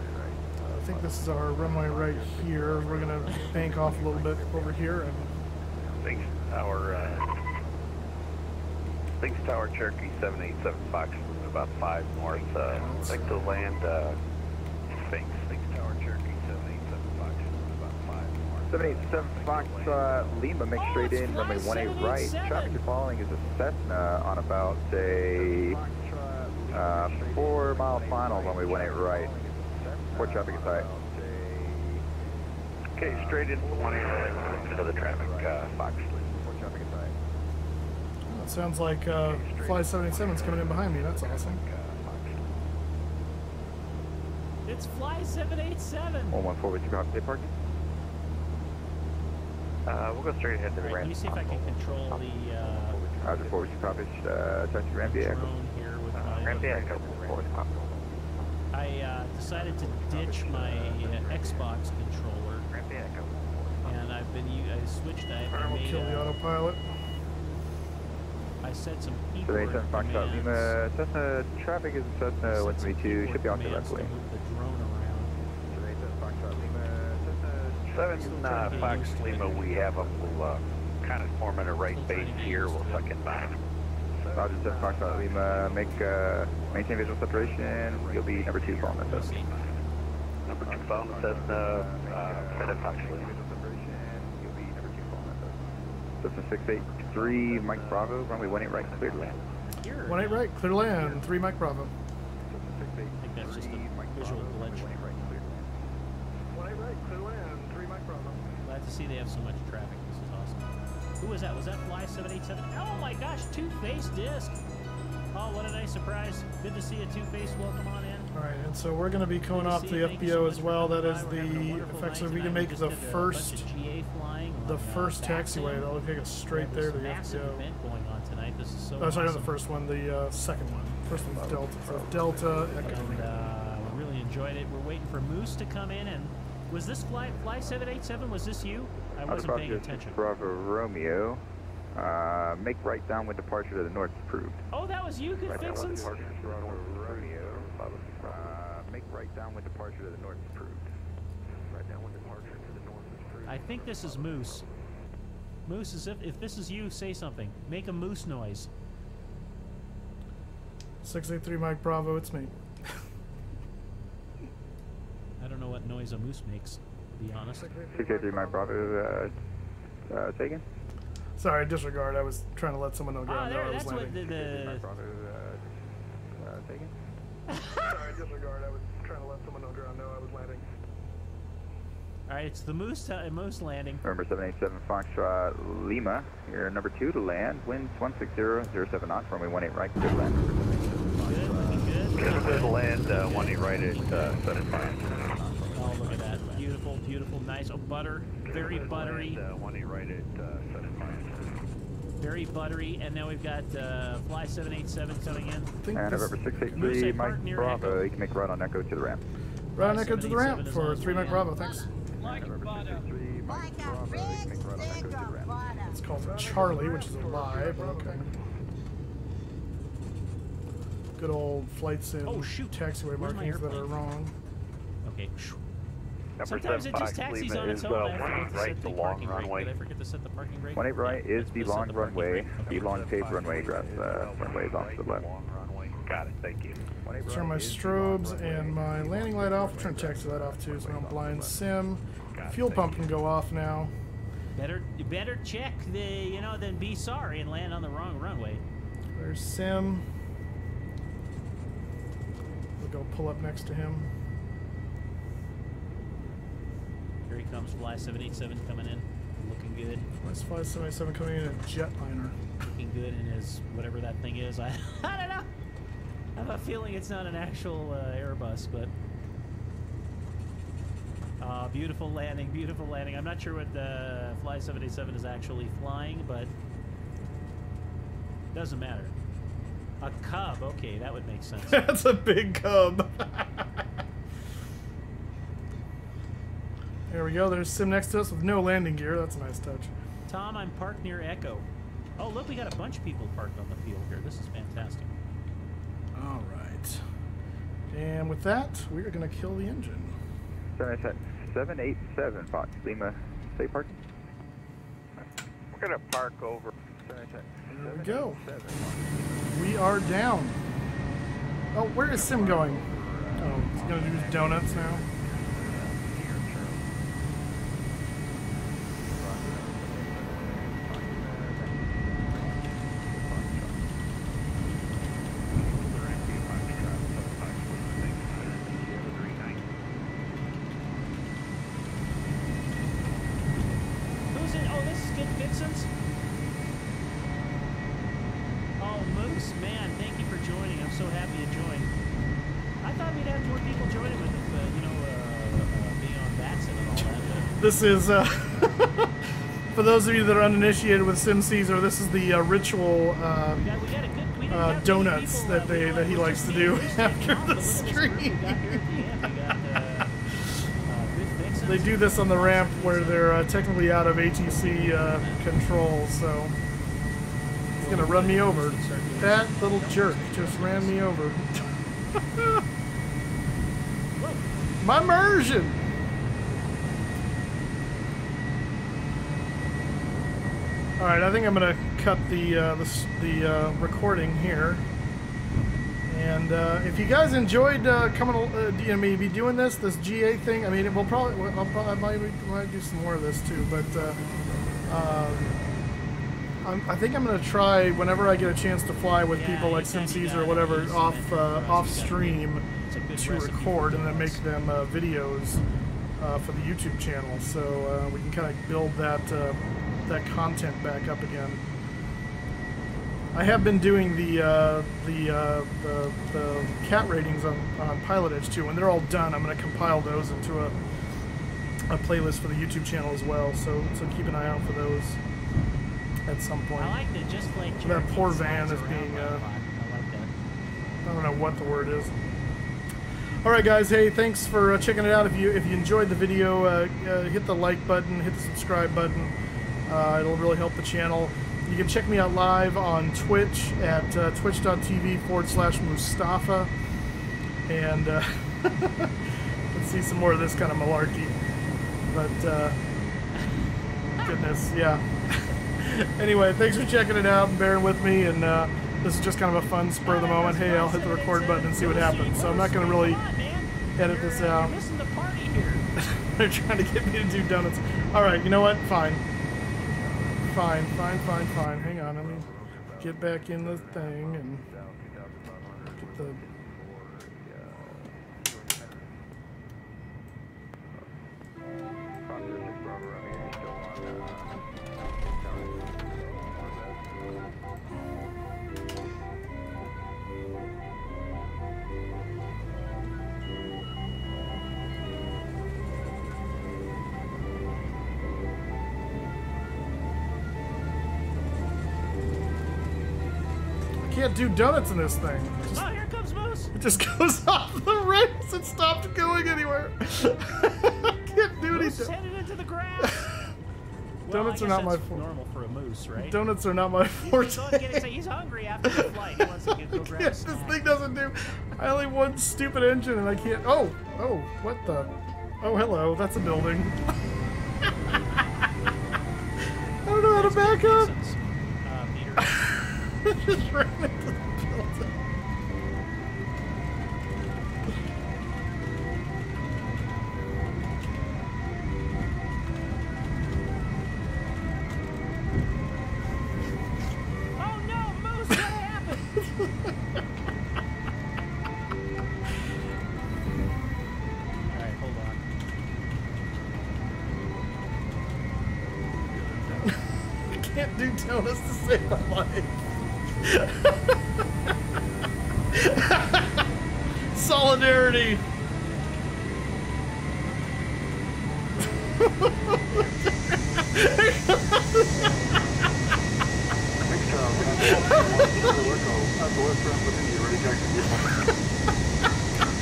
I think this is our runway right here. We're going to bank off a little bit over here. And Spinks Tower Cherokee 787 Fox, about 5 north. Like to land Spinks Tower Cherokee 787 Fox, about 5 north. 787 Fox, Lima, make straight in, runway 18 right. Traffic you're following is a Cessna on about a 4-mile final, runway 18 right. Port traffic is high. Okay, straight in 18 right for the traffic, Fox. Port traffic is high. That sounds like Fly 787's coming in behind me. That's awesome. It's Fly 787. 114, would you go out to day parking? We'll go straight ahead to the ramp. Let me see if I can control the... Roger, 4, would you copy? Touch the ramp vehicle. Ramp vehicle. I decided to ditch my Xbox controller, and I switched that. I made kill the autopilot. I set some keyword commands. Cessna traffic is in Cessna 172. Should be off to the left wing. 7 Fox Lima, we have them. We'll kind of form in a right base here. We'll tuck in behind. Roger, 7 Fox Lima, maintain visual separation. You'll be number 2 following the Cessna. Number 2 following the Cessna, 7 Fox Lima. Cessna 683, Mike Bravo, runway 18 right, clear to land. 18 right, clear to land, 3 Mike Bravo. I think that's just a visual glitch. 18 right, clear to land, 3 Mike Bravo. Glad to see they have so much traffic. Who was that? Was that Fly 787? Oh my gosh, Two Face disc! Oh, what a nice surprise. Good to see you, Two Face. Welcome on in. Alright, and so we're going to be going off the FBO so as well. That is the FXOV to make the first taxiway. That'll take us straight there to the FBO. Going on tonight. This is so awesome. Not the first one, the second one. First one's Delta. So Delta Echo. And, we really enjoyed it. We're waiting for Moose to come in. And was this Fly 787? Was this you? I wasn't paying attention. Bravo Romeo, make right downwind departure to the north is approved. Oh, that was you, Goodfixins? Right Bravo Romeo, make right downwind departure to the north is approved. Right downwind departure to the north is approved. I think this is Moose. Moose, if this is you, say something. Make a moose noise. 683 Mike Bravo, it's me. I don't know what noise a moose makes. Be honest. 683 Mike Bravo, say again? Sorry, disregard. I was trying to let someone know I was landing. Mike Bravo, say again? Sorry, disregard. I was trying to let someone on ground know I was landing. Alright, it's the Moose landing. Remember 787 Foxtrot Lima. You're number 2 to land. Winds 160.07 knots. Runway 18 right. Good land. Good land. 18 right at 7.5. Beautiful, nice. Oh, butter. Very buttery. Very buttery. And now we've got Fly 787 coming in. And November 683, Mike Bravo. You can make right on Echo to the ramp. Right on Echo to the ramp for 3 Mike Bravo, thanks. It's called Charlie, which is a lie. Okay. Good old flight sim taxiway markings that are wrong. Okay. Sometimes it just taxis on its own. Right, the long runway. Did I forget to set the parking brake? 18 right is the long runway. The long paved runway, runway is off to the left. Got it, thank you. Turn my strobes and my landing light off. Turn taxi light off too, so I don't blind sim. Fuel pump can go off now. Better check the, you know, than be sorry and land on the wrong runway. There's sim. We'll go pull up next to him. Here he comes, Fly 787 coming in, looking good. Where's Fly 787 coming in? A jetliner. Looking good in his whatever that thing is. I don't know. I have a feeling it's not an actual Airbus, but beautiful landing, beautiful landing. I'm not sure what the Fly 787 is actually flying, but doesn't matter. A Cub, okay, that would make sense. That's a big Cub. There we go. There's Sim next to us with no landing gear. That's a nice touch. Tom, I'm parked near Echo. Oh, look, we got a bunch of people parked on the field here. This is fantastic. All right. And with that, we are going to kill the engine. Sorry, I said 787 Fox Lima. Safe parking? We're going to park over. Sorry, I said there we go. We are down. Oh, where is Sim going? Oh, he's going to do his donuts now. This is, for those of you that are uninitiated with SimCaesar, this is the ritual donuts that he likes to do after the stream. They do this on the ramp where they're technically out of ATC control, so he's going to run me over. That little jerk just ran me over. My immersion! All right, I think I'm gonna cut the recording here. And if you guys enjoyed coming, maybe doing this GA thing. I mean, I might do some more of this too. But I think I'm gonna try whenever I get a chance to fly with people like SimCaesar or whatever off stream to record and then make them videos for the YouTube channel, so we can kind of build that content back up again. I have been doing the cat ratings on Pilot Edge too. When they're all done, I'm going to compile those into a playlist for the YouTube channel as well. So keep an eye out for those at some point. I like that. Just like that poor van is being. I don't know what the word is. All right, guys. Hey, thanks for checking it out. If you enjoyed the video, hit the like button, hit the subscribe button. It'll really help the channel. You can check me out live on Twitch at twitch.tv/Moosestaffa. And let's see some more of this kind of malarkey. But, goodness, yeah. Anyway, thanks for checking it out and bearing with me. And this is just kind of a fun spur of the moment. Hey, I'll hit the record button and see what happens. So I'm not going to really edit this out. They're trying to get me to do donuts. All right, you know what? Fine. Fine. Hang on, let me get back in the thing and get the... Can't do donuts in this thing. Just, oh, here comes Moose. It just goes off the rails. It stopped going anywhere. Can't do anything. Headed into the grass. Donuts are not my forte. Normal for a moose, right? Donuts are not my forte. He's hungry after the flight. He wants to get the grass. This thing doesn't do. I only have one stupid engine, and I can't. Oh, what the? Oh, hello. That's a building. I don't know how to back up. Just ran into the building. Alright, hold on. I can't do donuts to save my life. Solidarity!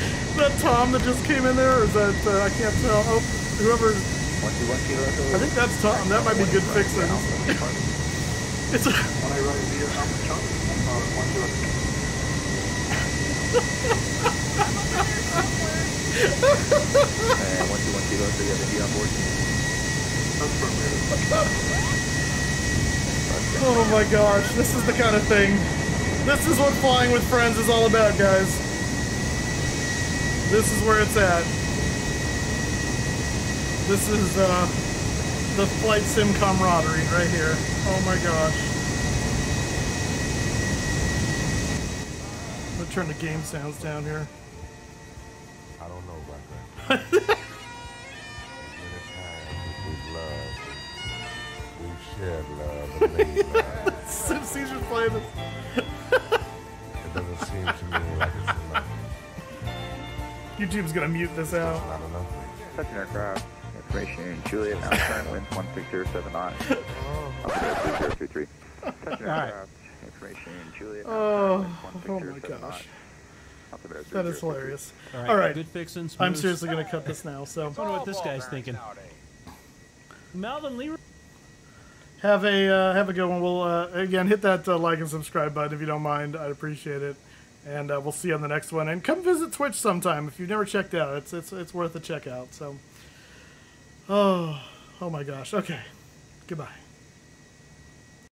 Is that Tom that just came in there, or is that I can't tell? Oh, whoever. I think that's Tom. That might be Goodfixins. It's oh my gosh, this is the kind of thing. This is what flying with friends is all about, guys. This is where it's at. This is the flight sim camaraderie right here. Oh my gosh. I'm gonna turn the game sounds down here. I don't know about that. It's been a time we've loved. We've shared love and made love. SimCaesar's playing this. It doesn't seem to me like it's enough. YouTube's gonna mute this out. It's not enough. Touching aircraft. Information in Juliet, now current wind 16079. Up to 3023. Touching aircraft. Information in Juliet, now current wind 16079. Oh my gosh. That is hilarious. All right. Goodfixins, I'm seriously going to cut this now. So I wonder what this guy's thinking. Malvin Leroy. Have a good one. We'll again hit that like and subscribe button if you don't mind. I'd appreciate it. And we'll see you on the next one. And come visit Twitch sometime if you've never checked out. It's worth a check out. So oh my gosh. Okay. Goodbye.